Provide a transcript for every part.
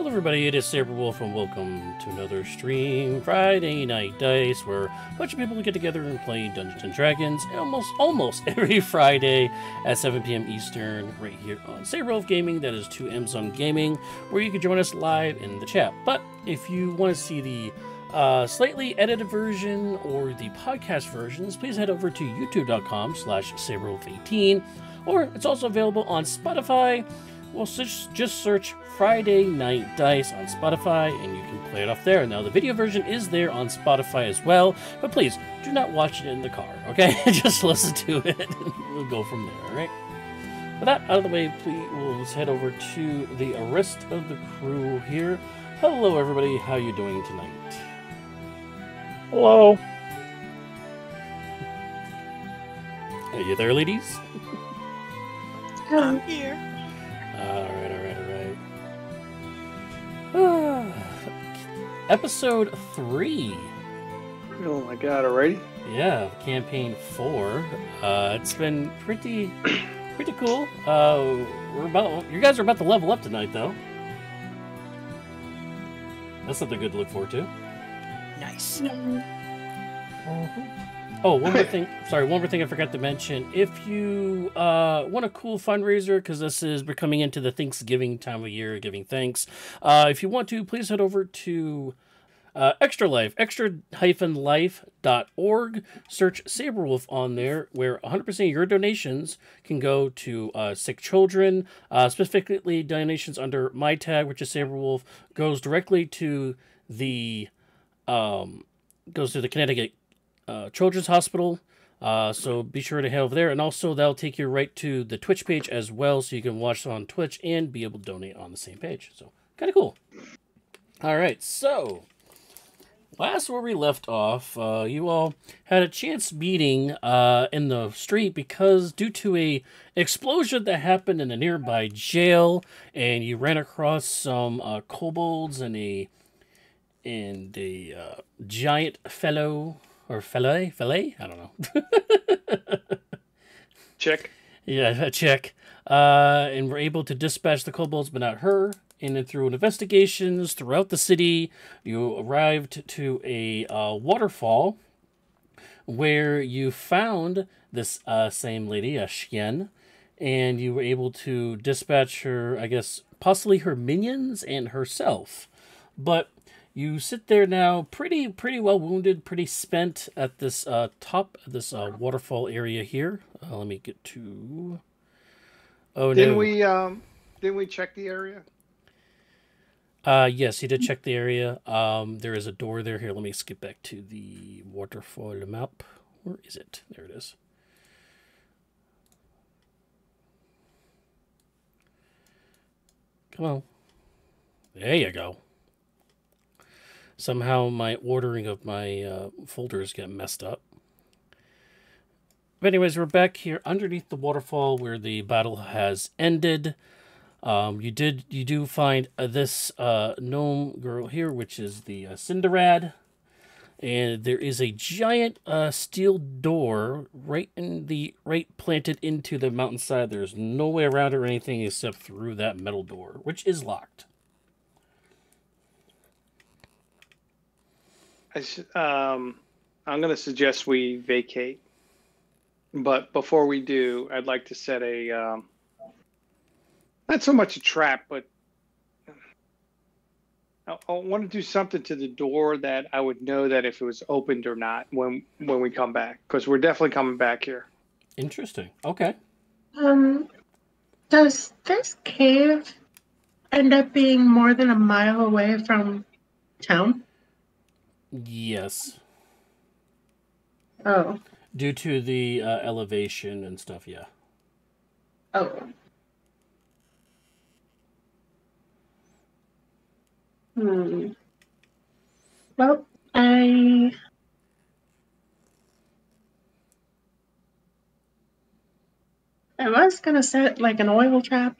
Hello everybody, it is Saberwolf and welcome to another stream, Friday Night Dice, where a bunch of people get together and play Dungeons and Dragons almost every Friday at 7 p.m. Eastern, right here on Saberwolf Gaming, that is 2M's on Gaming, where you can join us live in the chat. But if you want to see the slightly edited version or the podcast versions, please head over to YouTube.com/saberwolf18, or it's also available on Spotify. Well, just search Friday Night Dice on Spotify, and you can play it off there. Now, the video version is there on Spotify as well, but please, do not watch it in the car, okay? Just listen to it, and we'll go from there, all right? With that out of the way, please, we'll head over to the rest of the crew here. Hello, everybody. How are you doing tonight? Hello. Are you there, ladies? I'm here. All right. Episode 3. Oh my god, already? Yeah, campaign 4. It's been pretty cool. You guys are about to level up tonight, though. That's something good to look forward to. Nice. Oh, one more thing. Sorry, one more thing I forgot to mention. If you want a cool fundraiser, because this is, we're coming into the Thanksgiving time of year, giving thanks. If you want to, please head over to Extra Life, extra-life.org. Search Saberwolf on there, where 100% of your donations can go to sick children. Specifically, donations under my tag, which is Saberwolf, goes directly to the Connecticut Children's Hospital, so be sure to head over there, and also that'll take you right to the Twitch page as well, so you can watch on Twitch and be able to donate on the same page. So kind of cool. All right, so last where we left off, you all had a chance meeting in the street because due to a explosion that happened in a nearby jail, and you ran across some kobolds and a giant fellow. Or fillet? I don't know. Check. Yeah, check. And we're able to dispatch the kobolds, but not her. And then through investigations throughout the city, you arrived to a waterfall where you found this same lady, Shien, and you were able to dispatch her, I guess, possibly her minions and herself. But you sit there now, pretty well wounded, pretty spent at this top of this waterfall area here. Let me get to. Oh, didn't no! Didn't we check the area? Yes, he did check the area. There is a door there. Here, let me skip back to the waterfall map. Where is it? There it is. Come on. There you go. Somehow my ordering of my folders get messed up. But anyways, we're back here underneath the waterfall where the battle has ended. You do find this gnome girl here, which is the Cinderad. And there is a giant steel door planted into the mountainside. There's no way around it or anything except through that metal door, which is locked. I'm going to suggest we vacate, but before we do, I'd like to set a, not so much a trap, but I want to do something to the door that I would know that if it was opened or not when we come back, because we're definitely coming back here. Interesting. Okay. Does this cave end up being more than a mile away from town? Yes. Oh. Due to the elevation and stuff, yeah. Oh. Well, I was gonna set like an oil trap.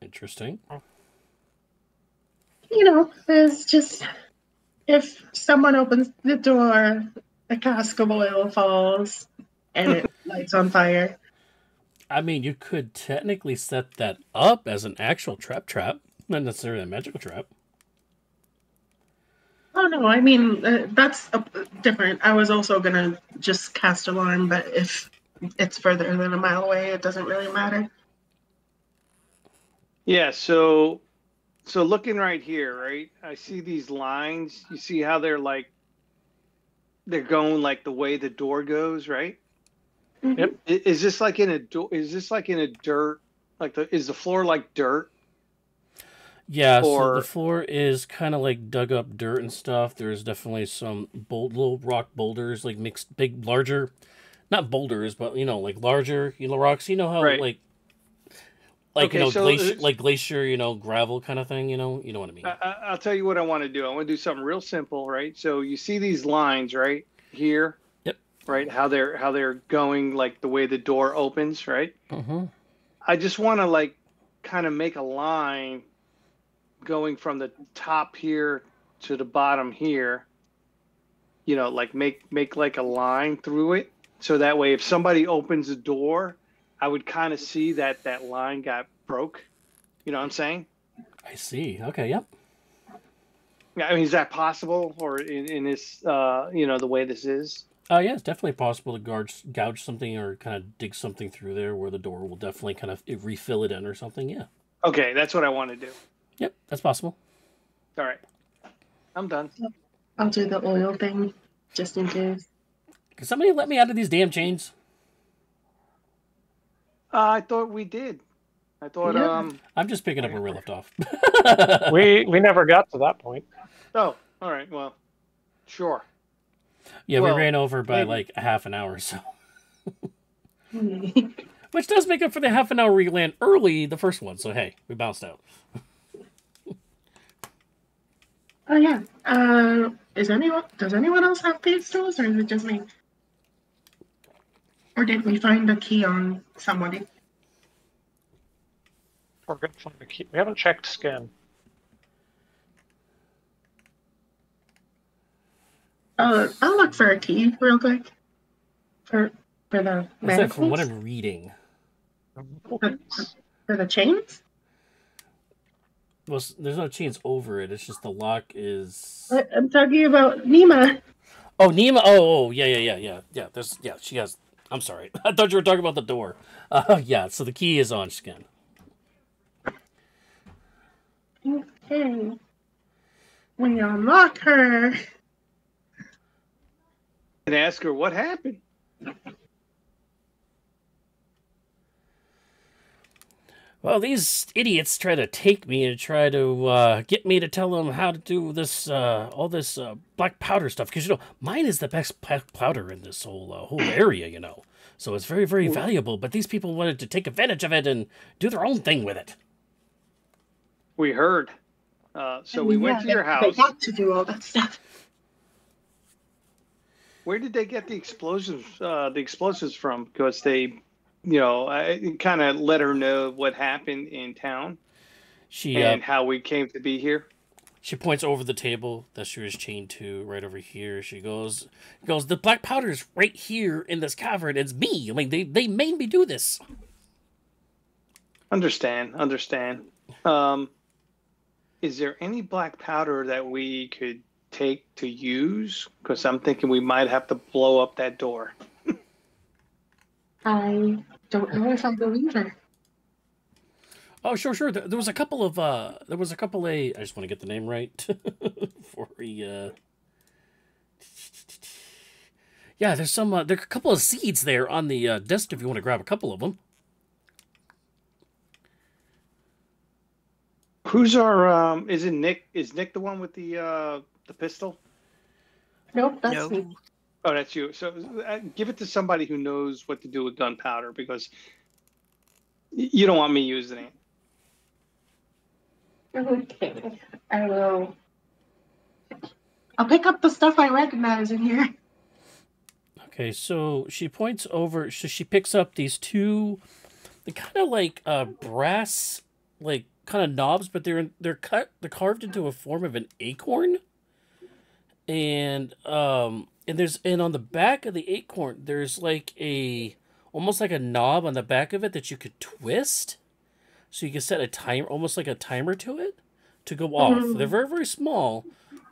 Interesting. You know, there's just, if someone opens the door, a cask of oil falls and it lights on fire. I mean, you could technically set that up as an actual trap, not necessarily a magical trap. Oh, no, I mean, that's different. I was also going to just cast alarm, but if it's further than a mile away, it doesn't really matter. Yeah, so looking right here, right, I see these lines. You see how they're like, they're going like the way the door goes, right? Mm-hmm. Yep. Is this like in a door? Is this like in a dirt? Like is the floor like dirt? Yeah, or... so the floor is kind of like dug up dirt and stuff. There's definitely some little rock boulders, like mixed big, larger, not boulders, but you know, like larger, you know, rocks. You know how right. like okay, you know, so glacier, you know, gravel kind of thing. You know what I mean. I'll tell you what I want to do. I want to do something real simple, right? So you see these lines right here, yep, right? How they're going, like the way the door opens, right? Mm-hmm. I just want to like kind of make a line going from the top here to the bottom here, you know, like make like a line through it. So that way, if somebody opens the door, I would kind of see that line got broke. You know what I'm saying? I see. Okay. Yep. Yeah. I mean, is that possible or in this, you know, the way this is? Yeah, it's definitely possible to gouge something or kind of dig something through there where the door will definitely kind of refill it in or something. Yeah. Okay. That's what I want to do. Yep, that's possible. All right. I'm done. I'll do the oil thing, just in case. Can somebody let me out of these damn chains? I thought we did. I thought, yeah. I'm just picking up where we left off. we never got to that point. Oh, all right. Well, sure. Yeah, well, we ran over by like a half an hour or so. Which does make up for the half an hour we land early the first one. So, hey, we bounced out. Oh yeah. Does anyone else have these tools, or is it just me? Or did we find a key on somebody? We're gonna find a key. We haven't checked scan. I'll look for a key real quick. For the manacles? From what I'm reading. For the chains? Well, there's no chains over it. It's just the lock is. I'm talking about Nima. Oh, Nima. Oh, yeah. She has. I'm sorry. I thought you were talking about the door. Yeah. So the key is on skin. Okay. When you unlock her, and ask her what happened. Well, these idiots try to take me and try to get me to tell them how to do this, all this black powder stuff. Because, you know, mine is the best black powder in this whole area, you know. So it's very, very valuable. But these people wanted to take advantage of it and do their own thing with it. We heard. So we went to your house. They got to do all that stuff. Where did they get the explosives? From? Because they... You know, I kind of let her know what happened in town and how we came to be here. She points over the table that she was chained to right over here. She goes, the black powder's right here in this cavern. It's me. I mean, they made me do this. Understand. Is there any black powder that we could take to use? Because I'm thinking we might have to blow up that door. I don't know if I believe her. Oh, sure. There was a couple of, I just want to get the name right. Yeah, there are a couple of seeds there on the desk if you want to grab a couple of them. Who's our, is it Nick? Is Nick the one with the pistol? Nope, that's me. Oh, that's you. So give it to somebody who knows what to do with gunpowder, because you don't want me using it. Okay. I will. I'll pick up the stuff I recognize in here. Okay, so she points over. So she picks up these two, the kind of like brass, like kind of knobs, but they're carved into a form of an acorn, and on the back of the acorn, there's like a almost like a knob on the back of it that you could twist. So you can set a timer, almost like a timer to it, to go off. They're very, very small,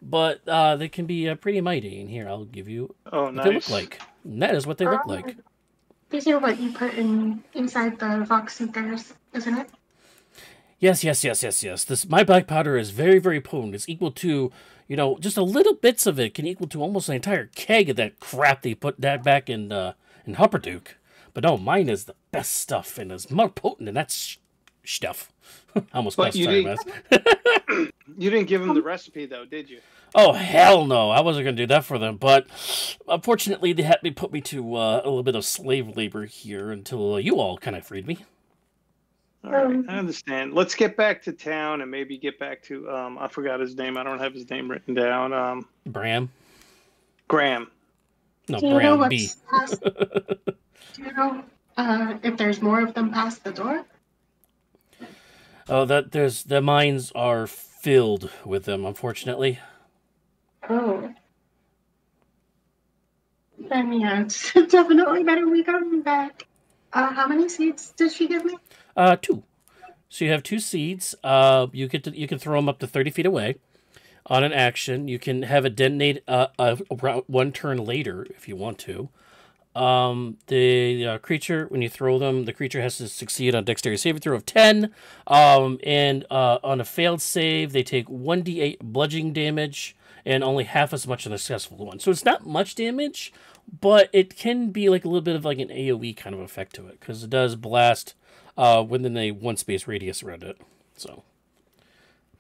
but they can be pretty mighty. And here, I'll give you what they look like. And that is what they look like. These are what you put inside the vox synthers, isn't it? Yes, yes, yes, yes, yes. This my black powder is very, very potent. It's equal to, you know, just a little bits of it can equal to almost an entire keg of that crap they put that back in Hupperdook. But no, mine is the best stuff and is more potent than that stuff. Almost passed Stahlmast. You didn't give them the recipe though, did you? Oh, hell no. I wasn't going to do that for them, but unfortunately they had me put me to a little bit of slave labor here until you all kind of freed me. All right, I understand. Let's get back to town and maybe get back to, I forgot his name. I don't have his name written down. Bram. No, Bram B. Do you know if there's more of them past the door? Oh, the mines are filled with them, unfortunately. Oh. Then yeah, it's definitely better we come back. How many seeds did she give me? 2. So you have 2 seeds. You can throw them up to 30 feet away on an action. You can have it detonate around 1 turn later if you want to. The creature, when you throw them, the creature has to succeed on dexterity saving throw of 10. And on a failed save, they take 1d8 bludgeoning damage and only half as much on the successful one. So it's not much damage, but it can be like a little bit of like an AoE kind of effect to it because it does blast within a 1-space radius around it. So.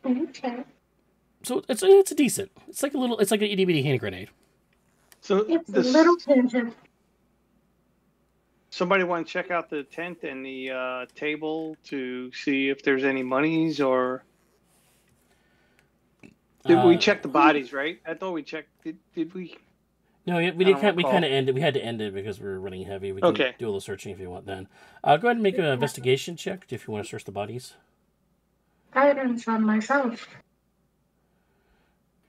Okay. So it's a decent. It's like a little. It's like an itty bitty hand grenade. So it's a little tangent. Somebody want to check out the tent and the table to see if there's any monies or... Did we check the bodies, right? I thought we checked... Did we... No, we had to end it because we were running heavy. We can do a little searching if you want then. Go ahead and make an investigation check if you want to search the bodies. Guidance on myself.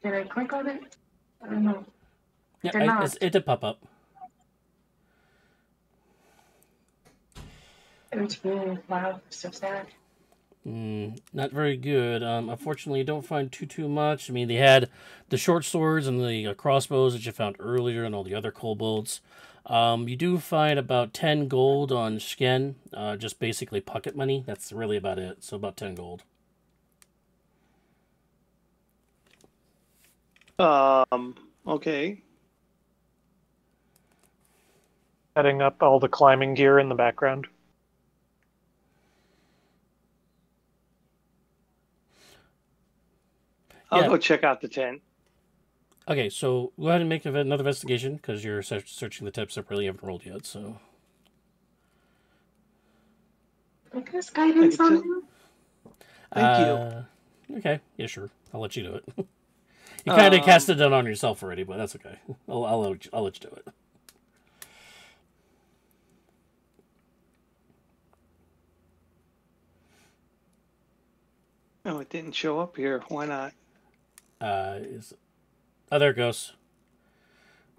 Did I click on it? I don't know. Yeah, it did pop up. Wow, so sad. Not very good. Unfortunately, you don't find too much. I mean, they had the short swords and the crossbows that you found earlier and all the other kobolds. You do find about 10 gold on Shien, just basically pocket money. That's really about it. So about 10 gold. Okay. Setting up all the climbing gear in the background. I'll go check out the tent. Okay, so go ahead and make another investigation because you're searching the tent separately. You haven't rolled yet, so. There's guidance on you. Thank you. Okay, yeah, sure. I'll let you do it. You kind of casted it on yourself already, but that's okay. I'll let you do it. No, it didn't show up here. Why not? There it goes.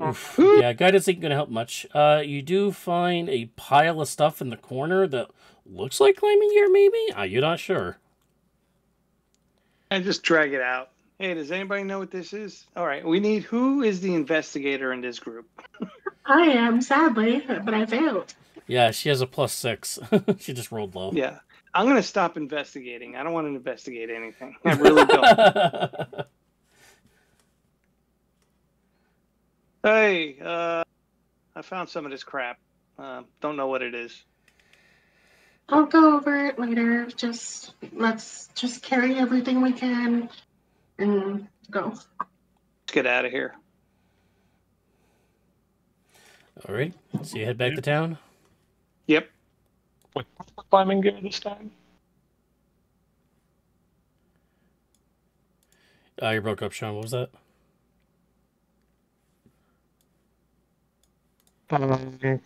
Oof. Yeah, guidance ain't gonna help much. You do find a pile of stuff in the corner that looks like climbing gear, maybe? You're not sure. I just drag it out. Hey, does anybody know what this is? All right, we need who is the investigator in this group? I am, sadly, but I failed. Yeah, she has a +6. She just rolled low. Yeah. I'm going to stop investigating. I don't want to investigate anything. I really don't. Hey, I found some of this crap. Don't know what it is. I'll go over it later. Let's just carry everything we can and go. Let's get out of here. All right. So you head back to town? Yep. With climbing gear this time? You broke up, Sean. What was that?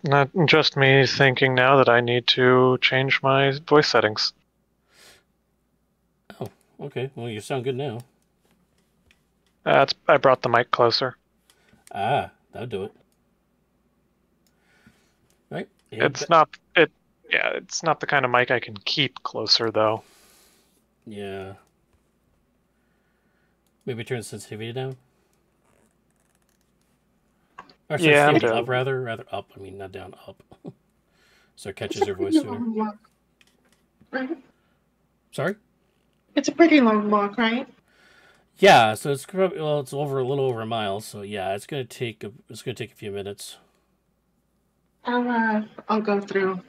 Not just me thinking now that I need to change my voice settings. Oh, okay. Well, you sound good now. I brought the mic closer. Ah, that'll do it. All right. It's not the kind of mic I can keep closer, though. Yeah. Maybe turn sensitivity down. Or sensitivity up, rather up. I mean, not down, up. So it catches your voice sooner. Walk, right? Sorry? It's a pretty long walk, right? Yeah, so it's probably, well, it's over a little over a mile, so yeah, it's gonna take a few minutes. I'll go through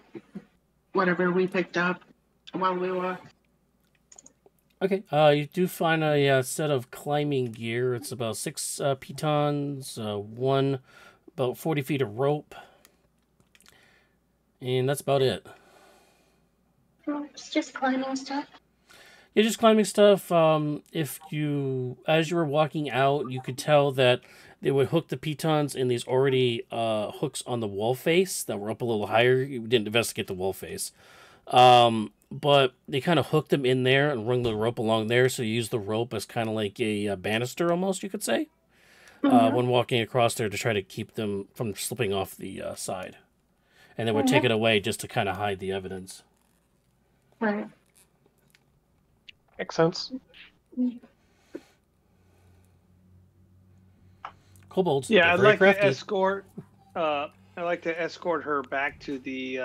whatever we picked up while we walk. Okay. You do find a set of climbing gear. It's about 6 pitons, about 40 feet of rope, and that's about it. Oh, it's just climbing stuff. Yeah, just climbing stuff. As you were walking out, you could tell that they would hook the pitons in these already hooks on the wall face that were up a little higher. You didn't investigate the wall face. But they kind of hooked them in there and rung the rope along there. So you use the rope as kind of like a banister almost, you could say, when walking across there to try to keep them from slipping off the side. And they would take it away just to kind of hide the evidence. Right. Makes sense. Kobolds. Yeah, I'd like to escort. I'd like to escort her back to the.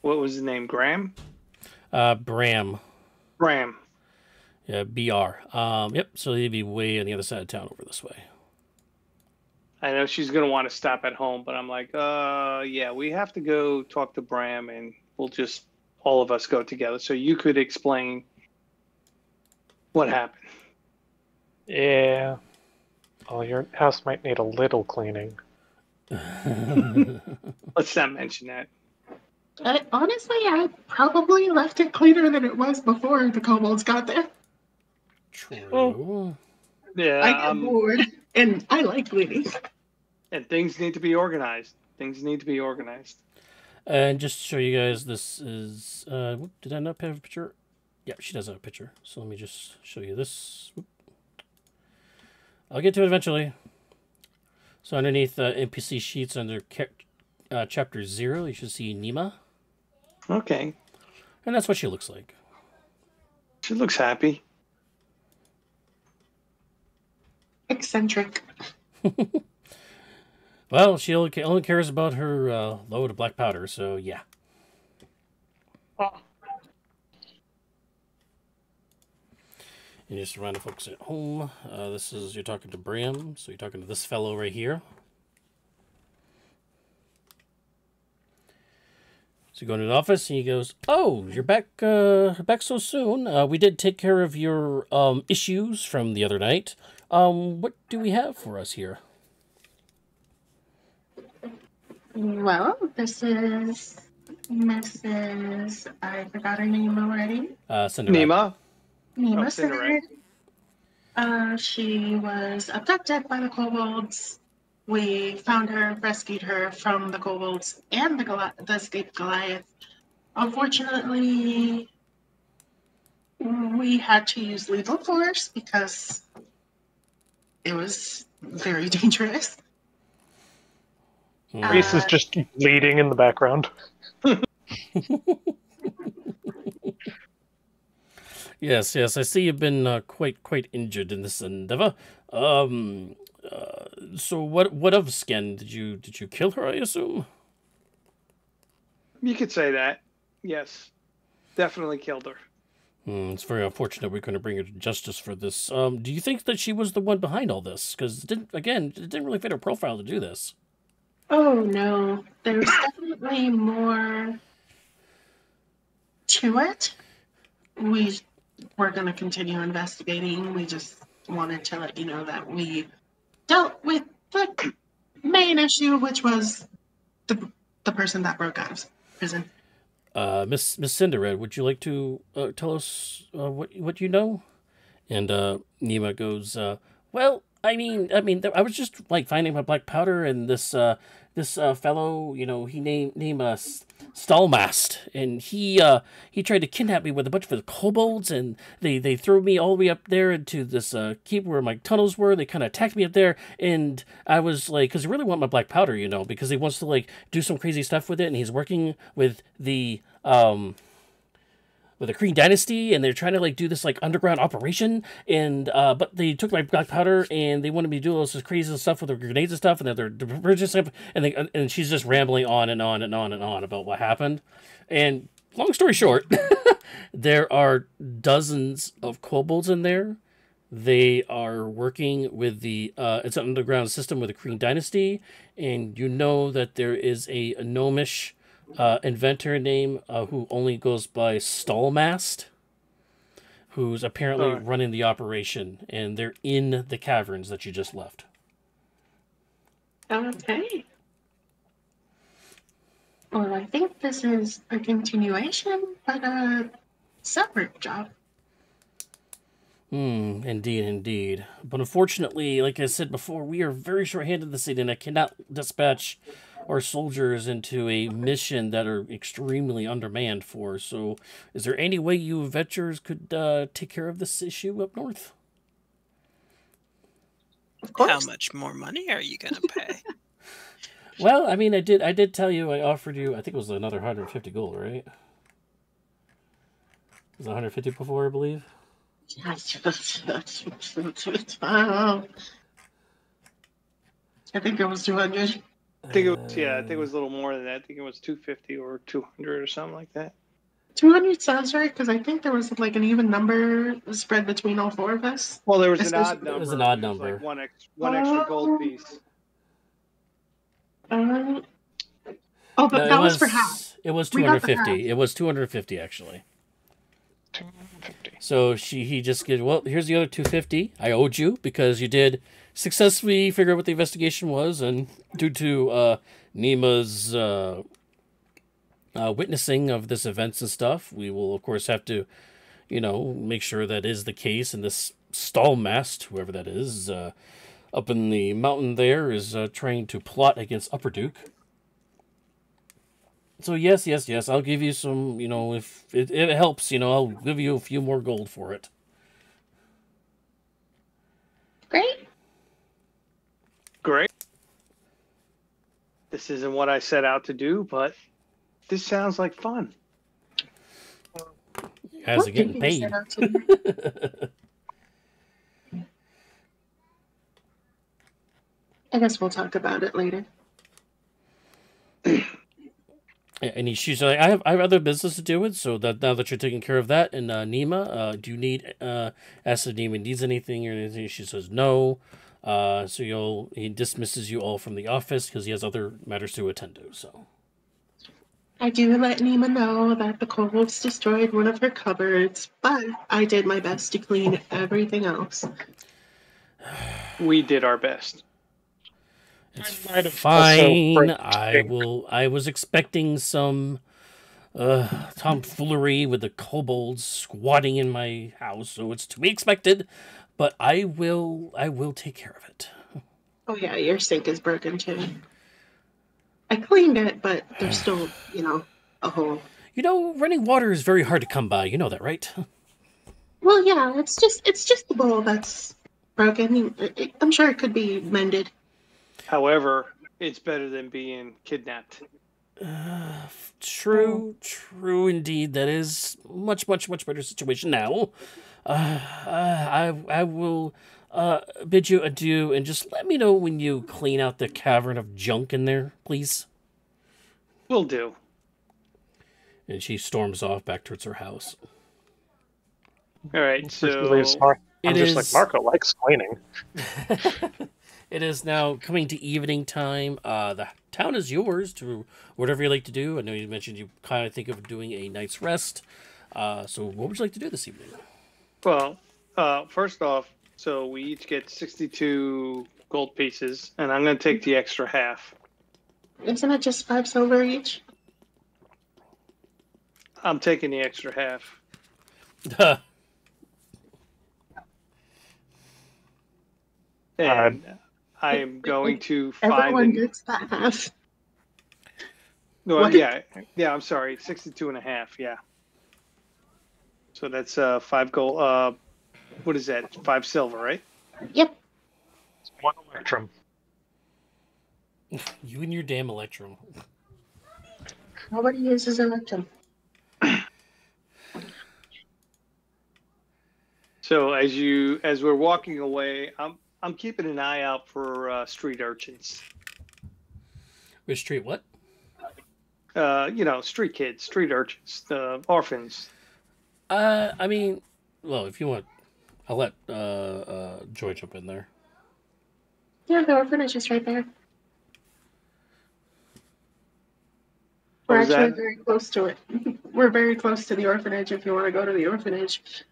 What was his name? Graham. Bram. Yeah, BR. Yep. So they'd be way on the other side of town, over this way. I know she's gonna want to stop at home, but I'm like, yeah, we have to go talk to Bram, and we'll just all of us go together. So you could explain. What happened? Yeah. Oh, your house might need a little cleaning. Let's not mention that. Honestly, I probably left it cleaner than it was before the kobolds got there. True. Well, yeah. I get bored, and I like cleaning. And things need to be organized. And just to show you guys, this is... did I not have a picture? Yeah, she does have a picture. So let me just show you this. I'll get to it eventually. So underneath NPC sheets under Chapter 0, you should see Nima. Okay. And that's what she looks like. She looks happy. Eccentric. Well, she only cares about her load of black powder, so yeah. Oh. And just remind the folks at home, this is, you're talking to Bram, so you're talking to this fellow right here. So you go into the office and he goes, oh, you're back so soon. We did take care of your issues from the other night. What do we have for us here? Well, this is Mrs. I forgot her name already. Cinderad. Nima. Nima said she was abducted by the kobolds. We found her, rescued her from the kobolds and the escaped Goliath. Unfortunately, we had to use lethal force because it was very dangerous. Reese is just bleeding in the background. Yes, I see you've been quite injured in this endeavor. So what of Skin? Did you kill her, I assume? You could say that. Yes. Definitely killed her. It's very unfortunate we're going to bring her to justice for this. Do you think that she was the one behind all this? Because, it didn't really fit her profile to do this. Oh, no. There's definitely more to it. We're going to continue investigating. We just wanted to let you know that we dealt with the main issue, which was the person that broke out of prison. Miss Cinderad, would you like to tell us what you know? And Nima goes, well, I mean, I was just like finding my black powder, and this this fellow, you know, he named Stahlmast, and he tried to kidnap me with a bunch of the kobolds, and they threw me all the way up there into this keep where my tunnels were. They kind of attacked me up there, and I was like, because they really want my black powder, you know, because he wants to like do some crazy stuff with it, and he's working with the Kree dynasty, and they're trying to like do this like underground operation, and but they took my black powder and they wanted me to do all this crazy stuff with their grenades and stuff, and then they're diverging stuff, and and she's just rambling on and on and on and on about what happened. And long story short, there are dozens of kobolds in there. They are working with the it's an underground system with the Kree dynasty, and you know that there is a gnomish inventor name who only goes by Stahlmast, who's apparently running the operation, and they're in the caverns that you just left. Okay. Well, I think this is a continuation, but a separate job. Hmm, indeed, indeed. But unfortunately, like I said before, we are very short-handed this evening. I cannot dispatch our soldiers into a mission that are extremely undermanned for. So is there any way you adventurers could take care of this issue up north? Of course. How much more money are you going to pay? Well, I mean, I did tell you, I offered you, I think it was another 150 gold, right? It was 150 before, I believe. I think it was 200. I think it was, yeah, I think it was a little more than that. I think it was 250 or 200 or something like that. 200 sounds right, because I think there was like an even number spread between all four of us. Well, there was an odd number. It was an odd number. Like one extra gold piece. Oh, but no, that was for half. It was 250. It was 250, actually. 250. So he just gives, well, here's the other 250 I owed you, because you did successfully figure out what the investigation was, and due to Nima's witnessing of this events and stuff, we will of course have to, you know, make sure that is the case, and this Stahlmast, whoever that is, up in the mountain there is trying to plot against Hupperdook. So yes, I'll give you some, you know, if it helps, you know, I'll give you a few more gold for it. Great. Great. This isn't what I set out to do, but this sounds like fun. You guys are getting paid. I guess we'll talk about it later. And she's like, I have other business to do with, so that now that you're taking care of that, and Nima, do you need, ask if Nima needs anything or anything? She says no. So he dismisses you all from the office because he has other matters to attend to, so. I do let Nima know that the kobolds destroyed one of her cupboards, but I did my best to clean everything else. We did our best. It's fine. I was expecting some tomfoolery with the kobolds squatting in my house, so it's to be expected. But I will take care of it. Oh yeah, your sink is broken too. I cleaned it, but there's still, you know, a hole. You know, running water is very hard to come by. You know that, right? Well, yeah. It's just the bowl that's broken. I'm sure it could be mended. However, it's better than being kidnapped. True indeed. That is much, much, much better situation now. I will bid you adieu, and just let me know when you clean out the cavern of junk in there, please. Will do. And she storms off back towards her house. All right, so... I'm just like, Marco likes cleaning. It is now coming to evening time. The town is yours to whatever you like to do. I know you mentioned you kind of think of doing a night's rest. So what would you like to do this evening? Well, first off, so we each get 62 gold pieces, and I'm going to take the extra half. Isn't it just 5 silver each? I'm taking the extra half. And I am going to find... Everyone gets that. No, yeah, I'm sorry. 62.5, yeah. So that's 5 gold. What is that? 5 silver, right? Yep. It's 1 electrum. You and your damn electrum. Nobody uses electrum. So as we're walking away, I'm keeping an eye out for street urchins. Which street? What? You know, street kids, street urchins, the orphans. I mean, well, if you want, I'll let Joy jump in there. Yeah, the orphanage is right there. We're actually very close to it. We're very close to the orphanage. If you want to go to the orphanage,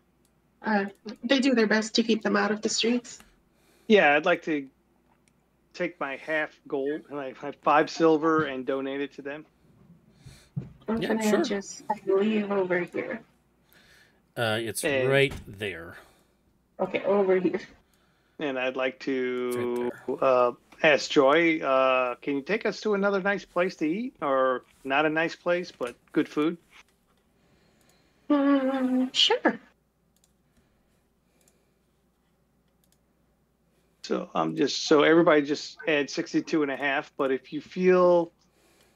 they do their best to keep them out of the streets. Yeah, I'd like to take my half gold and I have 5 silver and donate it to them. Orphanage, yeah, sure. I believe over here. It's right there. Okay, over here. And I'd like to ask Joy, can you take us to another nice place to eat? Or not a nice place, but good food? Sure. So I'm so everybody just add 62.5, but if you feel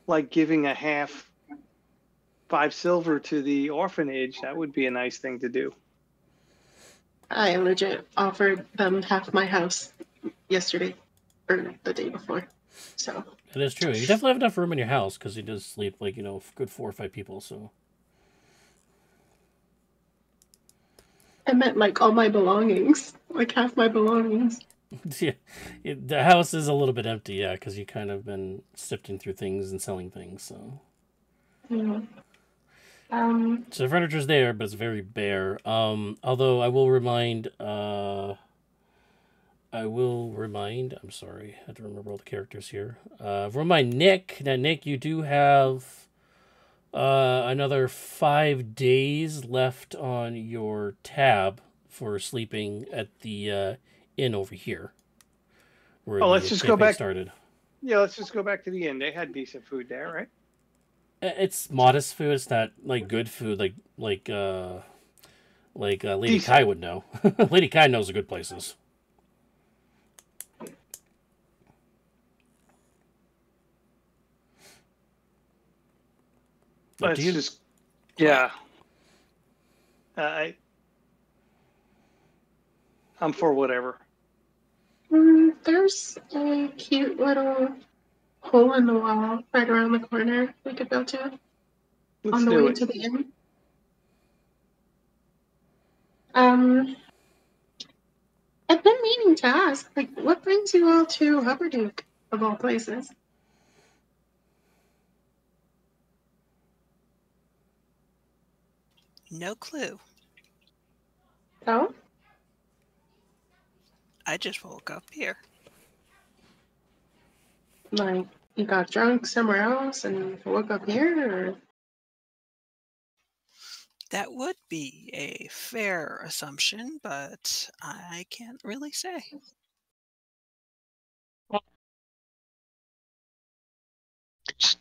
like giving a half 5 silver to the orphanage, that would be a nice thing to do. I legit offered them half my house yesterday, or the day before. So that is true. You definitely have enough room in your house because he does sleep like, you know, good 4 or 5 people. So I meant like all my belongings, like half my belongings. Yeah, the house is a little bit empty, yeah, because you kind of been sifting through things and selling things. So yeah. So the furniture's there, but it's very bare. Although I will remind. I'm sorry, I have to remember all the characters here. Remind Nick that Nick, you do have another 5 days left on your tab for sleeping at the inn over here. Where let's just go back. Started. Yeah, let's just go back to the inn. They had decent food there, right? It's modest food. It's not like good food, like Lady decent. Kai would know. Lady Kai knows the good places. But you just, yeah. I'm for whatever. There's a cute little hole in the wall right around the corner we could go to on the way to the inn. I've been meaning to ask, like, what brings you all to Hupperdook of all places? No clue. Oh? I just woke up here. Like, you got drunk somewhere else and woke up here, or? That would be a fair assumption, but I can't really say. Well, just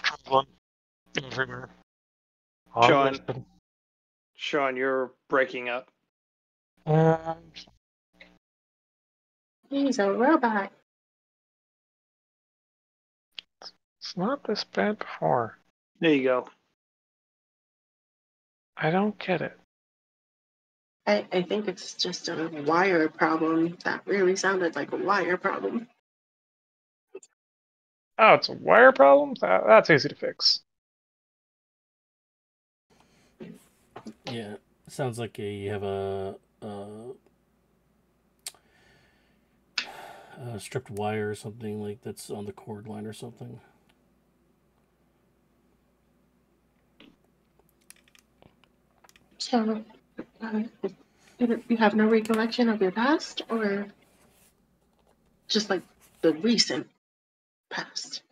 traveling everywhere. Shien, you're breaking up. He's a robot. It's not this bad before. There you go. I don't get it. I think it's just a wire problem. That really sounded like a wire problem. Oh, it's a wire problem? That's easy to fix. Yeah, sounds like you have a stripped wire or something like that's on the cord line or something. So, you have no recollection of your past, or just like the recent past?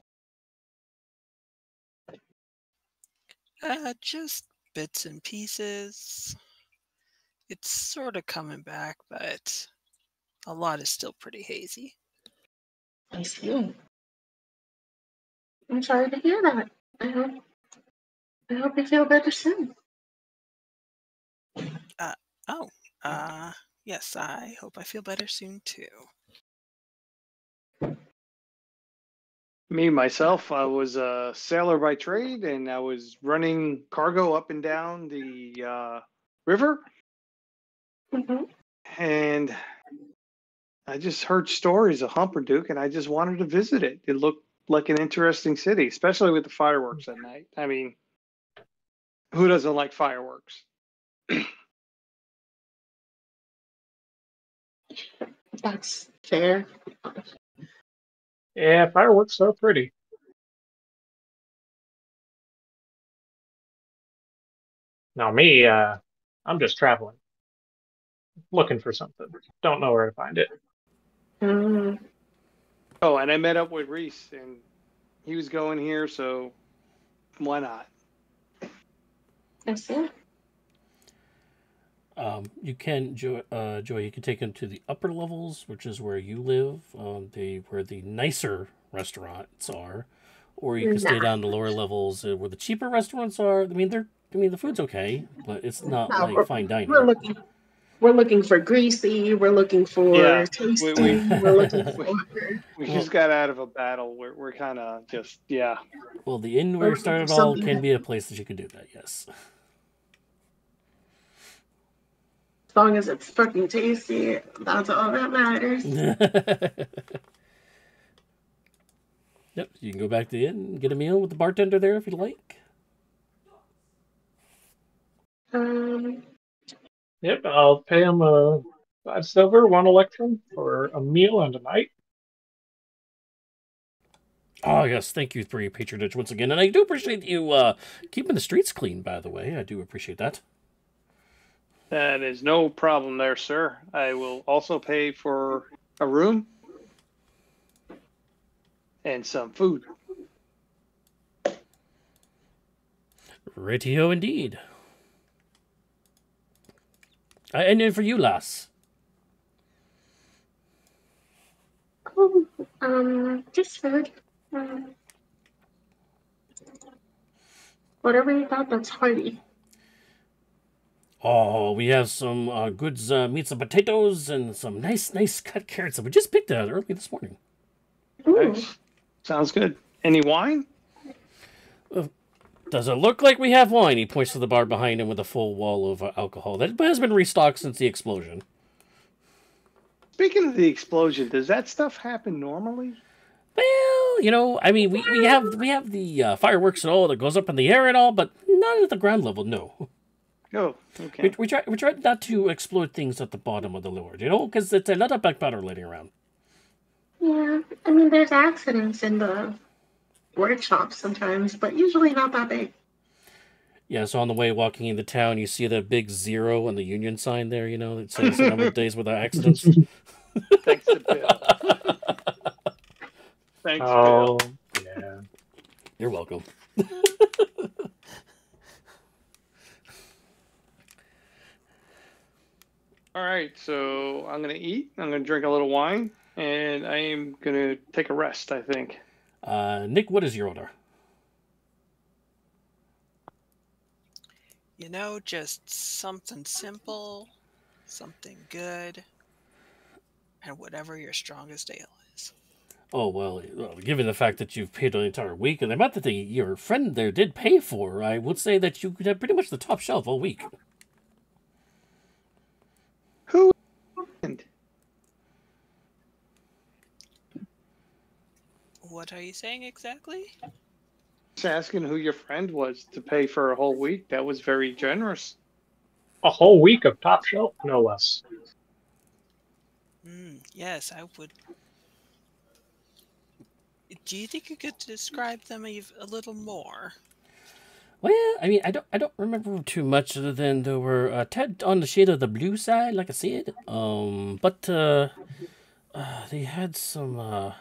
Just bits and pieces. It's sort of coming back, but a lot is still pretty hazy. I see. I'm sorry to hear that. I hope you feel better soon. Yes, I hope I feel better soon too. Me, myself, I was a sailor by trade, and I was running cargo up and down the river. Mm-hmm. And I just heard stories of Hupperdook, and I just wanted to visit it. It looked like an interesting city, especially with the fireworks at night. I mean, who doesn't like fireworks? That's fair. Yeah, fireworks are pretty. Now me, I'm just traveling. Looking for something. Don't know where to find it. Oh, and I met up with Reese, and he was going here, so why not? That's it. You can, Joy, you can take them to the upper levels, which is where you live, where the nicer restaurants are, or you can stay down to lower levels where the cheaper restaurants are. I mean, the food's okay, but it's not like fine dining. We're looking for greasy. We're looking for tasty. We're looking for. We just got out of a battle. We're kind of just Well, the inn where we started all can be a place that you can do that. Yes. As long as it's fucking tasty, that's all that matters. Yep, you can go back to the inn and get a meal with the bartender there if you'd like. Yep, I'll pay him 5 silver, 1 electrum for a meal and a night. Oh, yes, thank you for your patronage once again. And I do appreciate you keeping the streets clean, by the way. I do appreciate that. That is no problem there, sir. I will also pay for a room and some food. Righty-o indeed. And then for you, lass. Oh, just food. Whatever you got that's hearty. Oh, we have some good meats and potatoes and some nice cut carrots. We just picked that early this morning. Ooh. Sounds good. Any wine? Does it look like we have wine? He points to the bar behind him with a full wall of alcohol. That has been restocked since the explosion. Speaking of the explosion, does that stuff happen normally? Well, you know, I mean, we have the fireworks and all that goes up in the air and all, but not at the ground level, no. Oh, okay. We try not to explode things at the bottom of the lower, you know, because it's a lot of backpatter laying around. Yeah, I mean, there's accidents in the workshops sometimes, but usually not that big. Yeah, so on the way walking into town, you see that big 0 on the union sign there, you know, that says the number of days without accidents. Thanks to Bill. Thanks, Bill. Yeah. You're welcome. All right, so I'm going to eat, I'm going to drink a little wine, and I am going to take a rest, I think. Nick, what is your order? You know, just something simple, something good, and whatever your strongest ale is. Oh, well, given the fact that you've paid an entire week, and the amount that your friend there did pay for, I would say that you could have pretty much the top shelf all week. Who? What are you saying exactly? I was asking who your friend was to pay for a whole week. That was very generous. A whole week of top shelf, no less. Yes, I would. Do you think you could describe them a little more? Well, I mean, I don't remember too much other than they were a tad on the shade of the blue side, like I said. But they had some.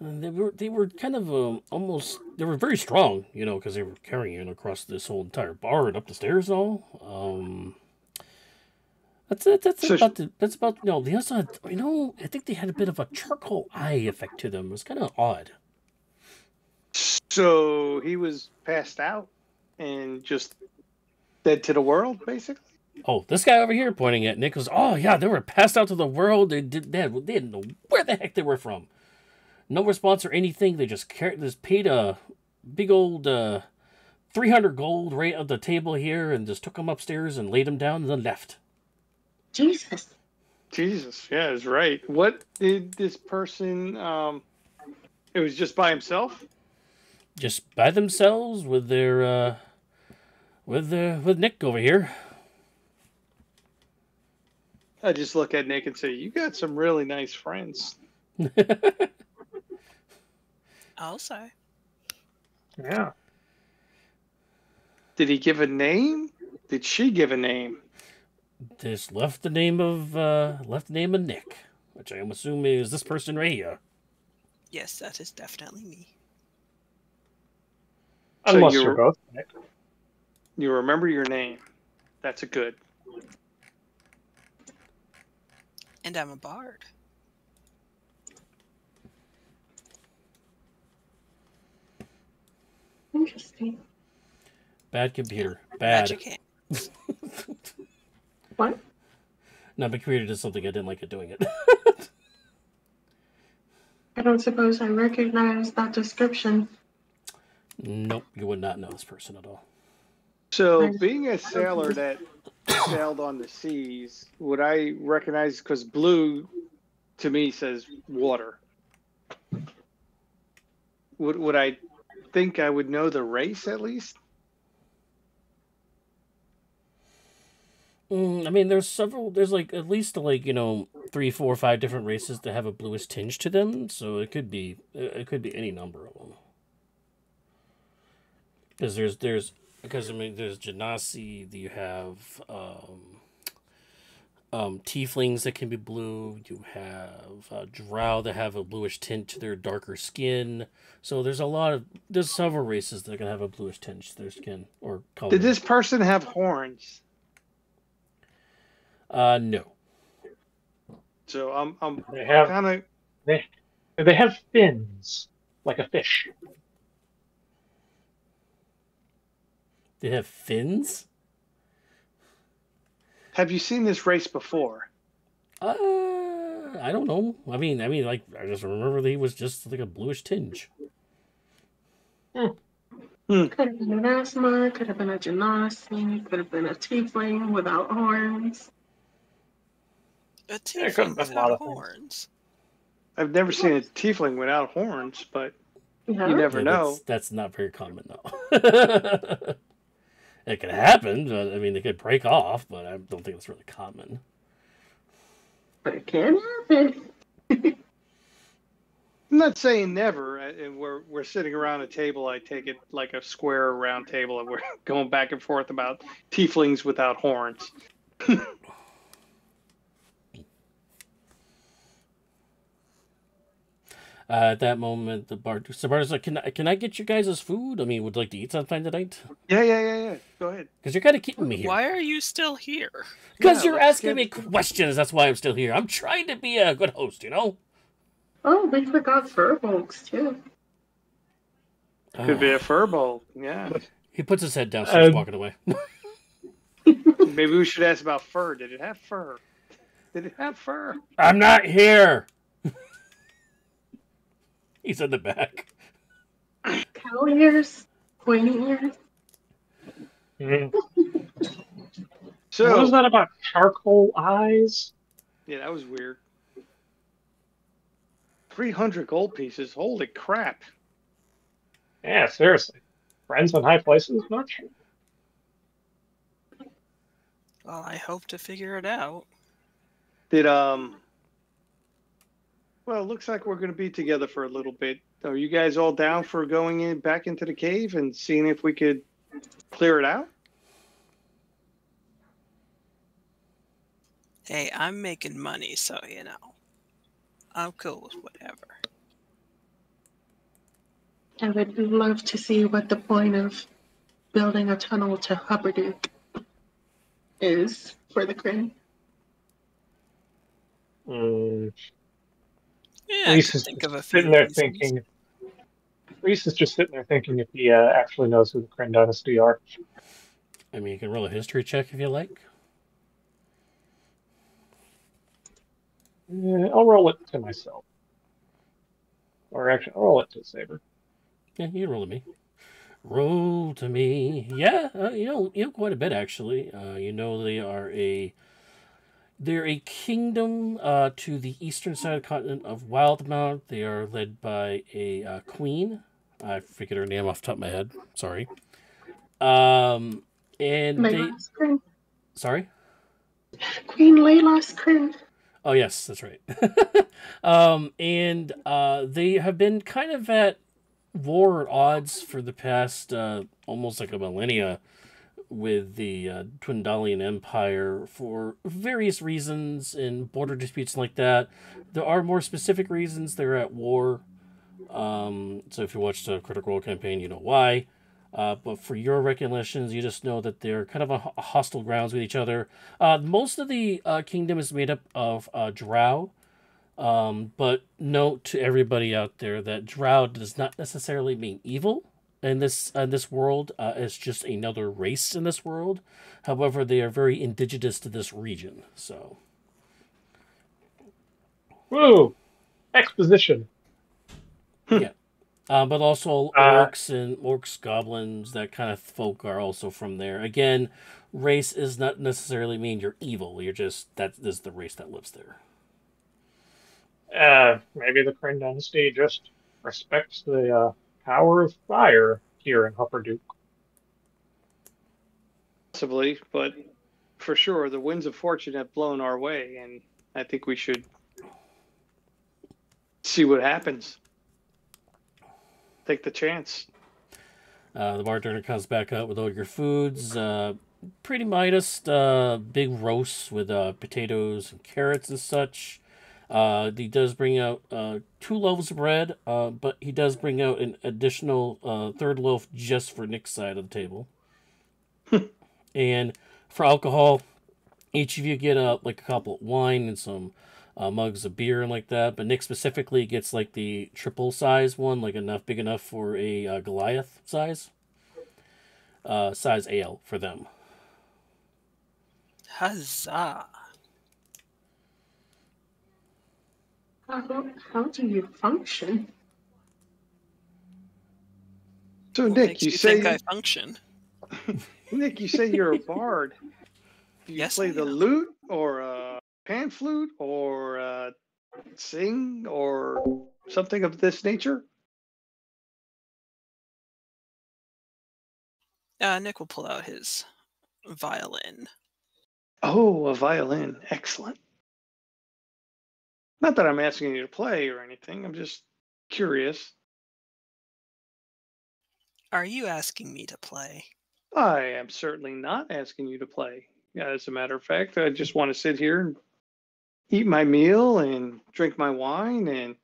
They were kind of almost. They were very strong, you know, because they were carrying it across this whole entire bar and up the stairs and all. That's about no, Leo's not, you know, I think they had a bit of a charcoal eye effect to them. It was kind of odd. So he was passed out and just dead to the world, basically? Oh, this guy over here pointing at Nick was, oh yeah, they were passed out to the world. They didn't know where the heck they were from. No response or anything. They just paid a big old 300 gold right at the table here and just took them upstairs and laid them down and then left. Jesus. Jesus, yeah, that's right. What did this person, it was just by himself? Just by themselves with their, with Nick over here. I just look at Nick and say, you got some really nice friends. Also. Yeah. Did he give a name? Did she give a name? This left the name of Nick, which I am assuming is this person right here. Yes, that is definitely me. So unless you're both Nick. You remember your name. That's a good. And I'm a bard. Interesting. Bad computer. Bad. Magic hands. What? No, the computer did something I didn't like at doing it. I don't suppose I recognize that description. Nope, you would not know this person at all. So, being a sailor that sailed on the seas, would I recognize, because blue, to me, says water. Would I think I would know the race, at least? I mean, there's several, there's like at least like, you know, 3, 4, 5 different races that have a bluish tinge to them. So it could be any number of them. Because there's Genasi, you have, tieflings that can be blue. You have drow that have a bluish tint to their darker skin. So there's several races that can have a bluish tinge to their skin or color. Did this person have horns? No. So they have fins like a fish. They have fins? Have you seen this race before? I don't know. I mean, like I just remember that he was just like a bluish tinge. Hmm. Mm. Could have been an Asma, could have been a Genasi, could have been a tiefling without horns. A tiefling without horns. I've never seen a tiefling without horns, but you never know. That's not very common, though. It could happen. But, I mean, they could break off, but I don't think it's really common. But it can happen. I'm not saying never. And we're sitting around a table. I take it like a square round table, and we're going back and forth about tieflings without horns. At that moment, the bar's like, "Can I get you guys' food? I mean, would you like to eat sometime tonight?" Yeah. Go ahead. Because you're kind of keeping me here. Why are you still here? Because you're asking me questions. That's why I'm still here. I'm trying to be a good host, you know. Oh, they forgot furbolgs too. Could be a furbolg. Yeah. He puts his head down, so he's walking away. Maybe we should ask about fur. Did it have fur? Did it have fur? I'm not here. He's in the back. Cow ears, pointy ears. So what was that about charcoal eyes? Yeah, that was weird. 300 gold pieces. Holy crap! Yeah, seriously. Friends in high places, not sure. Well, I hope to figure it out. Well, it looks like we're going to be together for a little bit. Are you guys all down for going back into the cave and seeing if we could clear it out? Hey, I'm making money, so, you know, I'm cool with whatever. I would love to see what the point of building a tunnel to Hupperdook is for the Krim. Yeah, Reese is sitting there thinking. Reese is just sitting there thinking if he actually knows who the Kree dynasty are. I mean, you can roll a history check if you like. Yeah, I'll roll it to myself. Or actually, I'll roll it to Saber. Yeah, you can roll to me. Roll to me. Yeah, you know quite a bit actually. You know they are a. They're a kingdom to the eastern side of the continent of Wildemount. They are led by a queen. I forget her name off the top of my head. Sorry. And Leila's Krim. Sorry? Queen Leila's Krim. Oh, yes, that's right. They have been kind of at war or odds for the past almost like a millennia with the Twindalian Empire for various reasons and border disputes like that. There are more specific reasons they're at war. So if you watched the Critical Role campaign, you know why. But for your recollections, you just know that they're kind of on hostile grounds with each other. Most of the kingdom is made up of drow. But note to everybody out there that drow does not necessarily mean evil. In this world, it's just another race in this world. However, they are very indigenous to this region. So, woo, exposition. Yeah, but also orcs, goblins, that kind of folk are also from there. Again, race is not necessarily mean you're evil. You're just that is the race that lives there. Maybe the Kree dynasty just respects the. Power of fire here in Hupperdook. Possibly, but for sure, the winds of fortune have blown our way, and I think we should see what happens. Take the chance. The bartender comes back out with all your foods. Pretty modest, big roasts with potatoes and carrots and such. He does bring out 2 loaves of bread, but he does bring out an additional 3rd loaf just for Nick's side of the table. And for alcohol, each of you get like a couple of wine and some mugs of beer and like that. But Nick specifically gets like the triple size one, like big enough for a Goliath size ale for them. Huzzah! How do you function? So well, Nick, you say think I function. Nick, you say you're a bard. Do you play the lute or a pan flute or sing or something of this nature? Nick will pull out his violin. Oh, a violin. Excellent. Not that I'm asking you to play or anything. I'm just curious. Are you asking me to play? I am certainly not asking you to play. Yeah, as a matter of fact, I just want to sit here and eat my meal and drink my wine. And,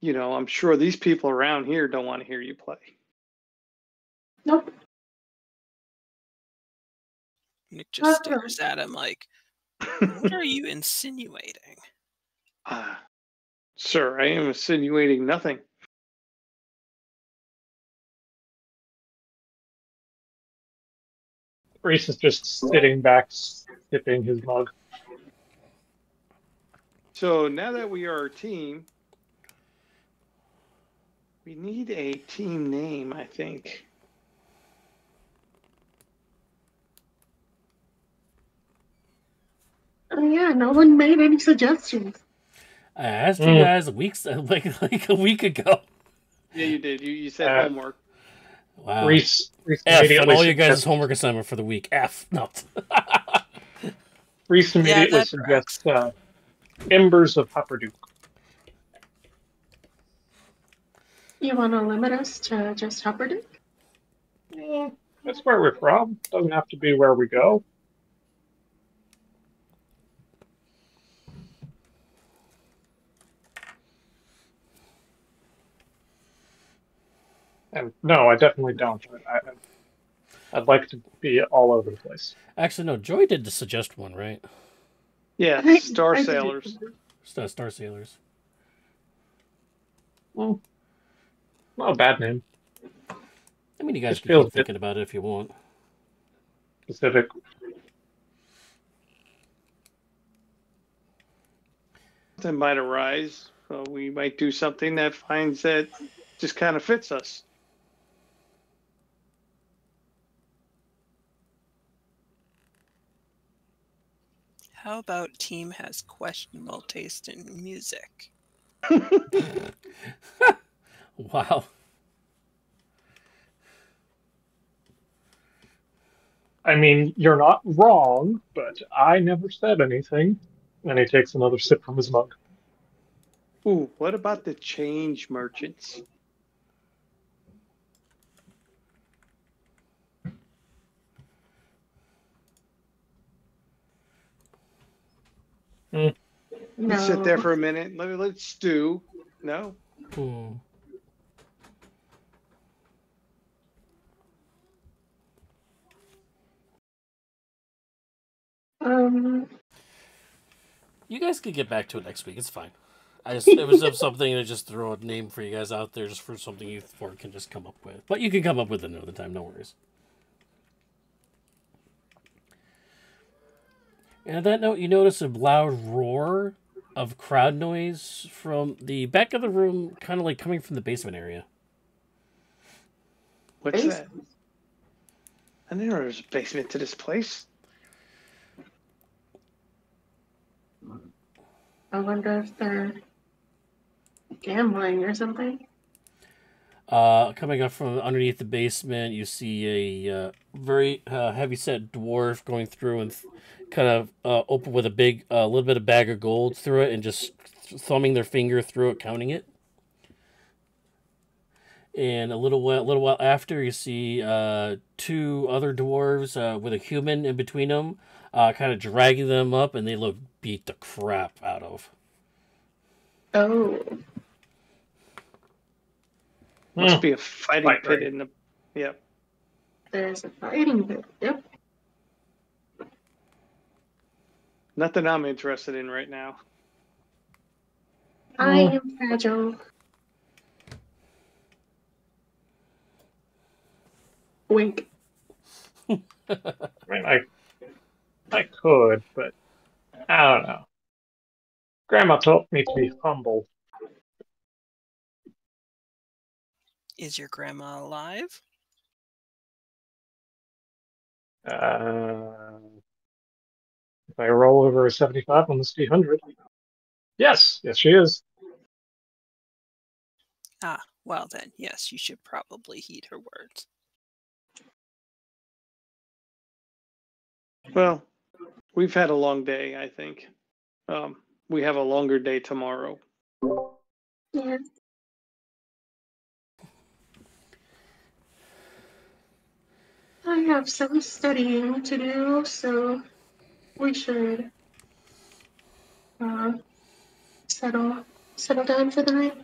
you know, I'm sure these people around here don't want to hear you play. Nope. Nick just stares at him like, what are you insinuating? Sir, I am insinuating nothing. Reese is just sitting back, sipping his mug. So now that we are a team, we need a team name, I think. Oh, yeah, no one made any suggestions. I asked you guys like a week ago. Yeah, you did. You said homework. Wow. Reese F on all you guys' homework assignment for the week. F. No. Reese immediately suggests Embers of Hupperdook. You want to limit us to just Hupperdook? Yeah, that's where we're from. Doesn't have to be where we go. And no, I definitely don't. I'd like to be all over the place. Actually, no, Joy did suggest one, right? Yeah, Star Sailors. Star Sailors. Well, not a bad name. I mean, you guys can keep thinking about it if you want. Pacific. That might arise. So we might do something that finds that just kind of fits us. How about team has questionable taste in music? Wow. I mean, you're not wrong, but I never said anything. And he takes another sip from his mug. Ooh, what about the change merchants? Mm. No. Let's sit there for a minute. Let's stew. No? Ooh. You guys can get back to it next week. It's fine. It was something to just throw a name for you guys out there, just for something you four can just come up with. But you can come up with another time. No worries. And on that note, you notice a loud roar of crowd noise from the back of the room, kind of like coming from the basement area. What's that? I knew there was a basement to this place. I wonder if they're gambling or something. Coming up from underneath the basement, you see a very heavy-set dwarf going through and kind of open with a big, little bit of bag of gold through it and just thumbing their finger through it, counting it. And a little while after, you see two other dwarves with a human in between them, kind of dragging them up, and they look beat the crap out of. Oh. Must be a fighting pit in the... Yep. There's a fighting pit, yep. Nothing I'm interested in right now. I am fragile. Wink. I mean, I could, but I don't know. Grandma taught me to be humble. Is your grandma alive? If I roll over a 75 on this D100. Yes! Yes, she is. Ah, well then, yes, you should probably heed her words. Well, we've had a long day, I think. We have a longer day tomorrow. Yeah. I have some studying to do, so we should settle down for the night.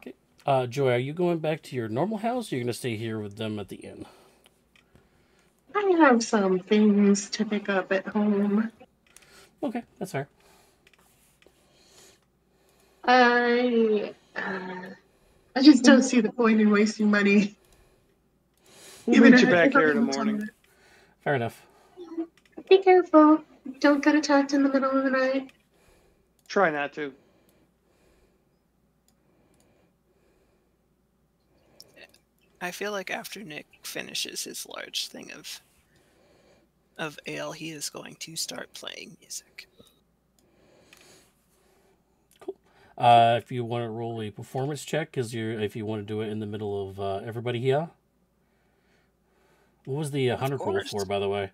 Okay. Joy, are you going back to your normal house, or are you going to stay here with them at the inn? I have some things to pick up at home. Okay, that's fair. I just don't see the point in wasting money. We'll meet you back here in the morning. Fair enough. Be careful. Don't get attacked in the middle of the night. Try not to. I feel like after Nick finishes his large thing of ale, he is going to start playing music. Cool. If you want to roll a performance check, if you want to do it in the middle of everybody here. What was the 100 roll for, by the way?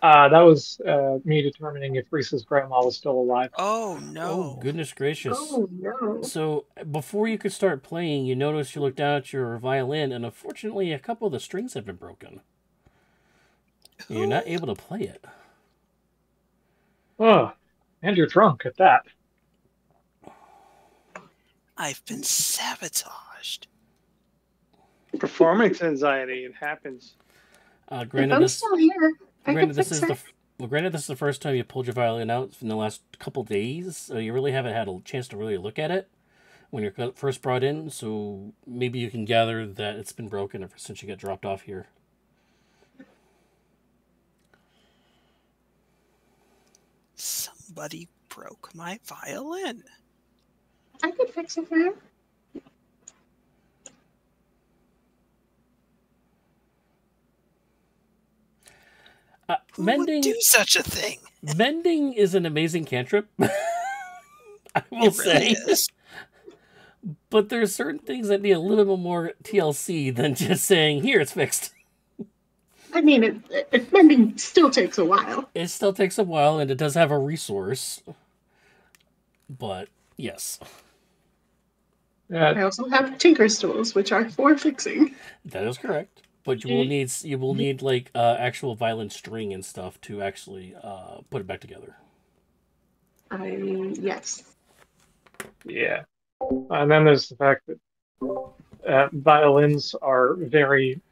That was me determining if Reese's grandma was still alive. Oh, no. Oh, goodness gracious. Oh, no. So before you could start playing, you notice you look down at your violin, and unfortunately a couple of the strings have been broken. Ooh. You're not able to play it. Oh, and you're drunk at that. I've been sabotaged. Performance anxiety, it happens. Granted, I'm still here. Granted, this is the Well, granted, this is the first time you pulled your violin out in the last couple days, so you really haven't had a chance to really look at it when you're first brought in, so maybe you can gather that it's been broken ever since you got dropped off here. Somebody broke my violin. I could fix it for you. Mending, who would do such a thing? Mending is an amazing cantrip. I will say. Is. But there are certain things that need a little bit more TLC than just saying, here, it's fixed. I mean, mending still takes a while. It still takes a while, and it does have a resource. But, yes. I also have Tinker's tools, which are for fixing. That is correct. But you will need like actual violin string and stuff to actually put it back together. Yes. Yeah, and then there's the fact that violins are very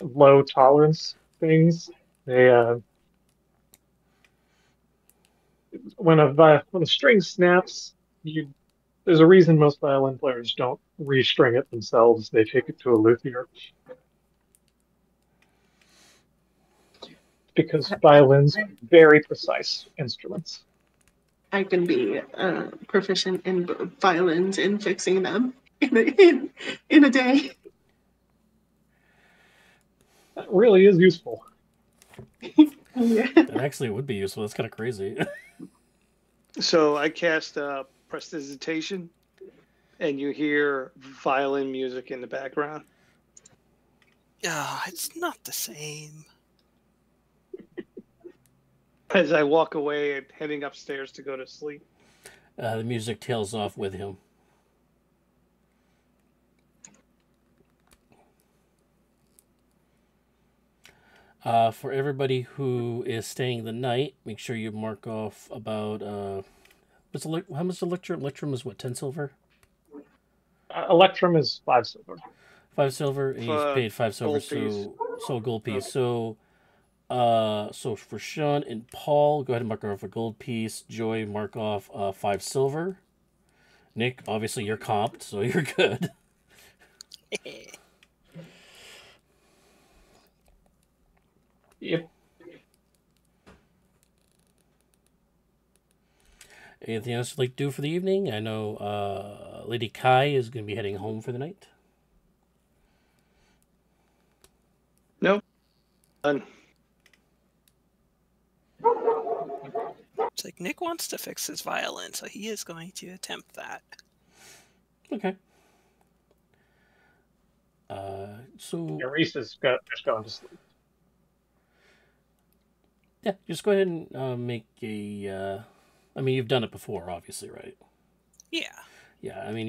low tolerance things. They when a string snaps, there's a reason most violin players don't restring it themselves. They take it to a luthier. Because violins are very precise instruments. I can be proficient in violins and fixing them in a day. That really is useful. Yeah. It actually would be useful. That's kind of crazy. So I cast Prestidigitation, and you hear violin music in the background. Ah, it's not the same. As I walk away, I'm heading upstairs to go to sleep. The music tails off with him. For everybody who is staying the night, make sure you mark off about... how much is Electrum? Electrum is what, 10 silver? Electrum is 5 silver. 5 silver, and you've paid 5 silver, so a gold piece. Okay. So for Shien and Paul, go ahead and mark off a gold piece. Joy, mark off 5 silver. Nick, obviously you're comped, so you're good. Yep. Anything else you'd like to do for the evening? I know Lady Kai is going to be heading home for the night. Nope. Done. It's like Nick wants to fix his violin, so he is going to attempt that. Okay. So... Reese's just gone to sleep. Yeah, just go ahead and make a... I mean, you've done it before, obviously, right? Yeah. Yeah, I mean,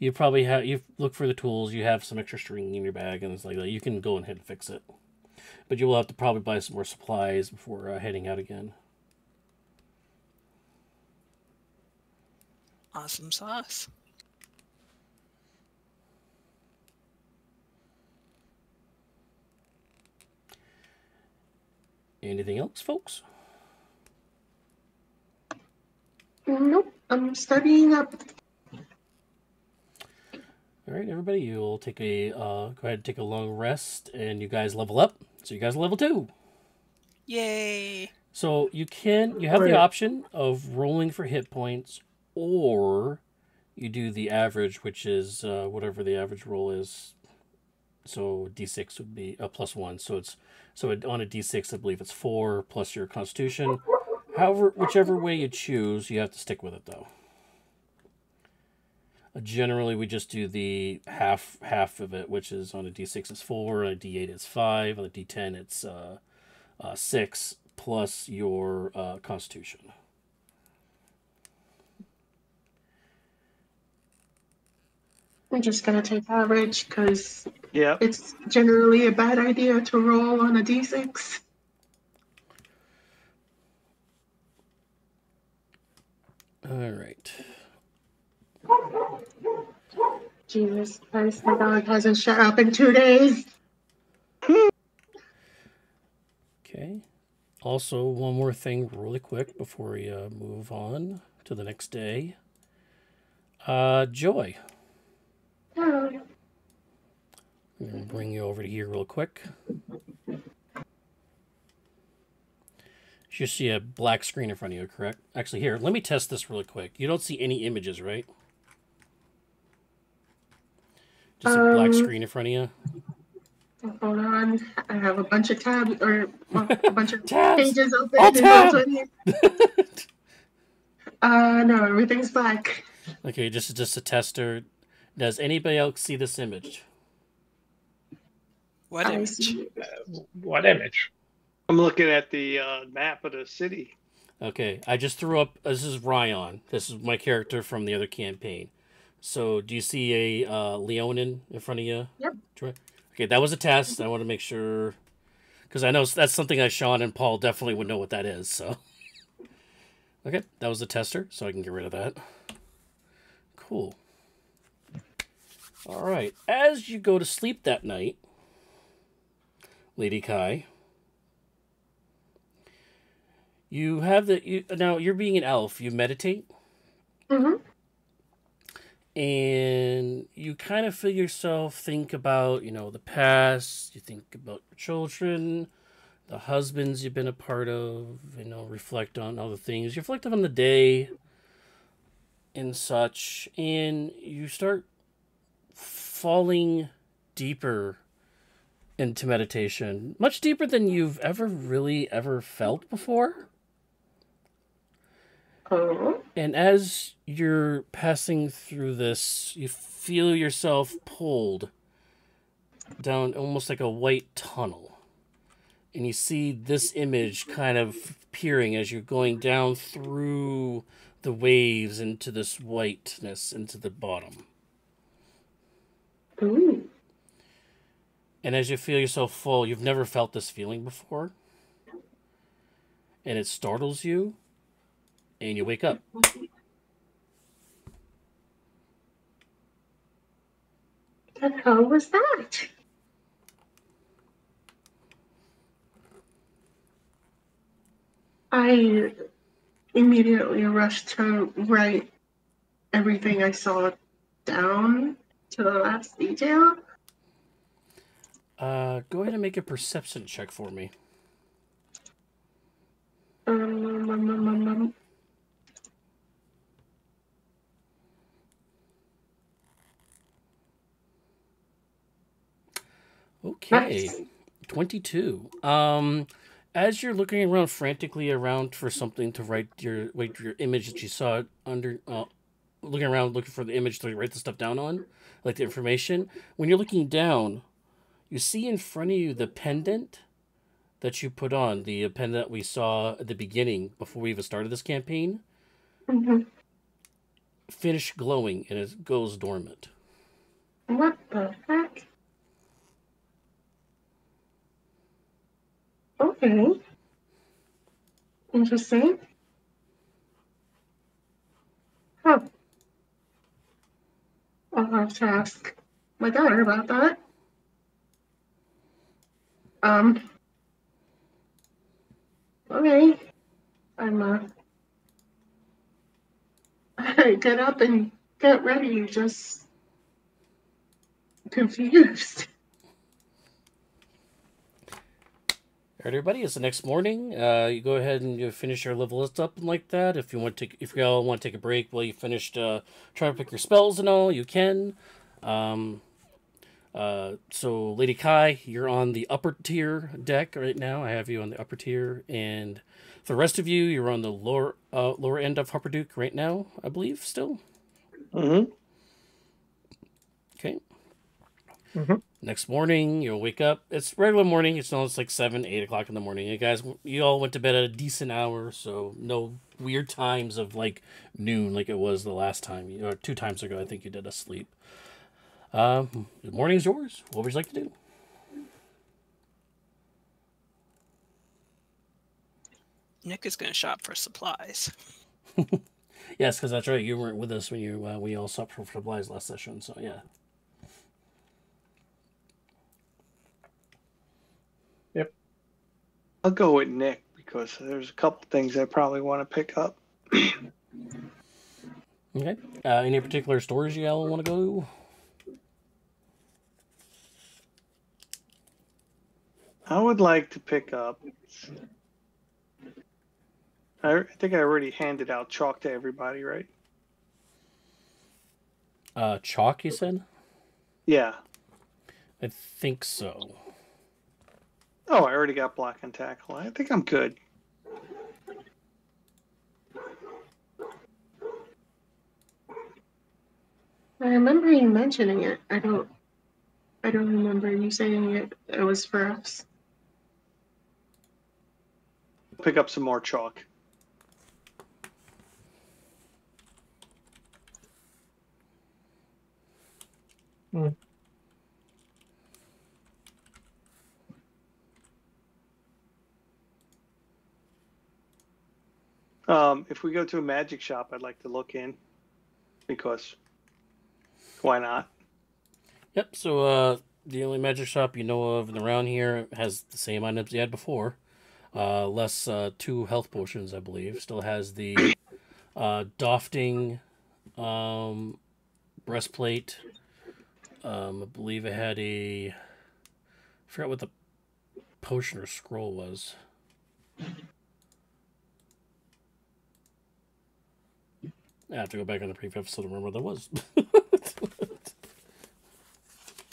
you probably have, you've looked for the tools, you have some extra string in your bag, and it's like that. You can go ahead and fix it. But you will have to probably buy some more supplies before heading out again. Awesome sauce. Anything else, folks? Nope, I'm studying up. All right, everybody, you'll take a go ahead and take a long rest, and you guys level up. So you guys are level 2. Yay! So you have the option of rolling for hit points, or you do the average, which is whatever the average roll is. So D6 would be a +1. So on a D6, I believe it's 4 plus your Constitution. However, whichever way you choose, you have to stick with it, though. Generally, we just do the half of it, which is on a D6 is 4, on a D8 is 5, on a D10 it's 6, plus your Constitution. We're just going to take average, because it's generally a bad idea to roll on a D6. All right. Jesus Christ, my dog hasn't shut up in 2 days. Okay. Also, one more thing really quick before we move on to the next day. Joy. Hello. I'm going to bring you over to here real quick. You see a black screen in front of you, correct? Actually, here, let me test this really quick. You don't see any images, right? Just a black screen in front of you. Hold on. I have a bunch of tabs, or a bunch of pages open. All tab. No, everything's black. Okay, this is just a tester. Does anybody else see this image? What image? What image? I'm looking at the map of the city. Okay, I just threw up. This is Ryan. This is my character from the other campaign. So, do you see a Leonin in front of you? Yep. Okay, that was a test. I want to make sure, because I know that's something that Shien and Paul definitely would know what that is. So, okay, that was a tester, so I can get rid of that. Cool. All right. As you go to sleep that night, Lady Kai. You have the... now, you're being an elf. You meditate. Mm-hmm. And you kind of feel yourself think about, you know, the past. You think about your children, the husbands you've been a part of, you know, reflect on other things. You reflect on the day and such. And you start falling deeper into meditation. Much deeper than you've ever really ever felt before. And as you're passing through this, you feel yourself pulled down almost like a white tunnel. And you see this image kind of appearing as you're going down through the waves into this whiteness, into the bottom. Ooh. And as you feel yourself full, you've never felt this feeling before. And it startles you. And you wake up. What the hell was that? I immediately rushed to write everything I saw down to the last detail. Go ahead and make a perception check for me. Okay, 22. As you're looking around frantically around for something to write your image that you saw under, looking around looking for the image to write the stuff down on, like the information. When you're looking down, you see in front of you the pendant that you put on, the pendant we saw at the beginning before we even started this campaign. Mm-hmm. Finish glowing and it goes dormant. What the heck? Okay. Interesting. Huh. I'll have to ask my daughter about that. Okay. I'm, I get up and get ready, just confused. All right, everybody, it's the next morning. You go ahead and you finish your level list up and like that. If you want to, if you all want to take a break while you finished trying to pick your spells and all, you can. So, Lady Kai, you're on the upper tier deck right now. I have you on the upper tier, and the rest of you, you're on the lower lower end of Hupperdook right now, I believe, still. Mm-hmm. Okay. Mm-hmm. Next morning, you'll wake up. It's regular morning. It's almost like 7, 8 o'clock in the morning. You guys, you all went to bed at a decent hour, so no weird times of like noon like it was the last time, or 2 times ago, I think you did a sleep. The morning's yours. What would you like to do? Nick is going to shop for supplies. Yes, because that's right. You weren't with us when you we all shopped for supplies last session, so yeah. I'll go with Nick because there's a couple things I probably want to pick up. Okay. Any particular stores you all want to go to? I would like to pick up... I think I already handed out chalk to everybody, right? Chalk, you said? Yeah. I think so. Oh, I already got block and tackle. I think I'm good. I remember you mentioning it. I don't remember you saying it was for us. Pick up some more chalk. Hmm. If we go to a magic shop, I'd like to look in, because why not? Yep, so the only magic shop you know of around here has the same items you had before, less 2 health potions, I believe. Still has the dofting breastplate. I believe it had a... I forgot what the potion or scroll was. I have to go back on the previous episode to remember what that was.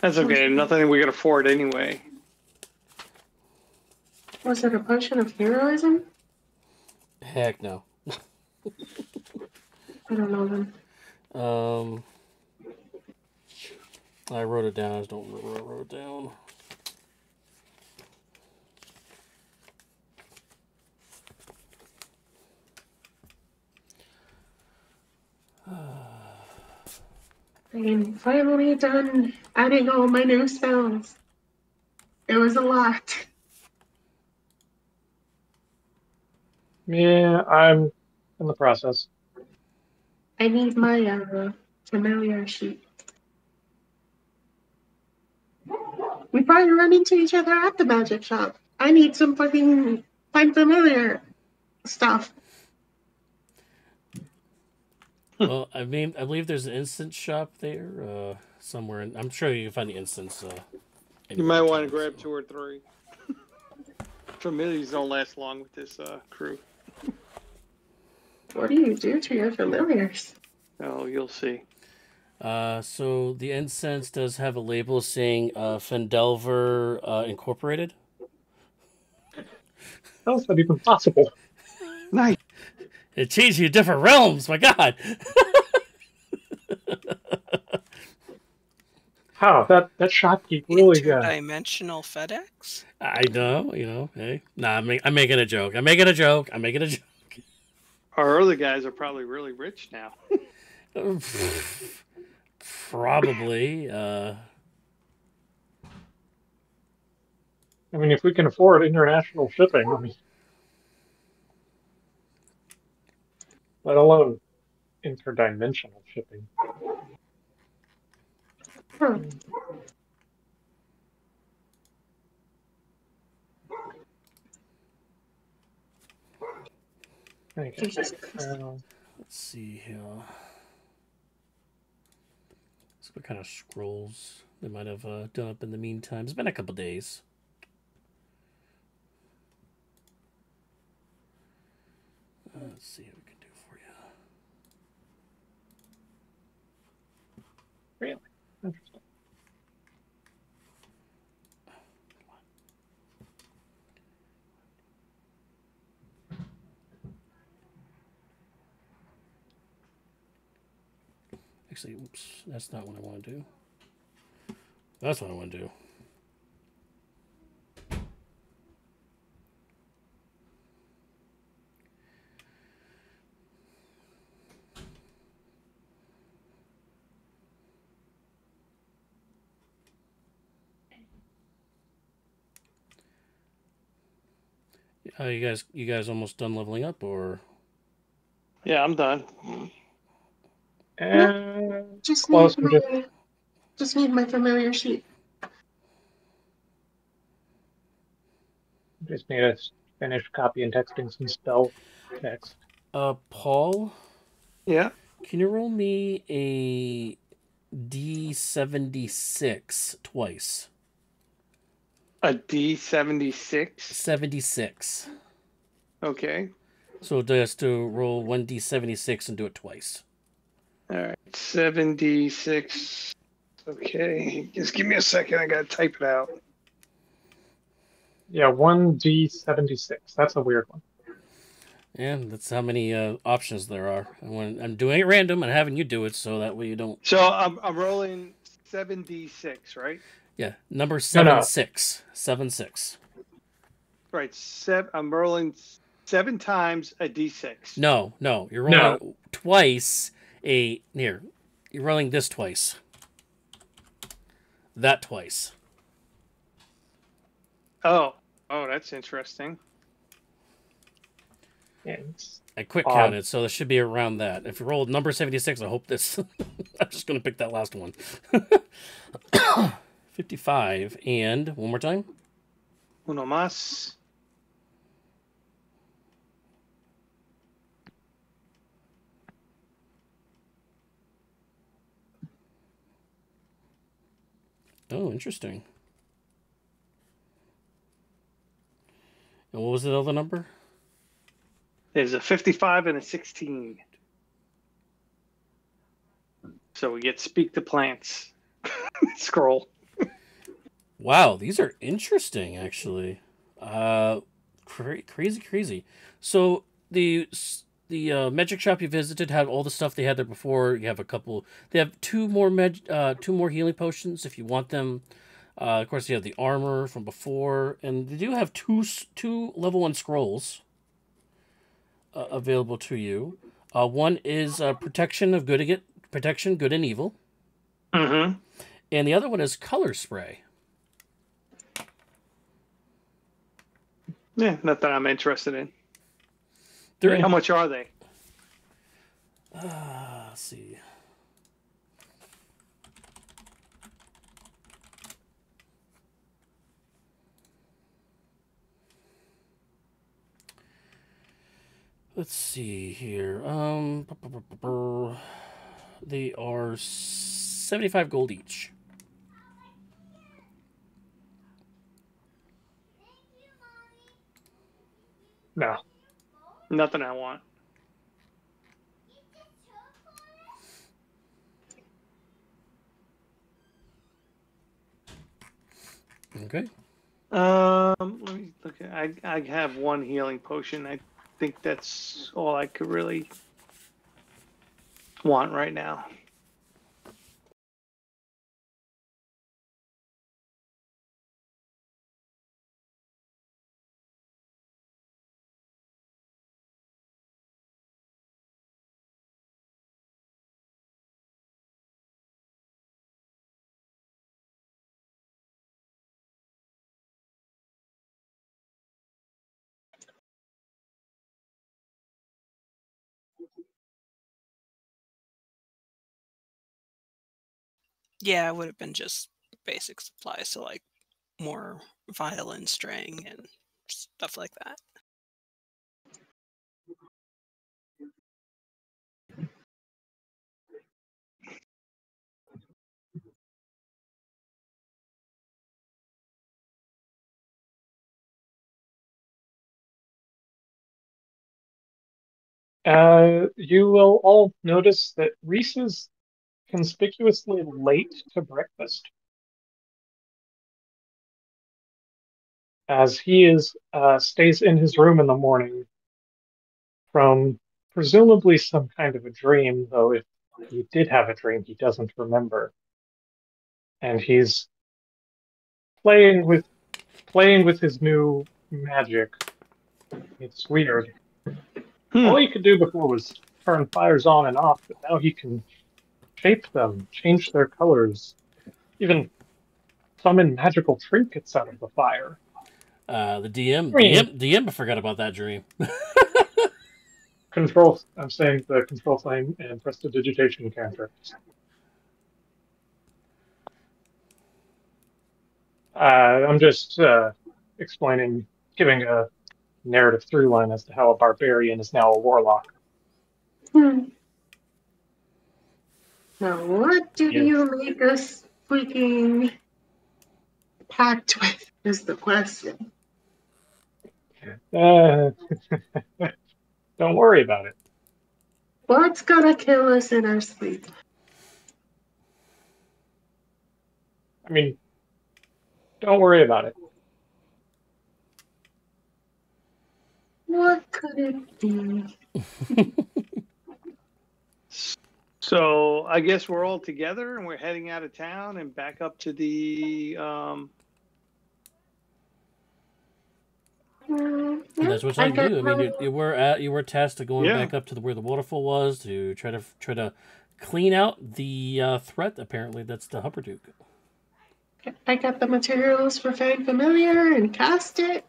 That's okay. Nothing we could afford anyway. Was it a potion of heroism? Heck no. I don't know them. I wrote it down. I just don't remember what I wrote it down. I'm finally done adding all my new spells. It was a lot. Yeah, I'm in the process. I need my familiar sheet. We probably run into each other at the magic shop. I need some fucking find familiar stuff. Well, I mean, I believe there's an instance shop there somewhere. I'm sure you can find the instance. You might want to grab 2 or 3. Familiars don't last long with this crew. What do you do to your familiars? Oh, you'll see. So the incense does have a label saying Fendelver Incorporated. How's that even possible? Nice. It changed you to different realms, my God. Wow, that shopkeep really good. Dimensional FedEx? I know, you know, hey. Nah, I'm making a joke. Our other guys are probably really rich now. Probably. I mean, if we can afford international shipping, I mean, let alone interdimensional shipping. Okay. Let's see here. Let's see what kind of scrolls they might have done up in the meantime. It's been a couple days. Let's see if we can do for you. Really? Interesting. Actually, oops, that's not what I want to do. That's what I want to do. Oh, you guys almost done leveling up, or? Yeah, I'm done. And just need my familiar sheet. Just need a finished copy and texting some spell text. Paul? Yeah? Can you roll me a D76 twice? A D76? 76. Okay. So just to roll 1D76 and do it twice. All right, 76. Okay, just give me a second. I gotta type it out. Yeah, 1D76. That's a weird one. Yeah, that's how many options there are. I'm doing it random and having you do it, so that way you don't. So I'm rolling 7D6, right? Yeah, number 76. 76. Right, I'm rolling 7 times a D6. No, you're rolling twice. Here, you're rolling this twice. That twice. Oh, that's interesting. Yeah, I quick counted, so this should be around that. If you rolled number 76, I hope this. I'm just going to pick that last one. 55, and one more time. Uno más. Oh, interesting. And what was the other number? There's a 55 and a 16. So we get speak to plants. Scroll. Wow, these are interesting, actually. Crazy. So the magic shop you visited had all the stuff they had there before. You have a couple. They have two more healing potions if you want them. Of course, you have the armor from before, and they do have two level 1 scrolls available to you. One is protection, good and evil. Mm-hmm. And the other one is color spray. Yeah, not that I'm interested in. How much are they? Let's see. Let's see here. They are 75 gold each. No. Nothing I want. Okay. Let me look. I have one healing potion. I think that's all I could really want right now. Yeah, it would have been just basic supplies, so like more violin string and stuff like that. You will all notice that Reese's conspicuously late to breakfast, as he is stays in his room in the morning from presumably some kind of a dream, though if he did have a dream, he doesn't remember. And he's playing with his new magic. It's weird. All he could do before was turn fires on and off, but now he can shape them, change their colors, even summon magical trinkets out of the fire. The DM forgot about that dream. Control, I'm saying the control flame and prestidigitation counter. I'm just explaining, giving a narrative through line as to how a barbarian is now a warlock. Now, what do you make us freaking packed with is the question. Don't worry about it. What's gonna kill us in our sleep? I mean, don't worry about it. What could it be? So I guess we're all together and we're heading out of town and back up to the And that's what I do. I mean, you were tasked to going back up to where the waterfall was to try to clean out the threat. Apparently, that's the Hupperdook. I got the materials for Fang Familiar and cast it.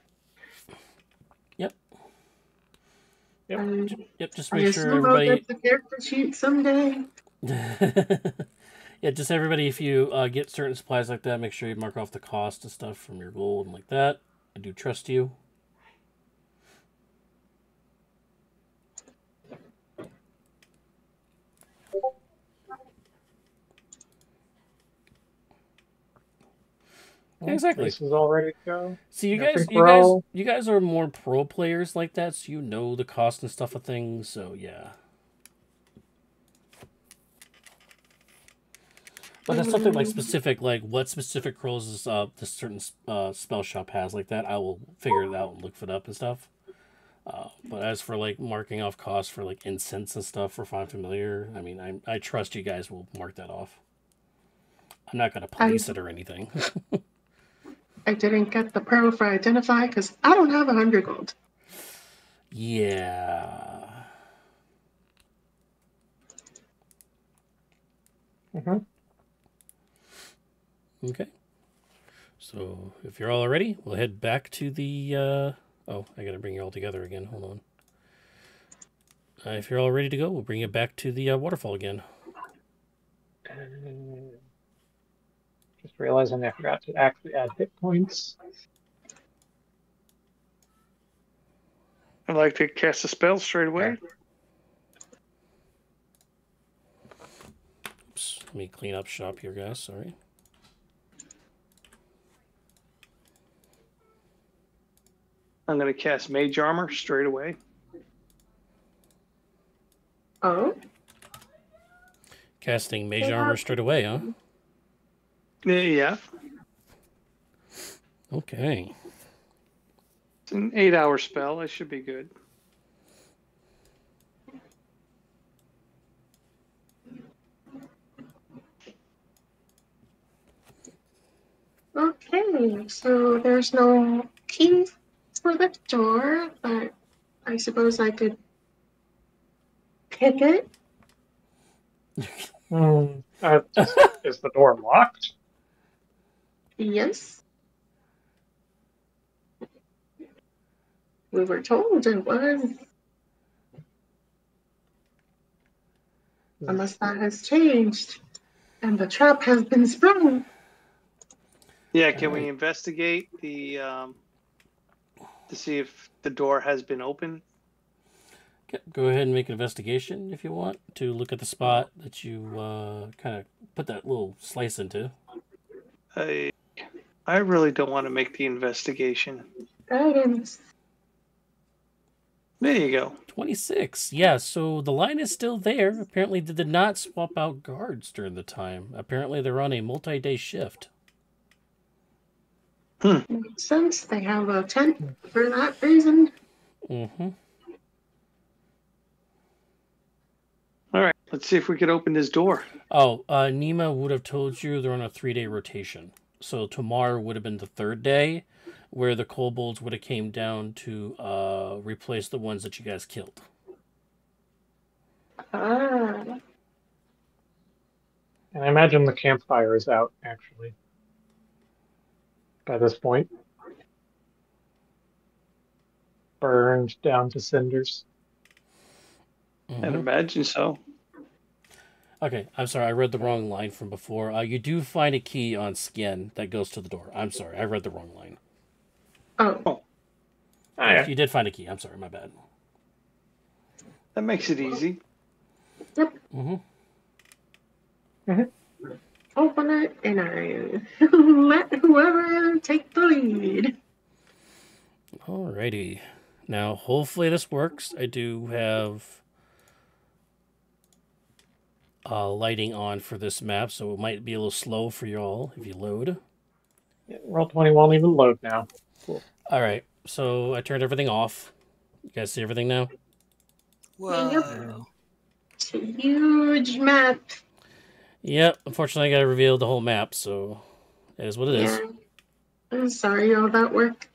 Yep. Just make sure everybody. I'll get the character sheet someday. Just everybody. If you get certain supplies like that, make sure you mark off the cost of stuff from your gold and like that. I do trust you. Exactly. This is all ready to go. So you guys are more pro players like that, so you know the cost and stuff of things. So yeah. But that's something like specific, like what specific rolls is the certain spell shop has like that. I will figure it out and look it up and stuff. But as for like marking off costs for like incense and stuff for Find Familiar, I mean, I trust you guys will mark that off. I'm not gonna police it or anything. I didn't get the pearl for identify because I don't have 100 gold. Yeah. Okay. So if you're all ready, we'll head back to the. Oh, I gotta bring you all together again. Hold on. If you're all ready to go, we'll bring you back to the waterfall again. Just realizing I forgot to actually add hit points. I'd like to cast a spell straight away. Oops, let me clean up shop here, guys. Sorry. I'm going to cast Mage Armor straight away. Oh? Casting Mage Armor straight away, huh? Yeah. Okay. It's an 8-hour spell. I should be good. Okay, so there's no key for the door, but I suppose I could pick it. Is the door locked? Yes. We were told it was. Unless that has changed. And the trap has been sprung. Yeah, can we investigate the to see if the door has been opened? Okay, go ahead and make an investigation if you want to look at the spot that you kind of put that little slice into. I really don't want to make the investigation. Guidance. There you go. 26. Yeah, so the line is still there. Apparently they did not swap out guards during the time. Apparently they're on a multi-day shift. Makes sense. They have a tent for that reason. All right. Let's see if we could open this door. Oh, Nima would have told you they're on a 3-day rotation. So tomorrow would have been the 3rd day where the kobolds would have came down to replace the ones that you guys killed. Ah. And I imagine the campfire is out, actually, by this point. Burned down to cinders. I'd imagine so. Okay, I'm sorry. I read the wrong line from before. You do find a key on Shien that goes to the door. I'm sorry. I read the wrong line. Oh. Oh, yeah. You did find a key. I'm sorry, my bad. That makes it easy. Yep. Mm-hmm. Mm-hmm. Open it and I let whoever take the lead. Alrighty. Now, hopefully this works. I do have lighting on for this map, so it might be a little slow for y'all if you load. Yeah, Roll 20 won't even load now. Cool. All right, so I turned everything off. You guys see everything now? Whoa. It's a huge map. Yep, unfortunately I got to reveal the whole map, so it is what it is. I'm sorry all that worked.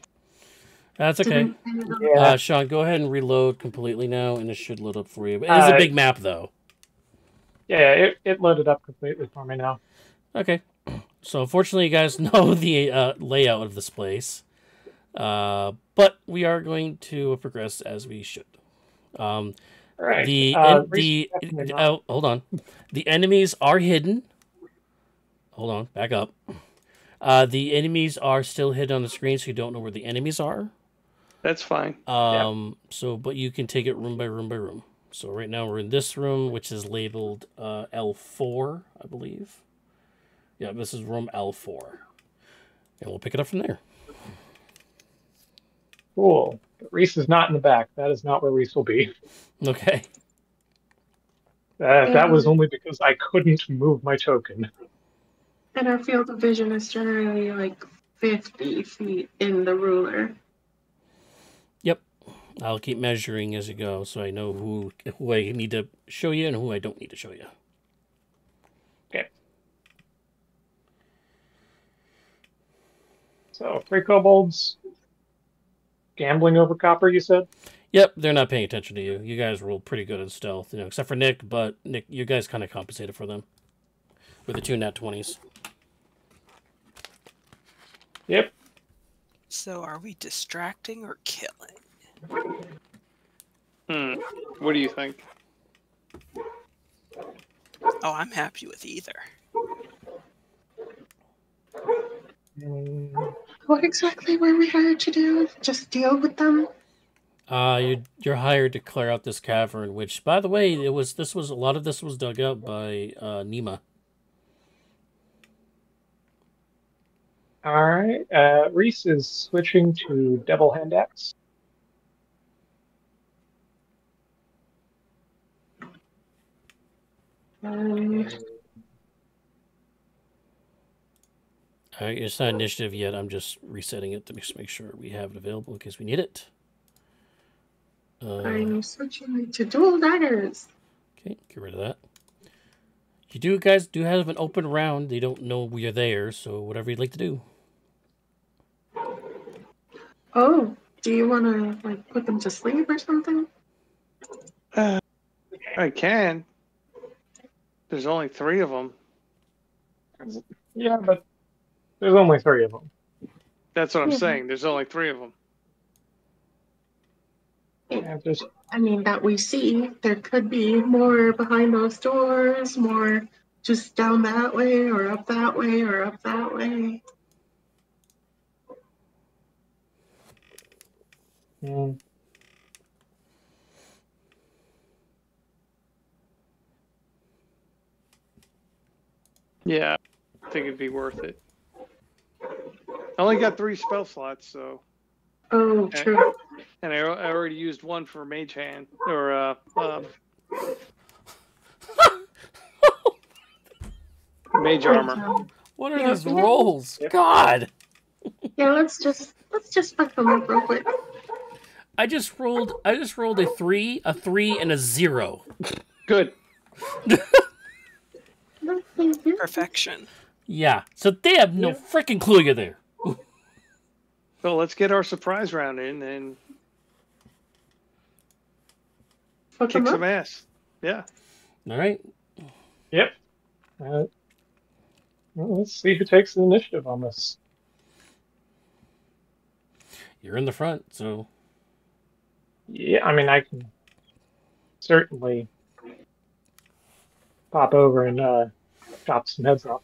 That's okay. Yeah. Sean, go ahead and reload completely now, and it should load up for you. It is a big map, though. Yeah, it loaded up completely for me now. Okay. So, unfortunately, you guys know the layout of this place. But we are going to progress as we should. All right. Hold on. The enemies are hidden. Hold on. Back up. The enemies are still hidden on the screen, so you don't know where the enemies are. That's fine. Yep. So, but you can take it room by room by room. So right now we're in this room, which is labeled L4, I believe. Yeah, this is room L4. And we'll pick it up from there. Cool. But Reese is not in the back. That is not where Reese will be. Okay. That was only because I couldn't move my token. And our field of vision is generally like 50 feet in the ruler. Yep. I'll keep measuring as you go, so I know who I need to show you and who I don't need to show you. Okay. So, 3 kobolds gambling over copper, you said? Yep, they're not paying attention to you. You guys rolled pretty good in stealth, you know, except for Nick, but Nick, you guys kind of compensated for them with the 2 nat 20s. Yep. So, are we distracting or killing? What do you think? Oh, I'm happy with either. What exactly were we hired to do? Just deal with them? You're hired to clear out this cavern, which, by the way, a lot of this was dug up by Nima. All right. Reese is switching to double hand axe. Alright, it's not initiative yet. I'm just resetting it to make sure we have it available in case we need it. I'm switching to dual daggers. Okay, get rid of that. You guys do have an open round. They don't know we are there, so whatever you'd like to do. Oh, do you want to like put them to sleep or something? I can. There's only 3 of them. Yeah, but there's only 3 of them. That's what I'm saying. There's only 3 of them. Yeah, I mean, that we see, there could be more behind those doors, more just down that way or up that way or up that way. Yeah. Yeah, I think it'd be worth it. I only got 3 spell slots, so. Oh, true. And I already used 1 for Mage Hand, or, Mage Armor. What are those rolls? Yep. God! Yeah, let's just fuck them up real quick. I just rolled a 3, and a 0. Good. Perfection. Yeah. So they have no freaking clue you're there. So let's get our surprise round in and kick some ass. Yeah. All right. Yep. Well, let's see who takes the initiative on this. You're in the front, so. Yeah, I mean, I can certainly pop over and chop some heads off.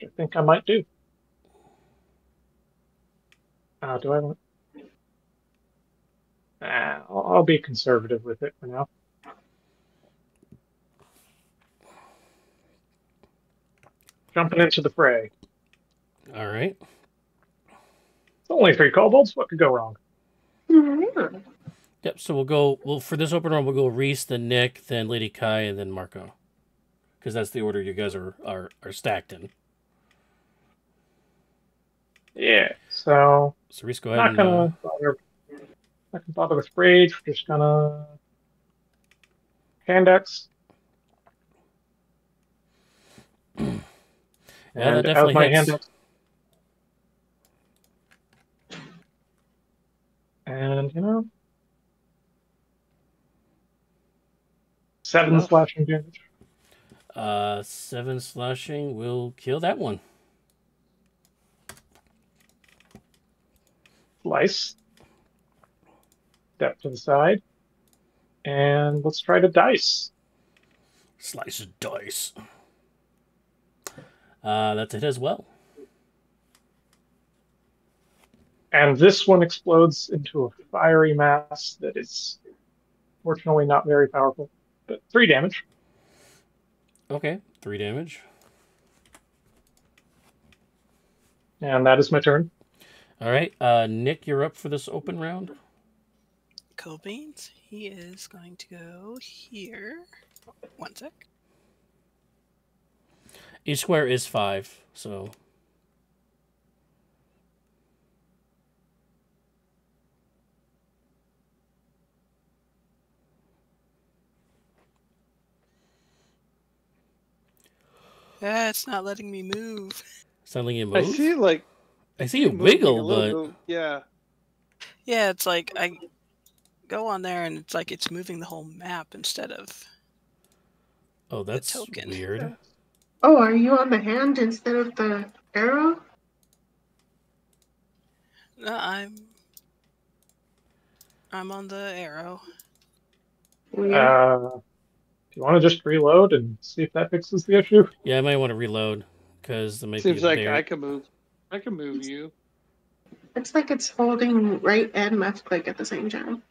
I think I might do. Do I want... I'll be conservative with it for now. Jumping into the fray. All right. It's only 3 kobolds. What could go wrong? Mm-hmm. Yep. So we'll go. Well, for this open round, we'll go Reese, then Nick, then Lady Kai, and then Marco, because that's the order you guys are stacked in. Yeah. So. So Reese, go ahead. Not gonna bother. Not gonna bother with rage. We're just gonna hand X. Yeah, that definitely hits. And, you know, 7 slashing damage. 7 slashing will kill that one. Slice. Step to the side. And let's try to dice. Slice of dice. That's it as well. And this one explodes into a fiery mass that is fortunately not very powerful. But 3 damage. Okay, 3 damage. And that is my turn. All right, Nick, you're up for this open round. Cool beans. He is going to go here. One sec. Each square is 5, so... It's not letting me move. It's not letting you move? I see, like... I see you wiggle, but... Bit. Yeah. Yeah, it's like, I go on there, and it's like it's moving the whole map instead of... Oh, that's weird. Yeah. Oh, are you on the hand instead of the arrow? No, I'm on the arrow. Do you want to just reload and see if that fixes the issue? Yeah, I might want to reload because the seems like there. I can move you. It's like it's holding right and left click at the same time.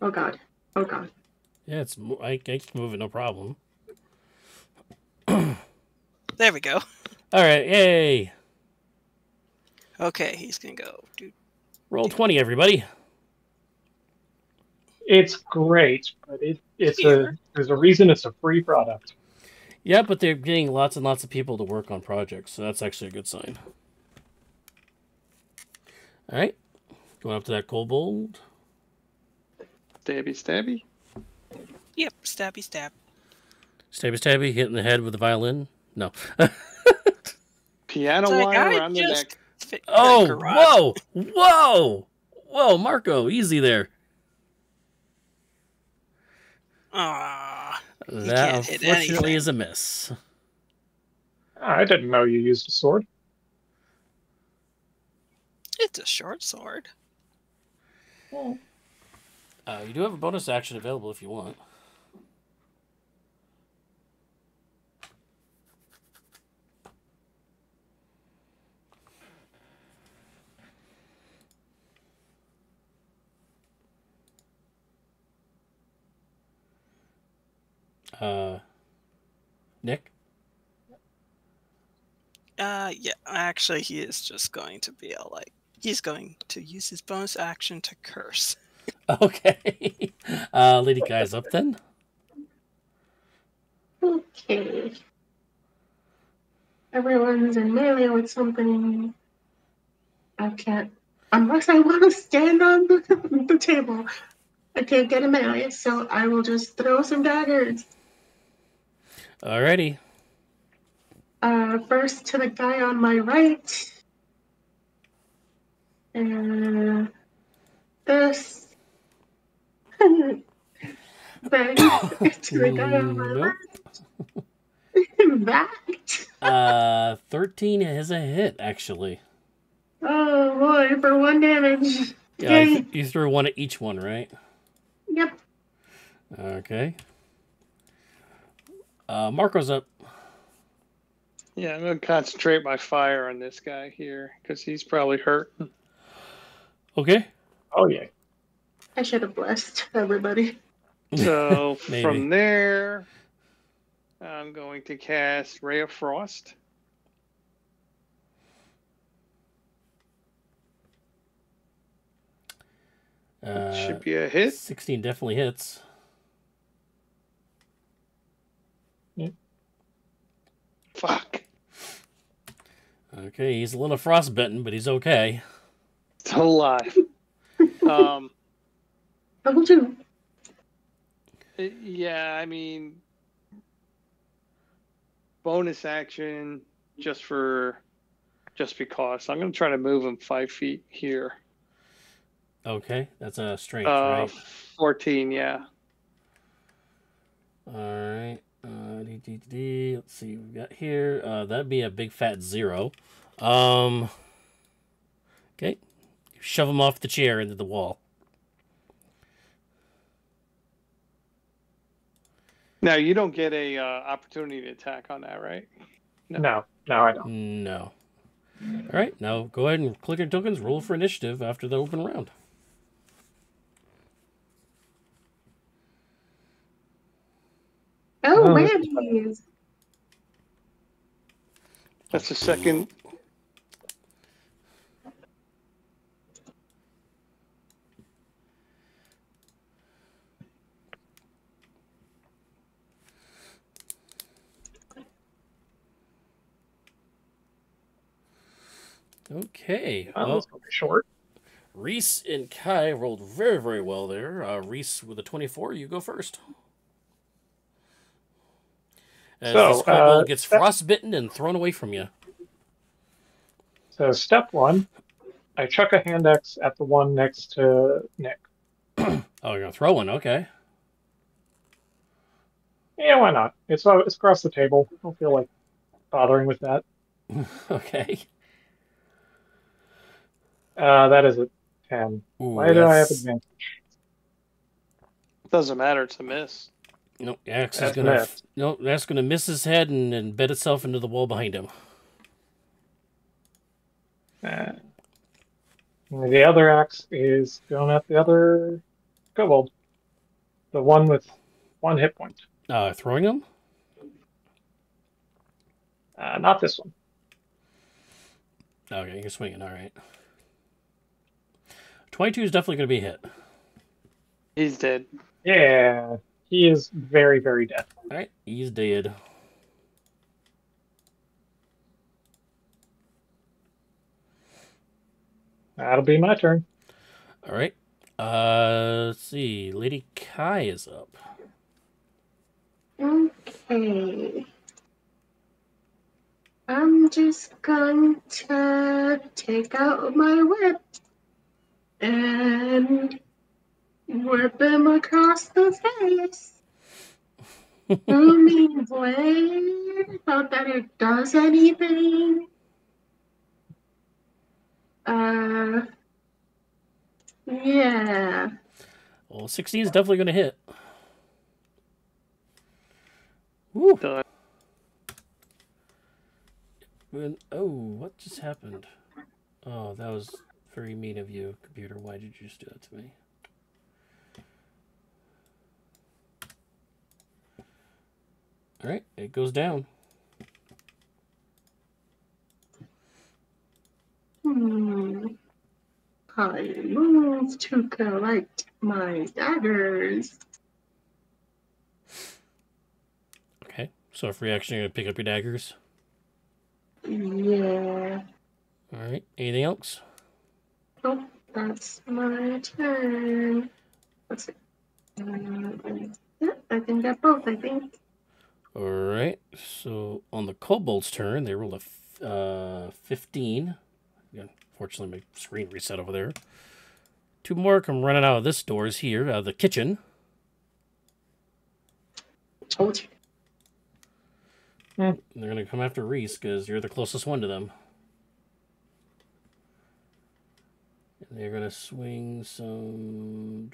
Oh god! Oh god! Yeah, it's I can move it, no problem. There we go. All right, yay! Okay, he's gonna go. Dude. Roll 20, everybody. It's great, but there's a reason it's a free product. Yeah, but they're getting lots and lots of people to work on projects, so that's actually a good sign. All right, going up to that kobold. Stabby, stabby. Yep, stabby stab. Stabby stabby, hitting the head with the violin. No. Piano like wire around the neck. Oh, whoa, whoa, whoa, Marco, easy there. Ah, that unfortunately is a miss. I didn't know you used a sword. It's a short sword. Well, you do have a bonus action available if you want. Nick? Yeah, actually, he is just going to be all like, he's going to use his bonus action to curse. Okay. Lady Guy's up then. Okay. Everyone's in melee with something. I can't, unless I want to stand on the table. I can't get a melee, so I will just throw some daggers. Alrighty. First to the guy on my right. This. Then to the guy on my left. That. 13 is a hit, actually. Oh boy, for 1 damage. Yeah, you threw 1 at each one, right? Yep. Okay. Marco's up. Yeah, I'm going to concentrate my fire on this guy here because he's probably hurt. Okay. Oh, yeah. I should have blessed everybody. So from there, I'm going to cast Ray of Frost. It should be a hit. 16 definitely hits. Yeah. Fuck. Okay, he's a little frostbitten, but he's okay. Still alive. Level 2. Yeah, I mean, bonus action just because. I'm going to try to move him 5 feet here. Okay, that's a strength, right? 14, yeah. All right. Let's see what we got here. That'd be a big fat 0. Okay. Shove him off the chair into the wall. Now, you don't get an opportunity to attack on that, right? No. No, I don't. No. All right, now go ahead and click your tokens. Roll for initiative after the open round. Oh, whammies. That's the second. Okay. Well, short. Reese and Kai rolled very, very well there. Reese with a 24. You go first. As this Crumble gets frostbitten and thrown away from you. So step one, I chuck a hand axe at the one next to Nick. Oh, you're going to throw one. Okay. Yeah, why not? It's across the table. I don't feel like bothering with that. Okay. That is a 10. Ooh, why do I have advantage? Doesn't matter. It's a miss. Nope, axe is gonna. Nope, that's gonna miss his head and embed itself into the wall behind him. The other axe is going at the other kobold, the one with 1 hit point. Throwing him. Not this one. Okay, you're swinging. All right. 22 is definitely going to be hit. He's dead. Yeah, he is very, very dead. All right, he's dead. That'll be my turn. All right. Let's see. Lady Kai is up. Okay. I'm just going to take out my whip and whip him across the face. I mean, boy, not that it does anything. Yeah. Well, 16 is definitely going to hit. Woo. Oh, what just happened? Oh, that was very mean of you, computer. Why did you just do that to me? All right, it goes down. I move to collect my daggers. Okay, so for reaction, you're going to pick up your daggers? Yeah. All right, anything else? Oh, that's my turn. Let's see. I think that's both, I think. All right. So on the kobold's turn, they rolled a 15. Again, fortunately, my screen reset over there. 2 more come running out of this door is here, out of the kitchen. Told you. And they're going to come after Reese because you're the closest one to them. They're going to swing some...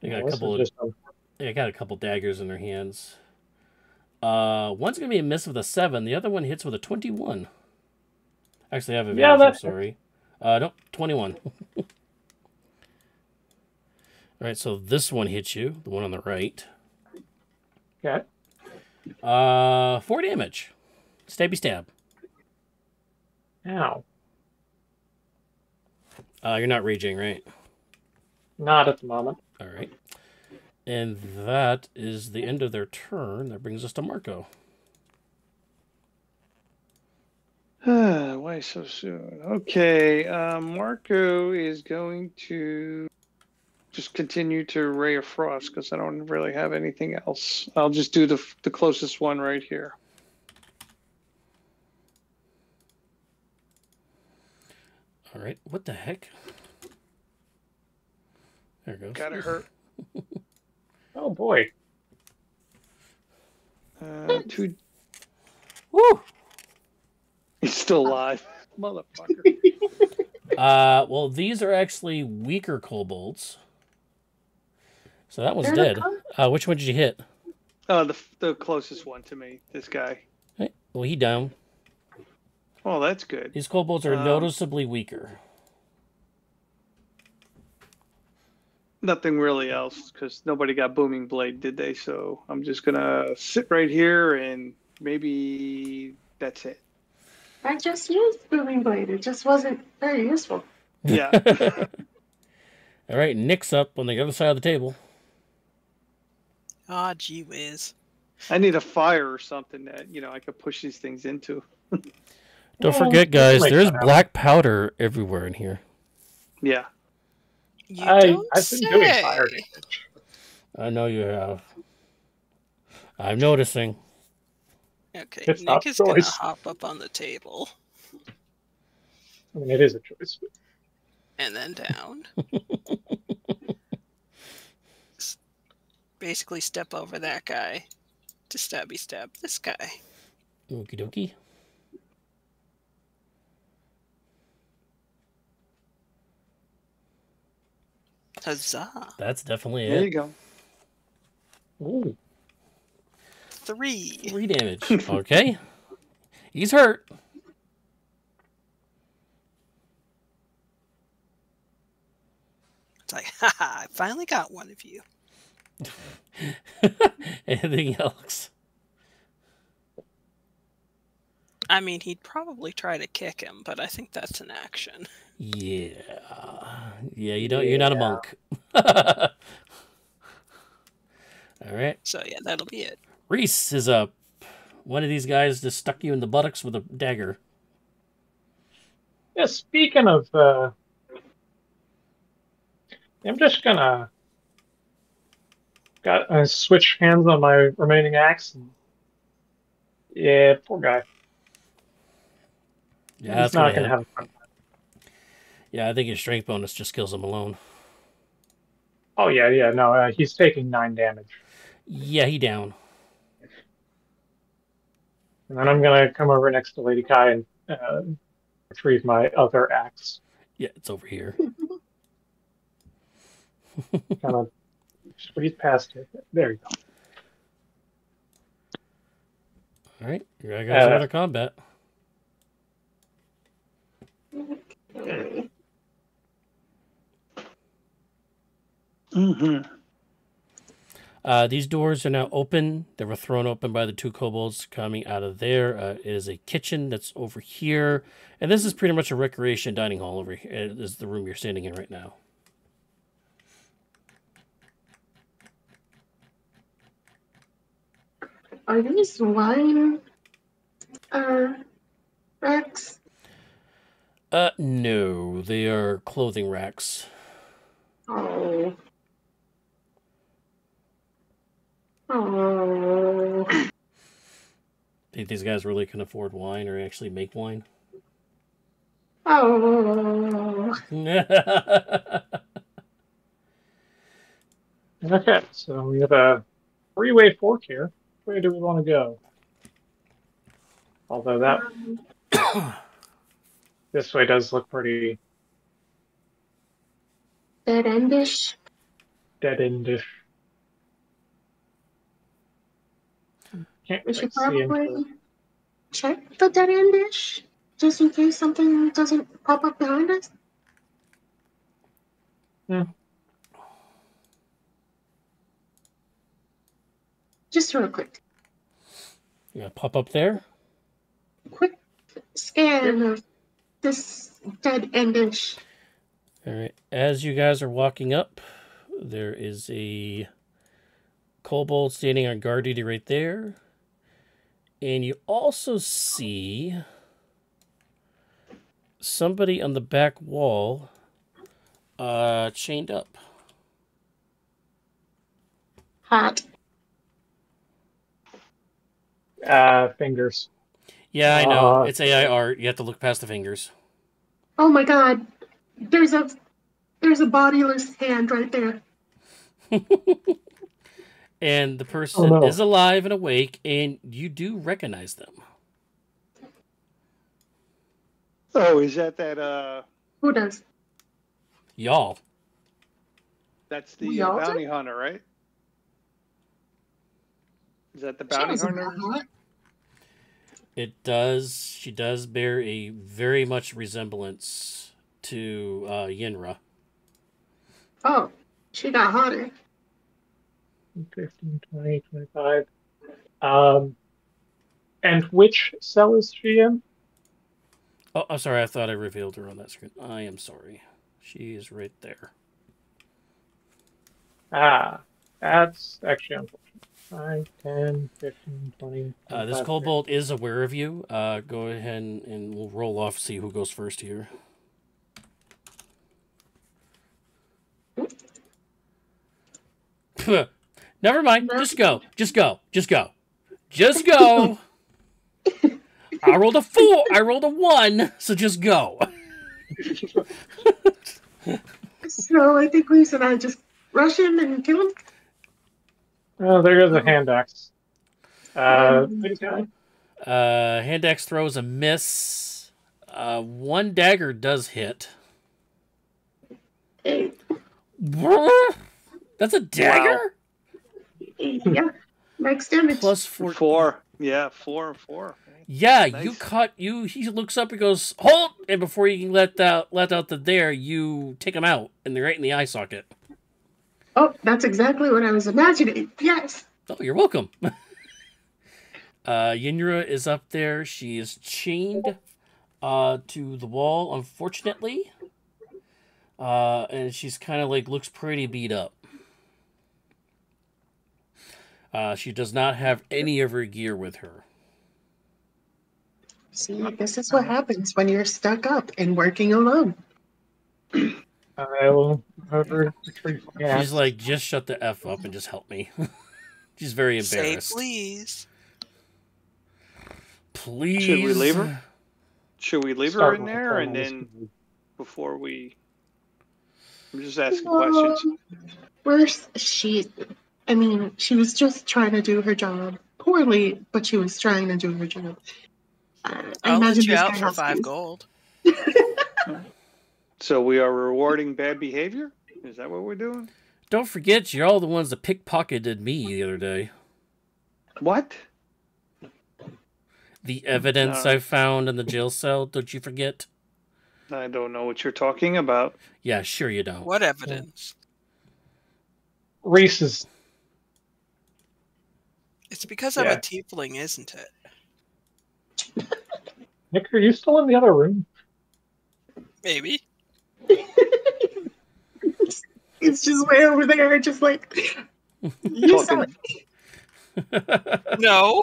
They got a couple of... I got a couple daggers in their hands. One's going to be a miss with a 7. The other one hits with a 21. Actually, I have advantage. Yeah, I'm sorry. Nope, 21. All right, so this one hits you. The one on the right. Okay. 4 damage. Stabby stab. Ow. You're not raging, right? Not at the moment. All right. And that is the end of their turn. That brings us to Marco. Why so soon? Okay, Marco is going to just continue to Ray of Frost because I don't really have anything else. I'll just do the closest one right here. All right, what the heck? There it goes. Gotta hurt. Oh boy. 2. Woo! He's still alive, motherfucker. Well, these are actually weaker kobolds. So that one's dead. Which one did you hit? The closest one to me. This guy. Right. Well, he down. Oh, that's good. These kobolds are noticeably weaker. Nothing really else, because nobody got Booming Blade, did they? So I'm just going to sit right here, and maybe that's it. I just used Booming Blade. It just wasn't very useful. Yeah. All right, Nick's up on the other side of the table. Ah, oh, gee whiz. I need a fire or something that, you know, I could push these things into. Don't forget, guys, there's black powder everywhere in here. Yeah. I've been doing fire damage. I know you have. I'm noticing. Okay, it's Nick is going to hop up on the table. I mean, it is a choice. And then down. Basically step over that guy to stabby stab this guy. Okie dokie. Huzzah. That's definitely it. There you go. Ooh. 3. 3 damage. Okay. He's hurt. It's like, haha, I finally got one of you. Anything else? I mean, he'd probably try to kick him, but I think that's an action. Yeah. Yeah, you don't, you're not a monk. All right. So, yeah, that'll be it. Reese is up. One of these guys just stuck you in the buttocks with a dagger. Yeah, speaking of... I'm just going to switch hands on my remaining axe. And... yeah, poor guy. Yeah, that's not going to have a fun time. Yeah, I think his strength bonus just kills him alone. Oh, yeah, yeah. No, he's taking 9 damage. Yeah, he down. And then I'm going to come over next to Lady Kai and retrieve my other axe. Yeah, it's over here. Kind of squeeze past it. There you go. All right. Here I got another combat. Okay. Mm-hmm. These doors are now open. They were thrown open by the 2 kobolds coming out of there. It is a kitchen that's over here, and this is pretty much a recreation dining hall over here. It is the room you're standing in right now. Are these wine racks? No, they are clothing racks. Oh. Oh. Think these guys really can afford wine or actually make wine? Oh. Okay, so we have a 3-way fork here. Where do we want to go? Although that... this way does look pretty dead endish. We should probably check the dead end-ish, just in case something doesn't pop up behind us. Yeah. Just real quick. You gonna pop up there? Quick scan of this dead end-ish. All right. As you guys are walking up, there is a kobold standing on guard duty right there. And you also see somebody on the back wall chained up. Hot. Fingers. Yeah, I know. It's AI art. You have to look past the fingers. Oh my god. There's a bodiless hand right there. And the person is alive and awake, and you do recognize them. Oh, is that... Who does? Y'all. That's the bounty hunter, right? Is that the bounty hunter? It does. She does bear a very much resemblance to Yenra. Oh, she got hotter. 15, 20, 25. And which cell is she in? Oh, I'm sorry. I thought I revealed her on that screen. I am sorry. She is right there. Ah, that's actually unfortunate. 5, 10, 15, 20. This kobold is aware of you. Go ahead and we'll roll off, see who goes first here. Never mind. Just go. Just go. Just go. Just go. I rolled a 4. I rolled a 1. So just go. So I think we should just rush him and kill him. Oh, there goes a hand axe. Hand axe throws a miss. One dagger does hit. Hey. That's a dagger? Wow. Yeah, max damage. Plus 4. Yeah, 4 and 4. Yeah, nice. He looks up and goes, "Hold!" And before you can let out the dare, you take him out, and they're right in the eye socket. Oh, that's exactly what I was imagining. Yes. Oh, you're welcome. Yenra is up there. She is chained to the wall, unfortunately, and she's kind of like looks pretty beat up. She does not have any of her gear with her. See, this is what happens when you're stuck up and working alone. I will over. She's like, just shut the F up and just help me. She's very embarrassed. Say please. Please. Should we leave her? In there? And then before we... I'm just asking questions. Where's she... I mean, she was just trying to do her job poorly, but she was trying to do her job. I'll let you out for 5 gold. So we are rewarding bad behavior? Is that what we're doing? Don't forget, you're all the ones that pickpocketed me the other day. What? The evidence I found in the jail cell, don't you forget? I don't know what you're talking about. Yeah, sure you don't. What evidence? Reese's. It's because I'm a tiefling, isn't it? Nick, are you still in the other room? Maybe. It's just way over there, just like... You saw it. No.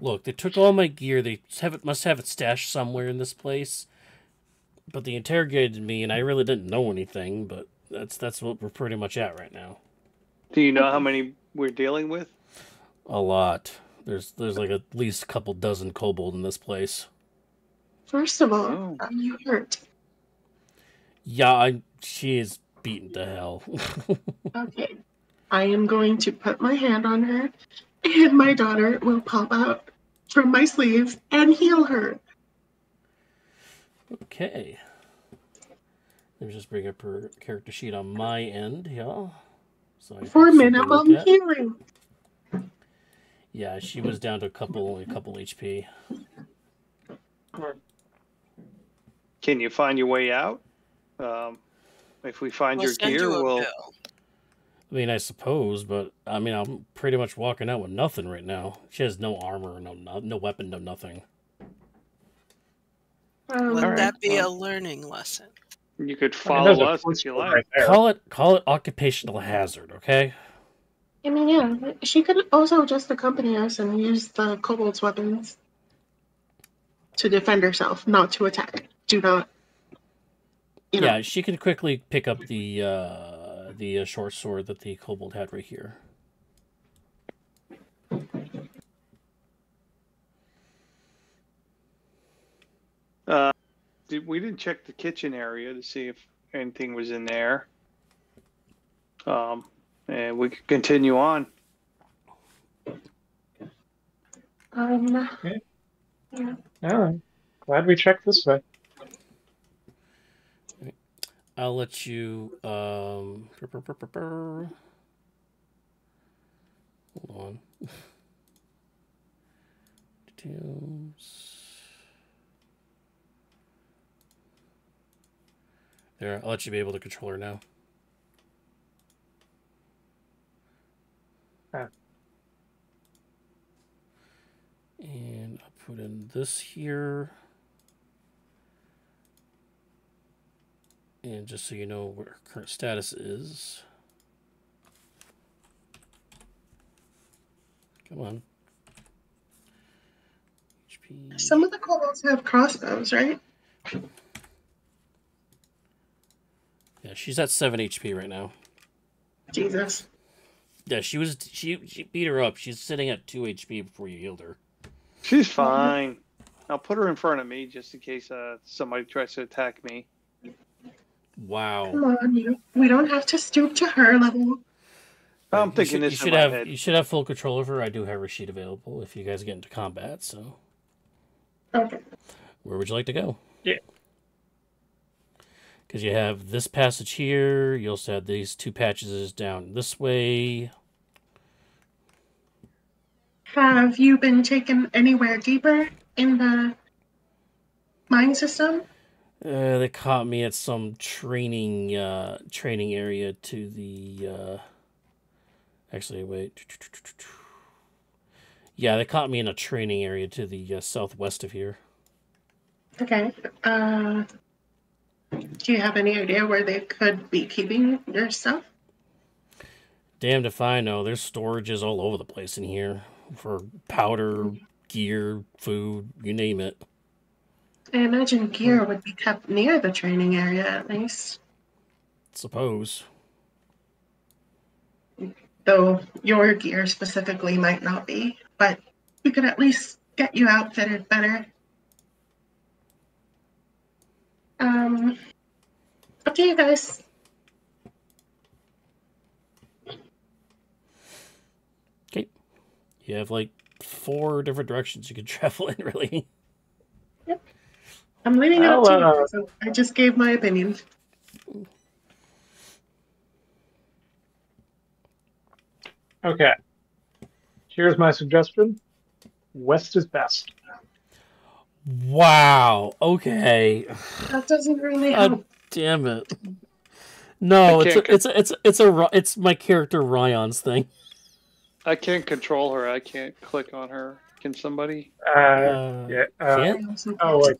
Look, they took all my gear. They must have it stashed somewhere in this place. But they interrogated me, and I really didn't know anything, but... That's what we're pretty much at right now. Do you know how many we're dealing with? A lot. There's like at least a couple dozen kobold in this place. First of all, are you hurt? Yeah, she is beaten to hell. Okay. I am going to put my hand on her, and my daughter will pop out from my sleeve and heal her. Okay. Let me just bring up her character sheet on my end, y'all. So for minimum healing. Yeah, she was down to a couple HP. Can you find your way out? If we find your gear, we'll... I mean, I suppose, but I mean, I'm pretty much walking out with nothing right now. She has no armor, no weapon, no nothing. Would that be a learning lesson? You could follow us if you like. Call it occupational hazard, okay? I mean, yeah, she could also just accompany us and use the kobold's weapons to defend herself, not to attack. Do not. Yeah, she can quickly pick up the short sword that the kobold had right here. We didn't check the kitchen area to see if anything was in there. And we could continue on. Okay. Yeah. All right. Glad we checked this way. I'll let you. Hold on. Details. There, I'll let you be able to control her now. Ah. And I'll put in this here. And just so you know what her current status is. Come on. HP. Some of the kobolds have crossbows, right? Yeah, she's at 7 HP right now. Jesus. Yeah, she beat her up. She's sitting at 2 HP before you healed her. She's fine. I'll put her in front of me just in case somebody tries to attack me. Wow. Come on, we don't have to stoop to her level. I'm thinking this in my head. You should have full control over her. I do have her sheet available if you guys get into combat, so. Okay. Where would you like to go? Yeah. Because you have this passage here. You also have these two patches down this way. Have you been taken anywhere deeper in the mine system? They caught me at some training area to the... Actually, wait. Yeah, they caught me in a training area to the southwest of here. Okay. Do you have any idea where they could be keeping their stuff? Damned if I know. There's storages all over the place in here for powder, gear, food, you name it. I imagine gear would be kept near the training area, at least. Suppose. Though your gear specifically might not be, but we could at least get you outfitted better. Up to you guys. Okay. You have like 4 different directions you can travel in, really. Yep. I'm leaving it up to you, so I just gave my opinion. Okay. Here's my suggestion. West is best. Wow. Okay. That doesn't really help. Damn it. No, it's my character Ryan's thing. I can't control her. I can't click on her. Can somebody? Yeah. Oh, wait.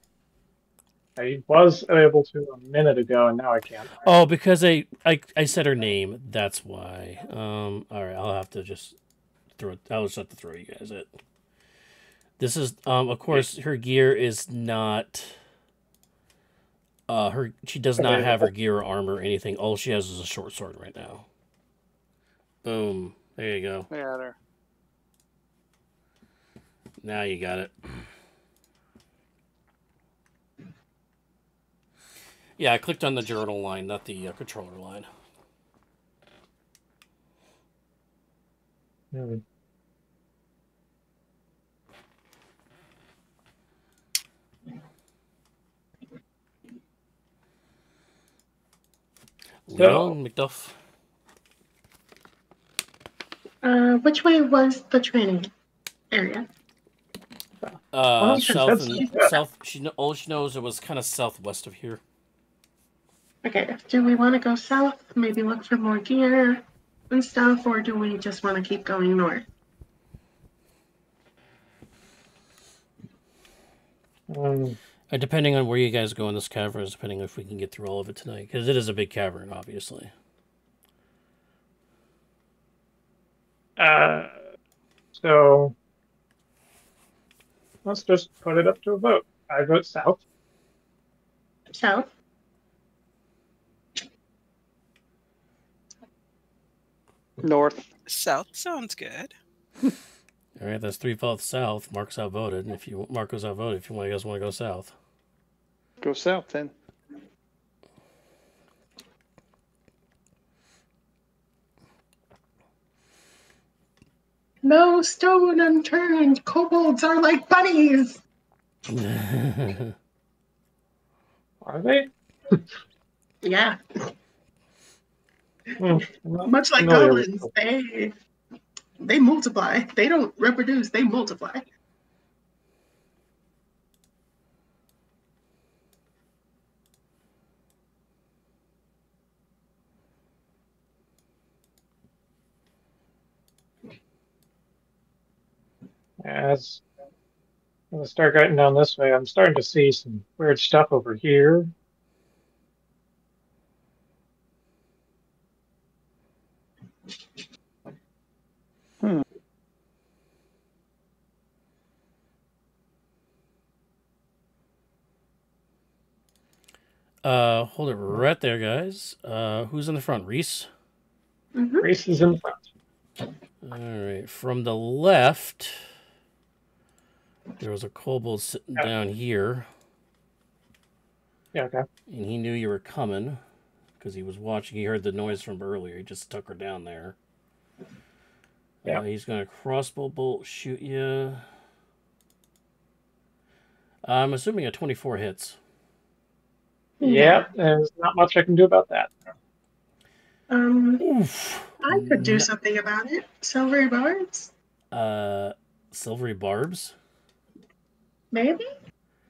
I was able to a minute ago, and now I can't. Oh, because I said her name. That's why. All right, I'll have to just throw it. I'll just have to throw you guys it. This is, of course, her gear is not. She does not have her gear or armor or anything. All she has is a short sword right now. Boom! There you go. Yeah, there. Now you got it. Yeah, I clicked on the journal line, not the controller line. Really? Leon McDuff. which way was the training area? South, and, south. All she knows it was kind of southwest of here. Okay, do we want to go south, maybe look for more gear and stuff, or do we just want to keep going north? Depending on where you guys go in this cavern is depending if we can get through all of it tonight, because it is a big cavern, obviously. So let's just put it up to a vote. I vote south. South. North. South sounds good. All right, that's 3 votes south. Mark's outvoted, and if you Marco's outvoted, if you want, you guys want to go south. Go south then. No stone unturned. Kobolds are like bunnies. Are they? Yeah. Much like goblins, they multiply. They don't reproduce. They multiply. As I start getting down this way, I'm starting to see some weird stuff over here. Hold it right there, guys. Who's in the front? Reese? Mm-hmm. Reese is in the front. Alright, from the left, there was a kobold sitting down here. Yeah, okay. And he knew you were coming because he was watching. He heard the noise from earlier. He just stuck her down there. Yeah. He's going to crossbow bolt shoot you. I'm assuming a 24 hits. Yeah, there's not much I can do about that. I could do something about it. Silvery barbs? Silvery barbs? Maybe?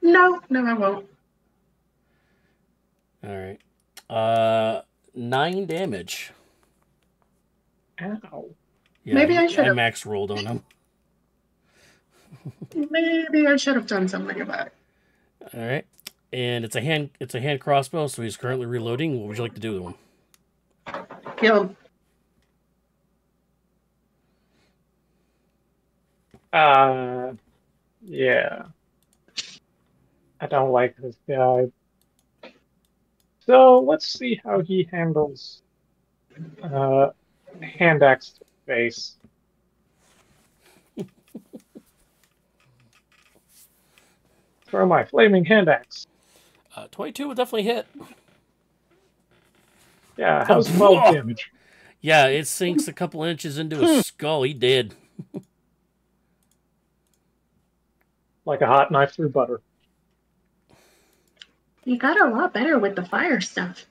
No, I won't. All right. 9 damage. Ow. Yeah, maybe I should have. Max rolled on him. Maybe I should have done something about it. All right. And it's a hand crossbow, so he's currently reloading. What would you like to do with him? Kill him. Yeah. I don't like this guy. So let's see how he handles hand axe to the face. Throw my flaming hand axe. 22 would definitely hit. Yeah, how's 12 damage? Yeah, it sinks a couple inches into his skull. He dead. Like a hot knife through butter. You got a lot better with the fire stuff.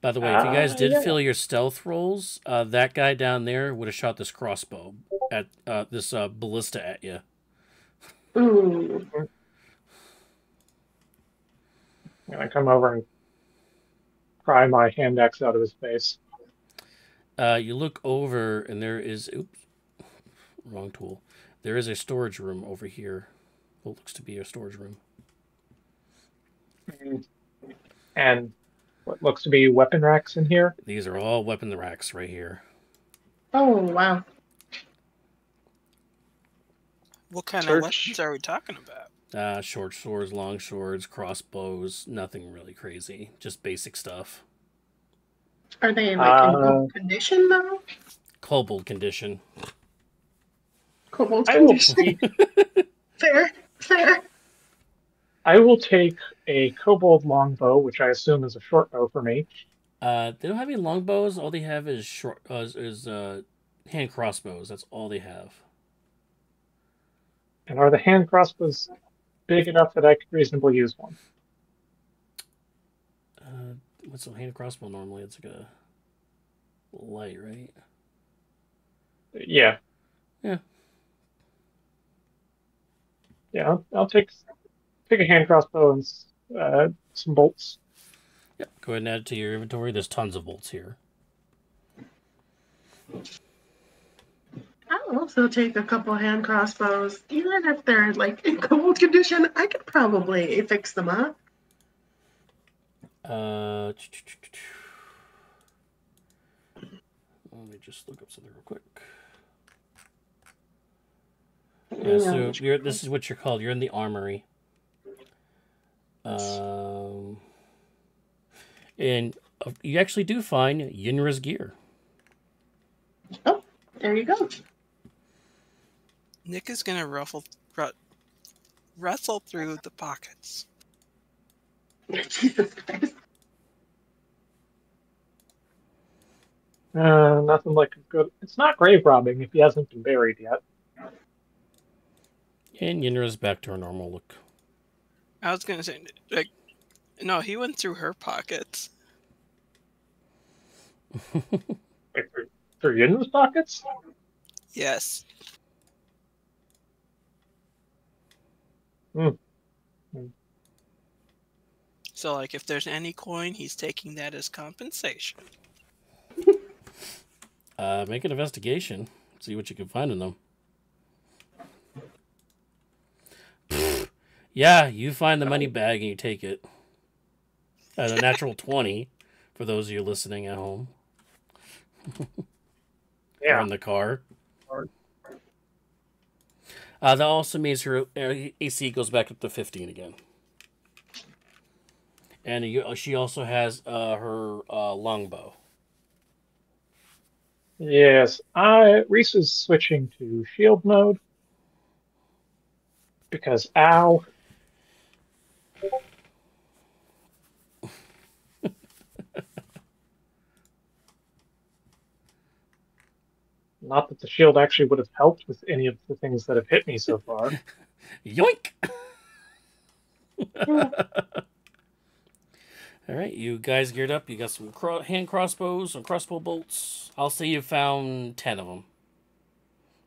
By the way, if you guys did fail your stealth rolls, that guy down there would have shot this crossbow at this ballista at you. Ooh. I'm going to come over and pry my hand axe out of his face. You look over, and there is... Oops. Wrong tool. There is a storage room over here. What looks to be a storage room. And what looks to be weapon racks in here? These are all weapon racks right here. Oh, wow. What kind of weapons are we talking about? Short swords, long swords, crossbows, nothing really crazy. Just basic stuff. Are they like in good condition, though? Kobold condition. Kobold condition. Fair. I will take a kobold longbow, which I assume is a short bow for me. They don't have any longbows. All they have is short hand crossbows. That's all they have. And are the hand crossbows big enough that I could reasonably use one? What's a hand crossbow normally? It's like a light, right? Yeah. Yeah. Yeah, I'll take a hand crossbow and some bolts. Yep, go ahead and add it to your inventory. There's tons of bolts here. I'll also take a couple hand crossbows. Even if they're like in cold condition, I could probably fix them up. Let me just look up something real quick. Yeah, so you're, this is what you're called. You're in the armory. And you actually do find Yenra's gear. Oh, there you go. Nick is going to wrestle through the pockets. Jesus Christ. Nothing like a good... It's not grave robbing if he hasn't been buried yet. And Yenra's back to her normal look. I was going to say, like, no, he went through her pockets. Wait, through Yenra's pockets? Yes. Hmm. So, like, if there's any coin, he's taking that as compensation. Make an investigation. See what you can find in them. Yeah, you find the money bag and you take it. At a natural 20, for those of you listening at home. Yeah. Or in the car. That also means her AC goes back up to 15 again. And she also has her longbow. Yes, Reese is switching to shield mode. Because, ow. Not that the shield actually would have helped with any of the things that have hit me so far. Yoink! All right, you guys geared up. You got some hand crossbows, some crossbow bolts. I'll say you found 10 of them.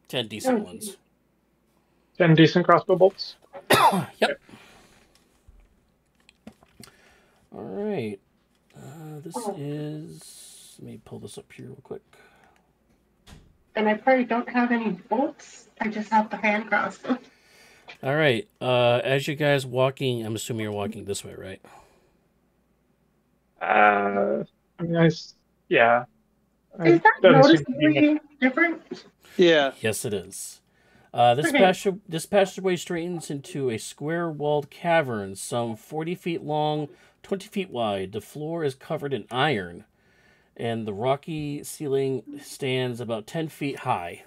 10 decent ones. 10 decent crossbow bolts? Yep. All right. This is... Let me pull this up here real quick. And I probably don't have any bolts. I just have the hand crossbow. All right. As you guys walking... I'm assuming you're walking this way, right? I mean, yeah. Is that noticeably different? Yeah. Yes, it is. This passageway straightens into a square-walled cavern, some 40 feet long, 20 feet wide. The floor is covered in iron, and the rocky ceiling stands about 10 feet high.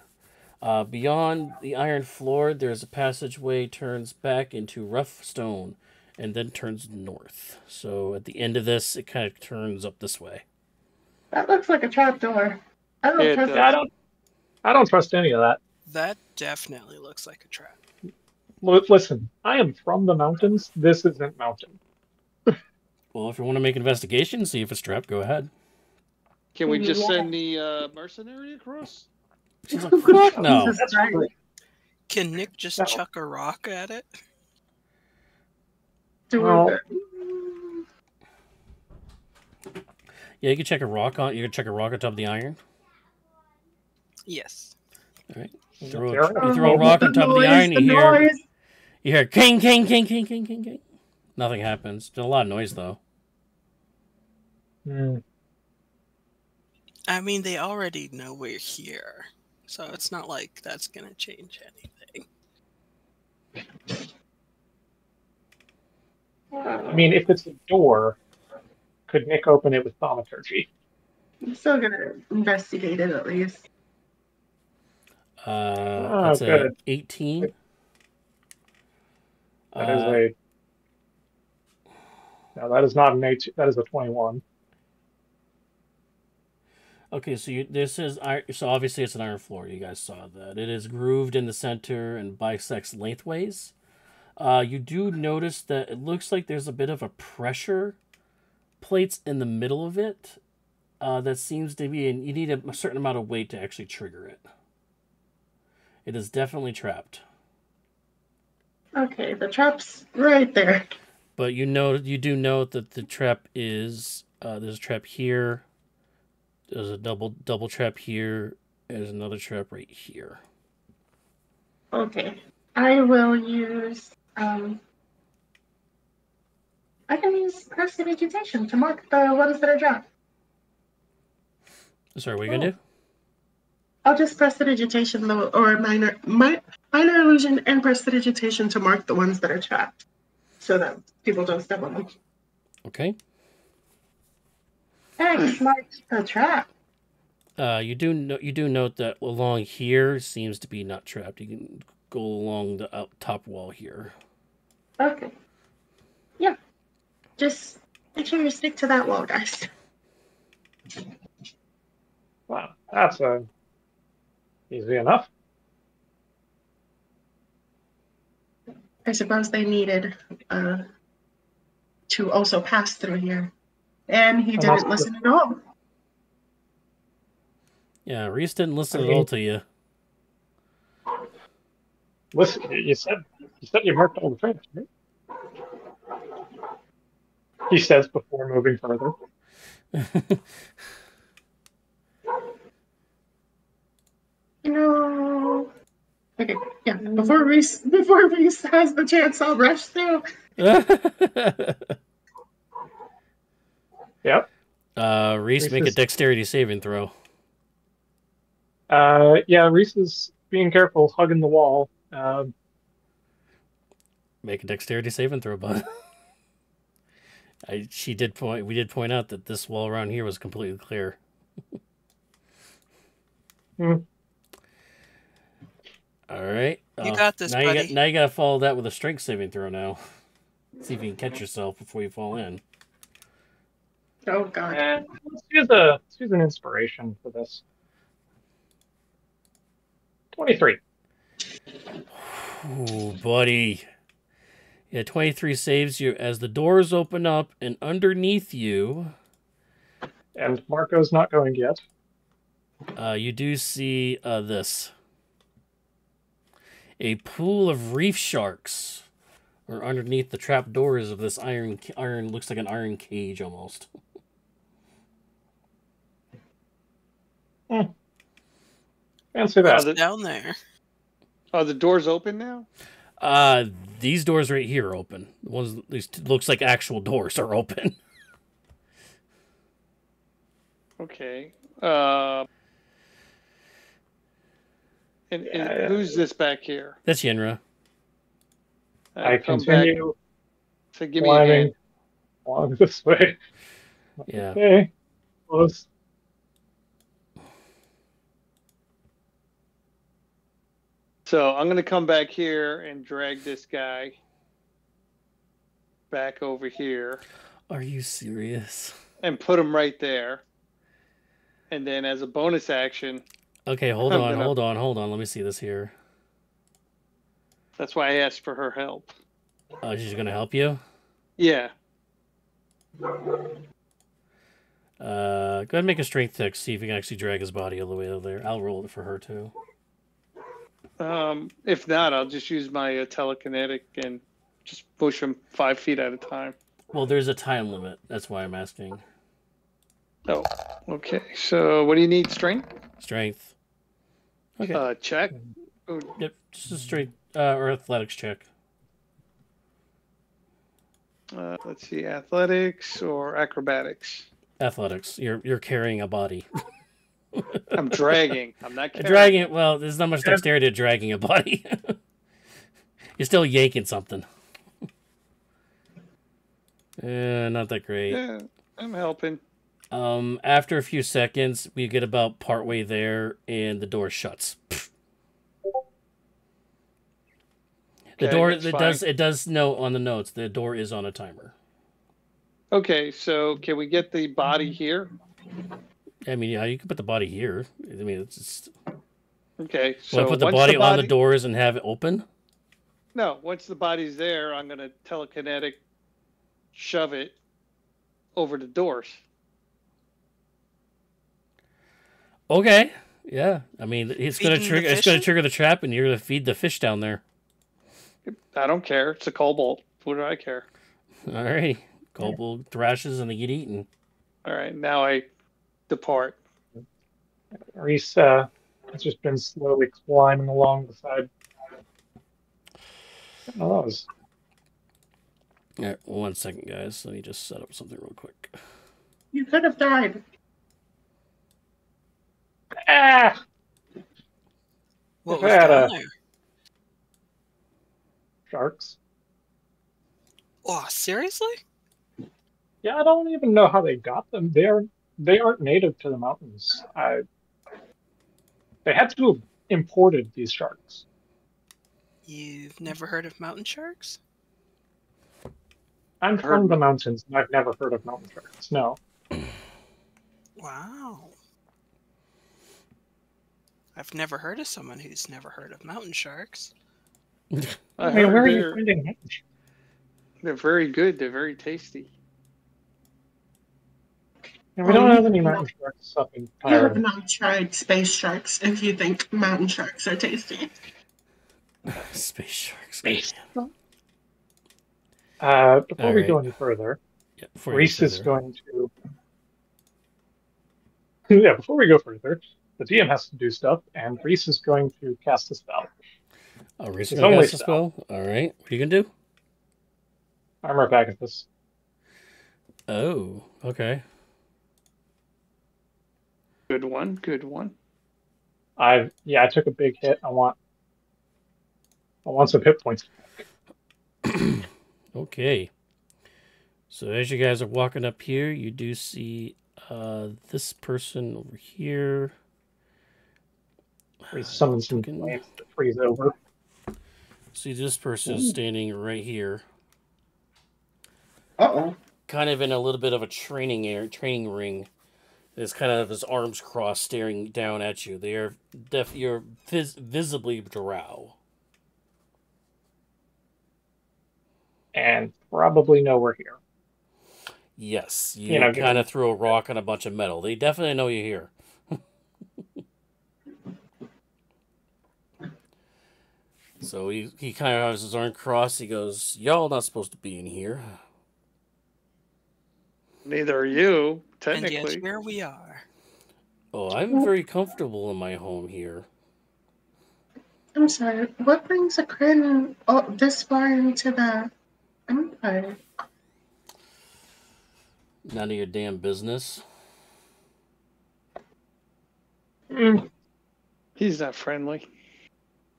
Beyond the iron floor, there is a passageway turns back into rough stone, and then turns north. So at the end of this, it kind of turns up this way. That looks like a trap door. I don't trust any of that. That definitely looks like a trap. Listen, I am from the mountains. This isn't mountain. Well, if you want to make investigation, see if it's trapped, go ahead. Can we just send the mercenary across? She's like, fuck no. Can Nick just chuck a rock at it? Well, yeah, you can check a rock on. You can check a rock on top of the iron. Yes. All right. You throw a rock on top of the iron. You hear king, king, king, king, king, king, king. Nothing happens. Still a lot of noise though. Mm. I mean, they already know we're here, so it's not like that's gonna change anything. I mean, if it's a door, could Nick open it with thaumaturgy? I'm still going to investigate it, at least. That's a 18. That is a... No, that is not an 18. That is a 21. Okay, so this is... So obviously it's an iron floor. You guys saw that. It is grooved in the center and bisects lengthways. You do notice that it looks like there's a bit of a pressure plates in the middle of it that seems to be, and you need a certain amount of weight to actually trigger it. It is definitely trapped. Okay, the trap's right there. But you know, you do note that the trap is there's a trap here. There's a double trap here. There's another trap right here. Okay, I will use. I can use prestidigitation to mark the ones that are dropped. Sorry, what are you gonna do? I'll just prestidigitation or minor illusion and prestidigitation to mark the ones that are trapped, so that people don't step on them. Okay. X marks the trap. You do note that along here seems to be not trapped. You can go along the top wall here. Okay. Yeah. Just make sure you stick to that wall, guys. Wow, that's easy enough. I suppose they needed to also pass through here, and he didn't listen at all. Yeah, Reese didn't listen at all to you. Listen, you said you marked all the traps, right? He says before moving further. You know. Okay, yeah. Before Reese has the chance, I'll rush through. Yep. Reese, make a dexterity saving throw. Yeah, Reese is being careful, hugging the wall. Make a dexterity saving throw, bud. We did point out that this wall around here was completely clear. All right. You got this, buddy. Now you got to follow that with a strength saving throw now. See if you can catch yourself before you fall in. Oh, God. Let's use an inspiration for this. 23. Ooh, buddy. Yeah, 23 saves you as the doors open up and underneath you. And Marco's not going yet. You do see this. A pool of reef sharks are underneath the trap doors of this iron looks like an iron cage almost. Fancy that. What's down there? Are the doors open now? These doors right here are open. The ones these looks like actual doors are open. Okay. And who's this back here? That's Yenra. I continue climbing along this way. Yeah. Okay. Close. So I'm going to come back here and drag this guy back over here. Are you serious? And put him right there. And then as a bonus action... Okay, hold on. Let me see this here. That's why I asked for her help. Oh, she's going to help you? Yeah. Go ahead and make a strength check. See if you can actually drag his body all the way over there. I'll roll it for her, too. If not, I'll just use my telekinetic and just push him 5 feet at a time. Well, there's a time limit. That's why I'm asking. Oh, okay. So what do you need? Strength? Strength. Okay. Check? Yep, just a strength or athletics check. Let's see, athletics or acrobatics? Athletics. You're carrying a body. I'm dragging. I'm not carrying. Dragging it. Well, there's not much dexterity to dragging a body. You're still yanking something. Not that great. Yeah, I'm helping. After a few seconds, we get about partway there, and the door shuts. Okay, the door it does note on the notes. The door is on a timer. Okay, so can we get the body here? I mean, yeah, you can put the body here. I mean, it's just... Okay, so want to put the body on the doors and have it open? No, once the body's there, I'm going to telekinetic shove it over the doors. Okay, Yeah, I mean, it's going to trigger. It's going to trigger the trap, and you're going to feed the fish down there. I don't care. It's a kobold. What do I care? All right, kobold thrashes and they get eaten. All right, now I depart. Reese has just been slowly climbing along the side. Oh, was... All right, 1 second, guys. Let me just set up something real quick. You could have died. Ah! What was down there? Sharks. Oh, seriously? Yeah, I don't even know how they got them. They aren't native to the mountains. They had to have imported these sharks. You've never heard of mountain sharks? I'm from the mountains, and I've never heard of mountain sharks. No. Wow. I've never heard of someone who's never heard of mountain sharks. I mean, where are you finding mountain sharks? They're very good. They're very tasty. And we don't have any mountain sharks up in Pyro. You have not tried space sharks if you think mountain sharks are tasty. Space sharks. Space. Before we go any further, Reese is going to... Yeah, before we go further, the DM has to do stuff, and Reese is going to cast a spell. Oh, Reese is going to cast a spell? All right. What are you going to do? Armor of Agathis. Oh, okay. Good one, good one. I took a big hit. I want some hit points. Okay. So as you guys are walking up here, you do see this person over here. Someone's going to freeze over. See, this person is standing right here. Uh-oh. Kind of in a little bit of a training ring. It's kind of his arms crossed, staring down at you. They are you're visibly drow. And probably know we're here. Yes, you know, kind of threw a rock on a bunch of metal. They definitely know you're here. So he kind of has his arm crossed. He goes, "Y'all not supposed to be in here." Neither are you, technically. And yet, here we are. Oh, I'm very comfortable in my home here. I'm sorry. What brings a Kryn this far into the Empire? None of your damn business. Mm. He's not friendly.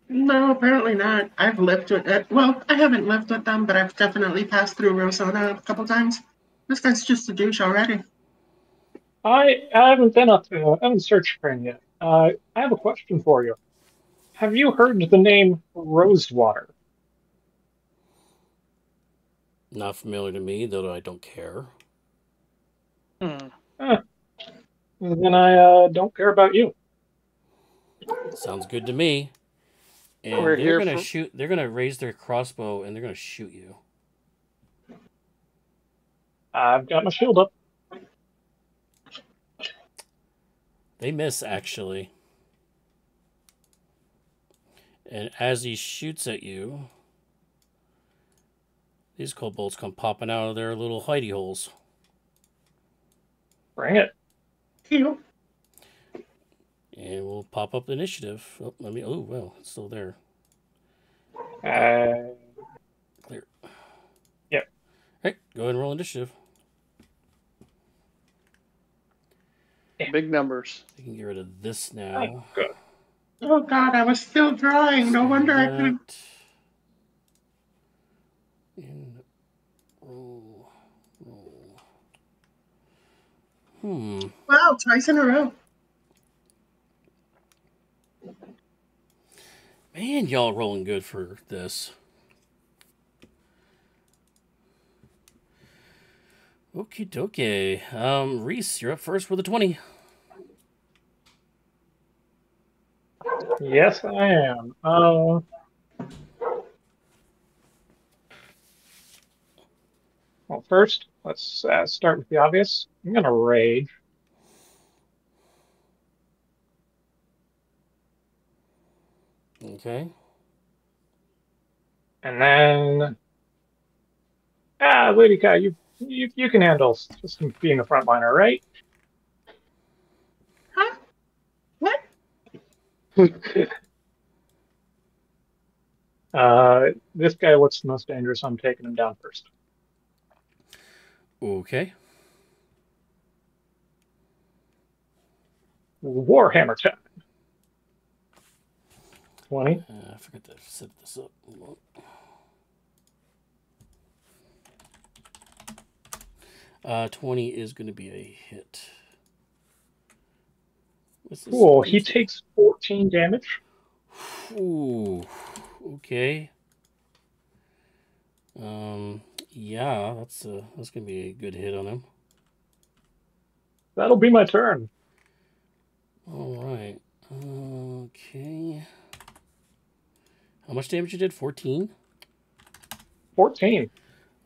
No, apparently not. I've lived with it. Well, I haven't lived with them, but I've definitely passed through Rosona a couple times. This guy's just a douche already. I haven't been up to, I haven't searched for him yet. I have a question for you. Have you heard the name Rosewater? Not familiar to me, though I don't care. Hmm. Then I don't care about you. Sounds good to me. And they're going to shoot. They're going to raise their crossbow and they're going to shoot you. I've got my shield up. They miss, actually. And as he shoots at you, these kobolds come popping out of their little hidey holes. Bring it. Heal. And we'll pop up the initiative. Oh, let me. Oh, well, it's still there. Clear. Yep. All right, go ahead and roll initiative. Big numbers. You can get rid of this now. Oh, good. Oh God, I was still drawing. No wonder I couldn't. And roll. Hmm. Wow, twice in a row. Man, y'all rolling good for this. Okie dokie. Reese, you're up first with a 20. Yes, I am. Well, first, let's start with the obvious. I'm going to rage. Okay. And then, Lady Kai, you can handle just being a frontliner, right? Huh? What? This guy looks the most dangerous, so I'm taking him down first. Okay. Warhammer time. 20. I forgot to set this up. Hold on. 20 is going to be a hit. Cool. He takes 14 damage. Ooh. Okay. Yeah, that's going to be a good hit on him. That'll be my turn. All right. Okay. How much damage you did? 14? 14.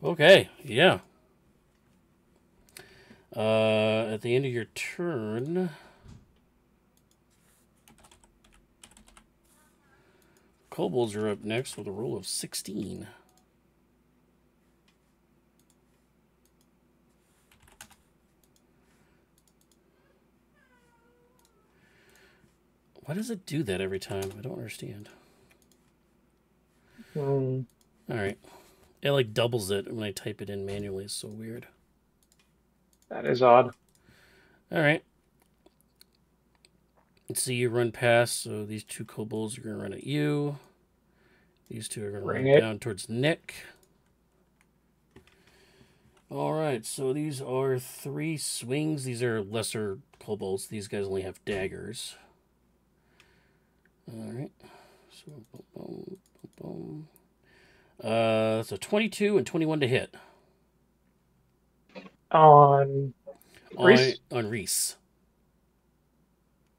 Okay, yeah. At the end of your turn... Kobolds are up next with a roll of 16. Why does it do that every time? I don't understand. All right. It like doubles it when I type it in manually. It's so weird. That is odd. All right. Let's see, you run past. So these two kobolds are going to run at you. These two are going to run down towards Nick. All right. So these are three swings. These are lesser kobolds. These guys only have daggers. All right. So, boom, boom, boom. So 22 and 21 to hit. On Reese.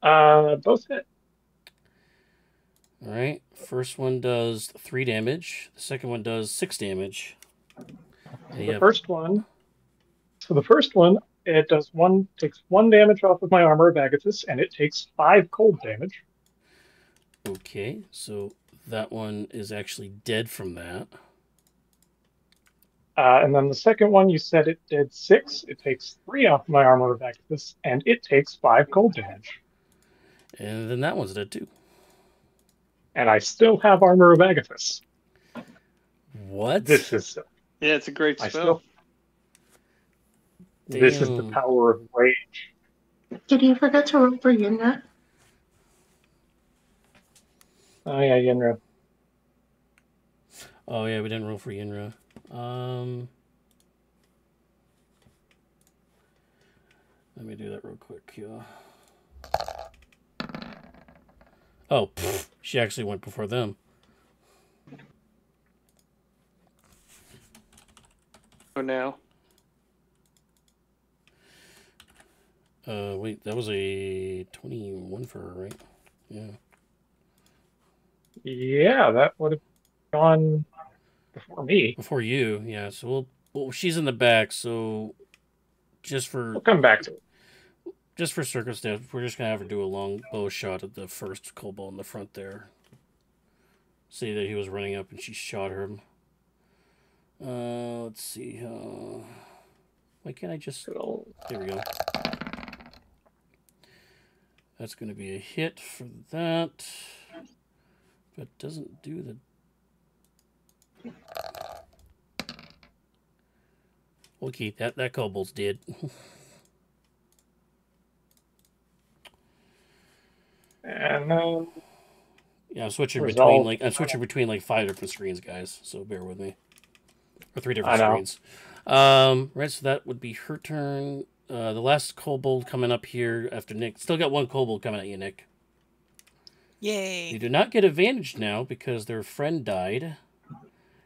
Both hit. All right. First one does 3 damage. The second one does 6 damage. So the first one, it does takes one damage off of my armor of Agathis, and it takes 5 cold damage. Okay, so that one is actually dead from that. And then the second one, you said it did 6. It takes 3 off my armor of Agathis, and it takes 5 cold damage. And then that one's dead too. And I still have armor of Agathis. What? This is... Yeah, it's a great spell. Damn. This is the power of rage. Did you forget to roll for Yenra? Oh yeah, Yenra. Oh yeah, we didn't roll for Yenra. Let me do that real quick. Yeah. Oh, pfft, she actually went before them. Oh, now. Wait, that was a 21 for her, right? Yeah. Yeah, that would have gone before me. Before you, yeah. So well, she's in the back, so just for... We'll come back to it. Just for circumstance, we're just going to have her do a long bow shot at the first kobold in the front there. See that he was running up and she shot him. Let's see. Why can't I just... There we go. That's going to be a hit for that. But doesn't do the... Okay, that kobold's dead. And yeah, I'm switching between like 5 different screens, guys. So bear with me. Or 3 different screens. Right, so that would be her turn. The last kobold coming up here after Nick. Still got one kobold coming at you, Nick. Yay! You do not get advantage now because their friend died.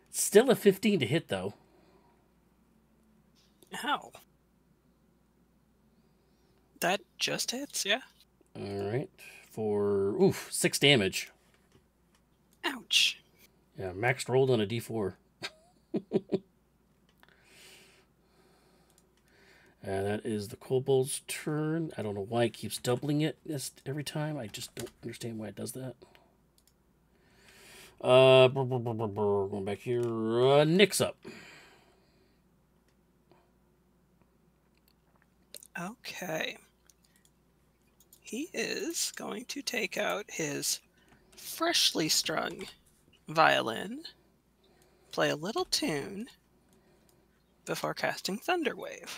It's still a 15 to hit, though. How? That just hits, yeah. All right. For 6 damage. Ouch. Yeah, max rolled on a d4. And that is the kobold's turn. I don't know why it keeps doubling it every time. I just don't understand why it does that. Going back here. Nick's up. Okay. He is going to take out his freshly strung violin, play a little tune before casting Thunderwave.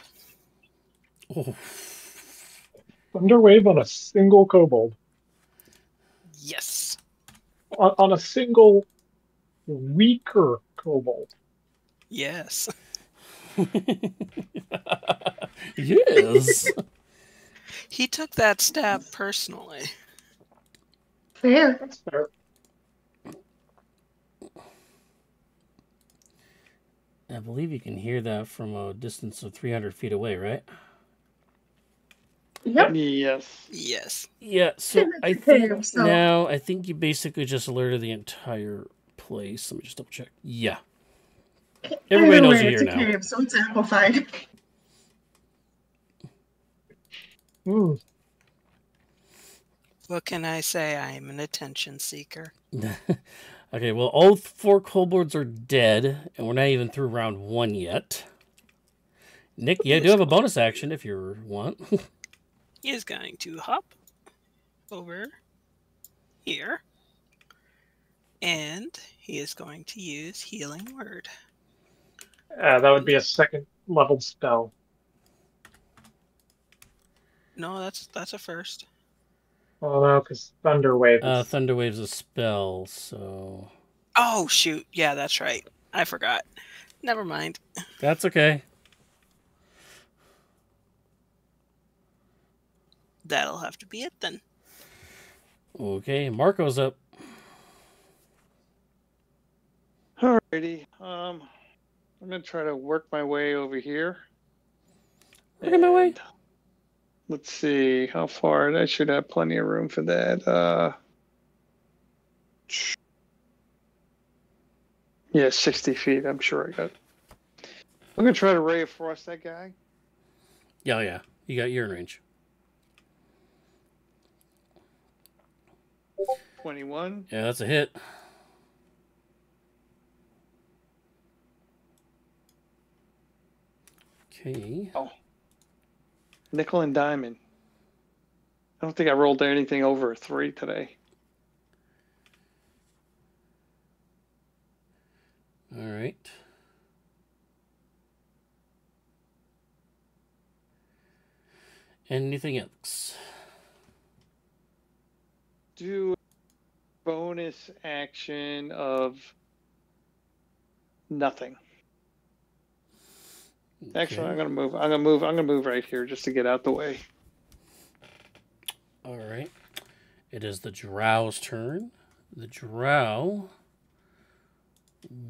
Oh. Thunderwave on a single kobold. Yes. On a single weaker kobold. Yes. Yes. He took that stab personally. Fair. That's fair. I believe you can hear that from a distance of 300 feet away, right? Yep. Yes. Yes. Yeah. So I think now I think you basically just alerted the entire place. Let me just double check. Yeah. Everybody knows you're here now. Cave, so it's amplified. Ooh. What can I say? I am an attention seeker. Okay. Well, all four kobolds are dead, and we're not even through round one yet. Nick, you do have a bonus action if you want. He is going to hop over here, and he is going to use Healing Word. That would be a second level spell. No, that's a first. Oh no, because Thunderwave. Thunderwave's a spell, so. Oh shoot! Yeah, that's right. I forgot. Never mind. That's okay. That'll have to be it then. Okay, Marco's up. Alrighty. I'm gonna try to work my way over here. Working my way. Let's see how far. I should have plenty of room for that. Yeah, 60 feet. I'm sure I got. I'm gonna try to ray of frost that guy. Yeah, yeah. You got your range. 21. Yeah, that's a hit. Okay. Oh. Nickel and diamond. I don't think I rolled anything over a 3 today. All right. Anything else? Do bonus action of nothing. Okay. Actually, I'm gonna move right here just to get out the way. All right. It is the Drow's turn. The Drow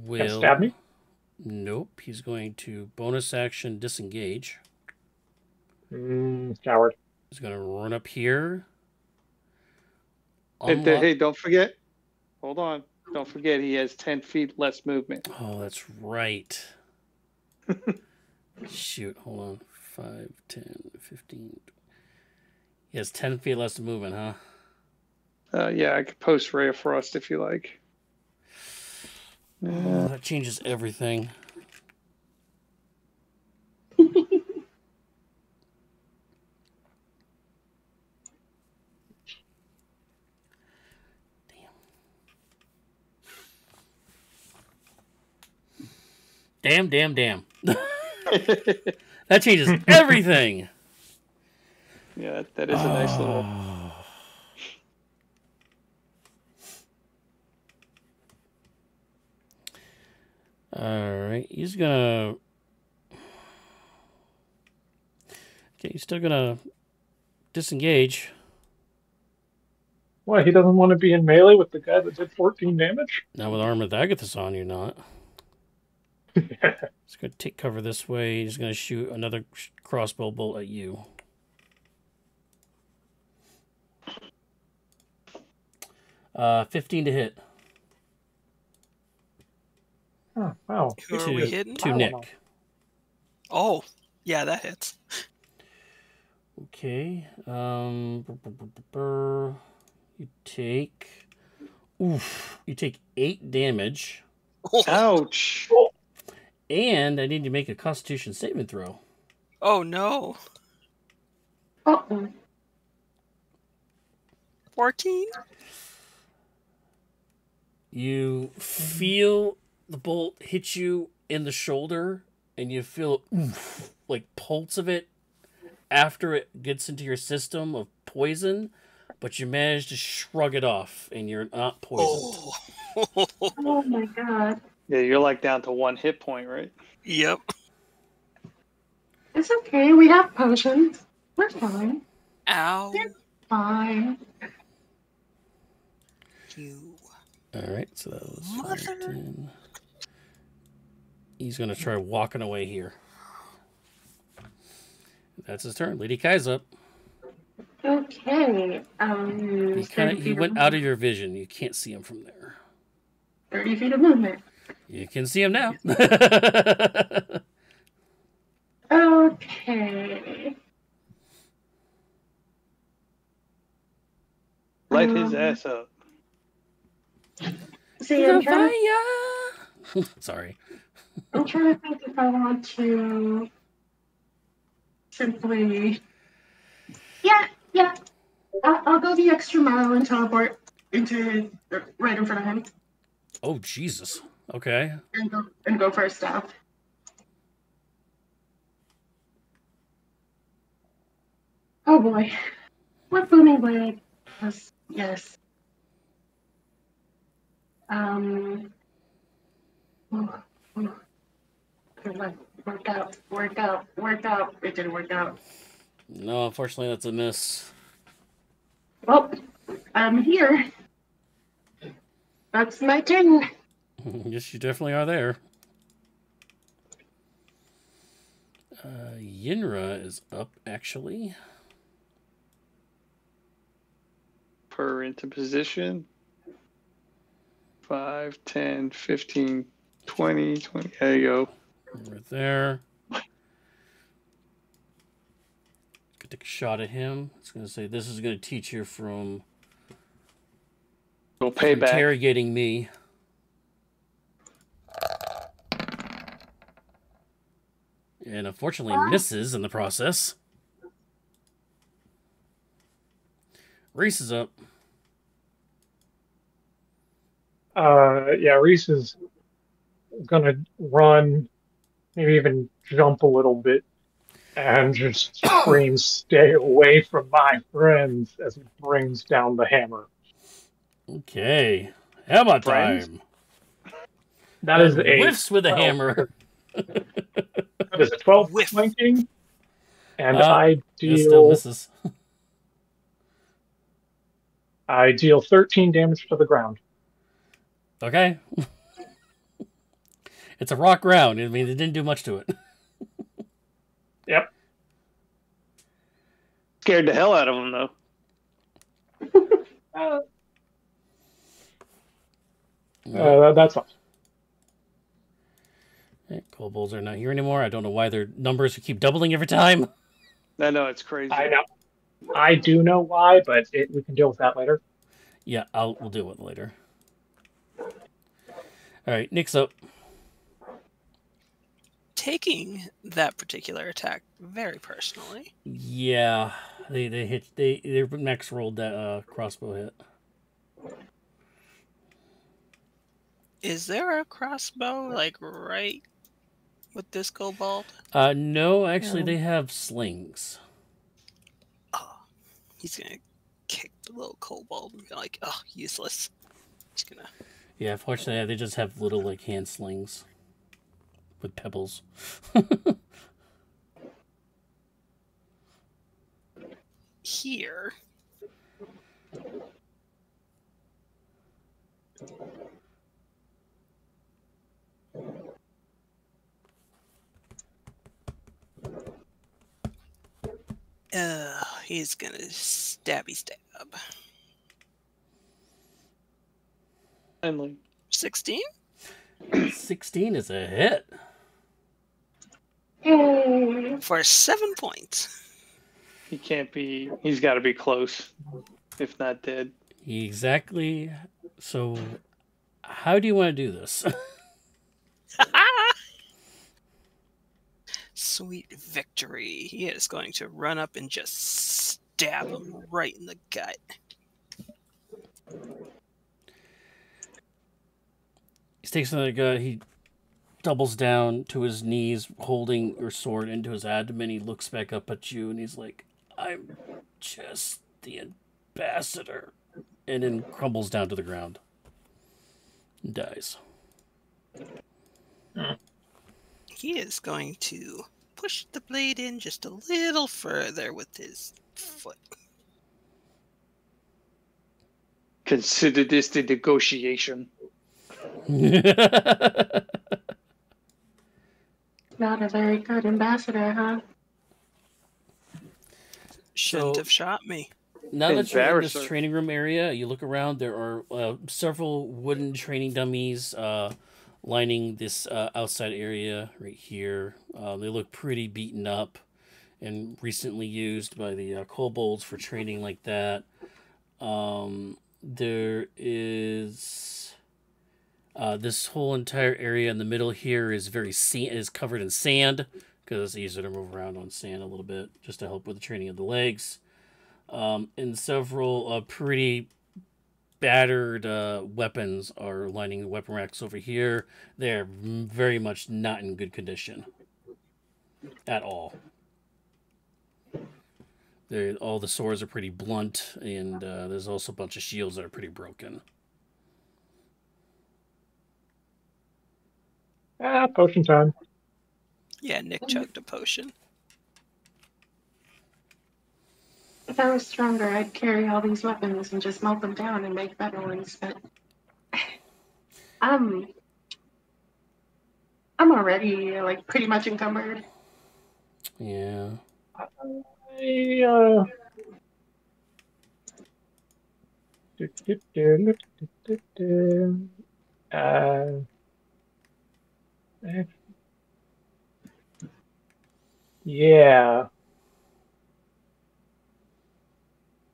will can stab me. Nope. He's going to bonus action disengage. Coward. He's gonna run up here. Hey, don't forget. Hold on. Don't forget he has 10 feet less movement. Oh, that's right. Shoot, hold on. 5, 10, 15. He has 10 feet less movement, huh? Yeah, I could post Ray of Frost if you like. Oh, that changes everything. Damn, damn, damn. That changes everything. Yeah, that is a nice little... All right, he's going to... Okay, he's still going to disengage. Why, he doesn't want to be in melee with the guy that did 14 damage? Not with Armor of Agathis on, you're not. He's going to take cover this way. He's going to shoot another crossbow bolt at you. Uh, 15 to hit. Oh, wow. Who are we hitting? To Nick. Oh, yeah, that hits. Okay. You take Oof. You take 8 damage. Ouch. And I need to make a Constitution saving throw. Oh, no. 14? You feel the bolt hit you in the shoulder, and you feel oof, like pulse of it after it gets into your system of poison, but you manage to shrug it off, and you're not poisoned. Oh, oh my god. Yeah, you're like down to 1 hit point, right? Yep. It's okay. We have potions. We're fine. Ow. They're fine. You. All right, so that was 5, 10. He's going to try walking away here. That's his turn. Lady Kai's up. Okay. He went out of your vision. You can't see him from there. 30 feet of movement. You can see him now. Okay. Light his ass up. See, sorry. I'm trying to think if I want to simply... Yeah. I'll go the extra mile and teleport into right in front of him. Oh, Jesus. Okay. And go for a stop. Oh, boy. What booming blade? Yes. Work out. It didn't work out. No, unfortunately, that's a miss. Well, I'm here. That's my turn. Yes, you definitely are there. Yenra is up, actually. Put her into position. 5, 10, 15, 20, 20. There you go. Right there. Could take a shot at him. It's going to say, this is going to teach you from interrogating me. And unfortunately misses in the process. Reese is up. Reese is going to run, maybe even jump a little bit, and just scream, stay away from my friends, as he brings down the hammer. Okay. Hammer time. That is the 8. Whiffs with a hammer. That is a 12 whiff flanking, and I deal... Still misses. I deal 13 damage to the ground. Okay. It's a rock round. I mean, it didn't do much to it. Yep. Scared the hell out of him, though. That's fine. Right, kobolds are not here anymore. I don't know why their numbers keep doubling every time. I know, it's crazy. I know. I do know why, but we can deal with that later. Yeah, we'll deal with it later. All right, Nick's up. Taking that particular attack very personally. Yeah, they hit. They max rolled that crossbow hit. Is there a crossbow like right with this kobold? No, actually they have slings. Oh, he's gonna kick the little kobold and be like, "Oh, useless." He's gonna. Yeah, unfortunately, they just have little like hand slings with pebbles. Here. He's gonna stabby stab. Only 16? 16 is a hit. For 7 points. He can't be... He's got to be close, if not dead. He exactly So how do you want to do this? Sweet victory. He is going to run up and just stab him right in the gut. He takes another gut. He doubles down to his knees, holding your sword into his abdomen. He looks back up at you, and he's like, I'm just the ambassador. And then crumbles down to the ground. And dies. He is going to push the blade in just a little further with his foot. Consider this the negotiation. Not a very good ambassador, huh? Shouldn't have shot me. Now that you're in this training room area, you look around. There are several wooden training dummies lining this outside area right here. They look pretty beaten up and recently used by the kobolds for training like that. There is this whole entire area in the middle here is covered in sand because it's easier to move around on sand a little bit just to help with the training of the legs. And several pretty battered weapons are lining the weapon racks over here. They're very much not in good condition at all. All the swords are pretty blunt, and there's also a bunch of shields that are pretty broken. Ah, potion time. Yeah, Nick chugged a potion. If I was stronger, I'd carry all these weapons and just melt them down and make better ones, but I'm already, like, pretty much encumbered. Yeah. Yeah.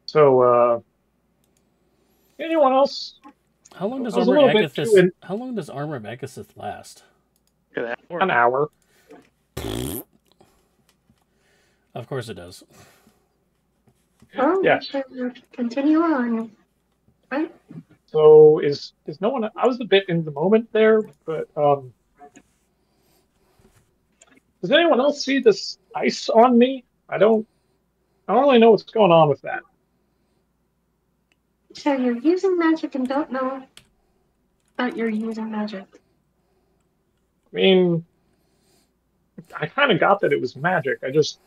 So, anyone else? How long does Armor of Agathis? How long does Armor of Agathis last? An hour. Of course it does. Oh, yes. Continue on. Right. So is no one? I was a bit in the moment there, but does anyone else see this ice on me? I don't really know what's going on with that. So you're using magic and don't know that you're using magic. I mean, I kind of got that it was magic. I just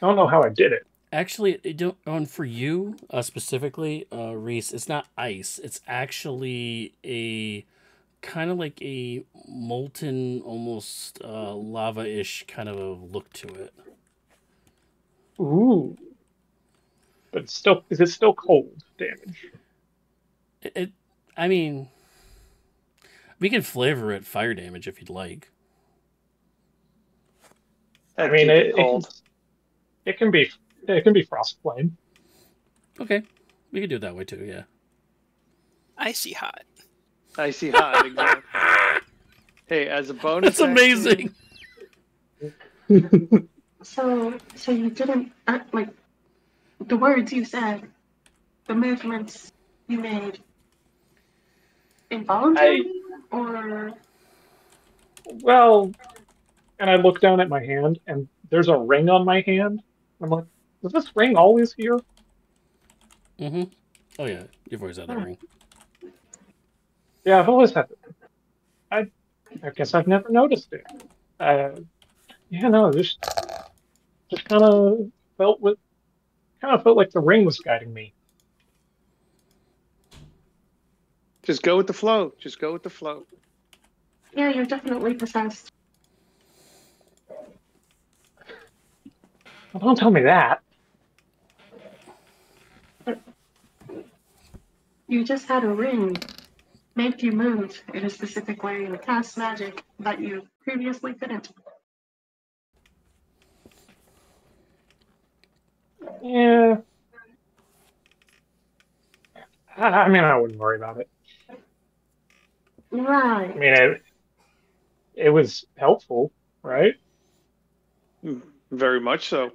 don't know how I did it. Actually, for you specifically, Reese, it's not ice. It's actually a kind of like a molten, almost lava-ish kind of a look to it. Ooh. But it's still, is it still cold damage? I mean, we can flavor it fire damage if you'd like. I mean, it can be frost flame. Okay, we can do it that way too. Yeah. Icy hot. Icy hot. Exactly. Hey, as a bonus, that's amazing. So you didn't like the words you said, the movements you made, involuntary or? Well, and I look down at my hand, and there's a ring on my hand. I'm like, was this ring always here? Mm-hmm. Oh yeah, you've always had that ring. Yeah, I've always had it. I guess I've never noticed it. Yeah, no, just kind of felt like the ring was guiding me. Just go with the flow. Just go with the flow. Yeah, you're definitely possessed. Well, don't tell me that. You just had a ring make you move in a specific way and cast magic that you previously couldn't. Yeah. I mean, I wouldn't worry about it. Right. I mean, it was helpful, right? Very much so.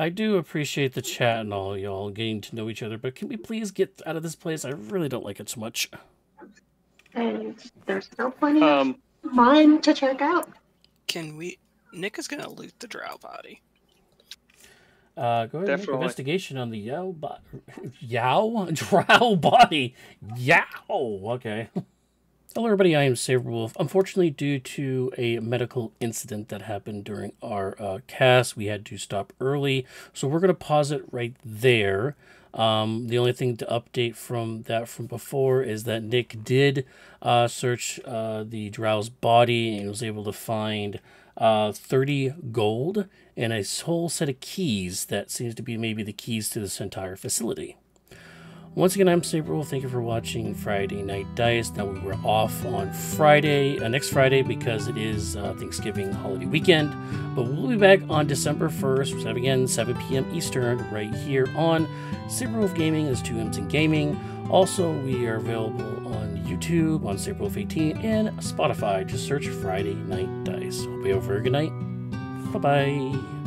I do appreciate the chat and all y'all getting to know each other, but can we please get out of this place? I really don't like it so much. And there's no point in mine to check out. Can we... Nick is going to loot the drow body. Go ahead and make an investigation on the Yao body. Yao? Drow body. Yao! Okay. Hello, everybody. I am Saberwolf. Unfortunately, due to a medical incident that happened during our cast, we had to stop early. So we're going to pause it right there. The only thing to update from before is that Nick did search the drow's body and was able to find 30 gold and a whole set of keys that seems to be maybe the keys to this entire facility. Once again, I'm Saberwolf. Thank you for watching Friday Night Dice. Now we were off on Friday, next Friday, because it is Thanksgiving holiday weekend. But we'll be back on December 1st, so again, 7 p.m. Eastern, right here on Saberwolf Gaming. Is 2Ms and Gaming. Also, we are available on YouTube, on saberwolf18, and Spotify. Just search Friday Night Dice. Hope you have a very good night. Bye-bye.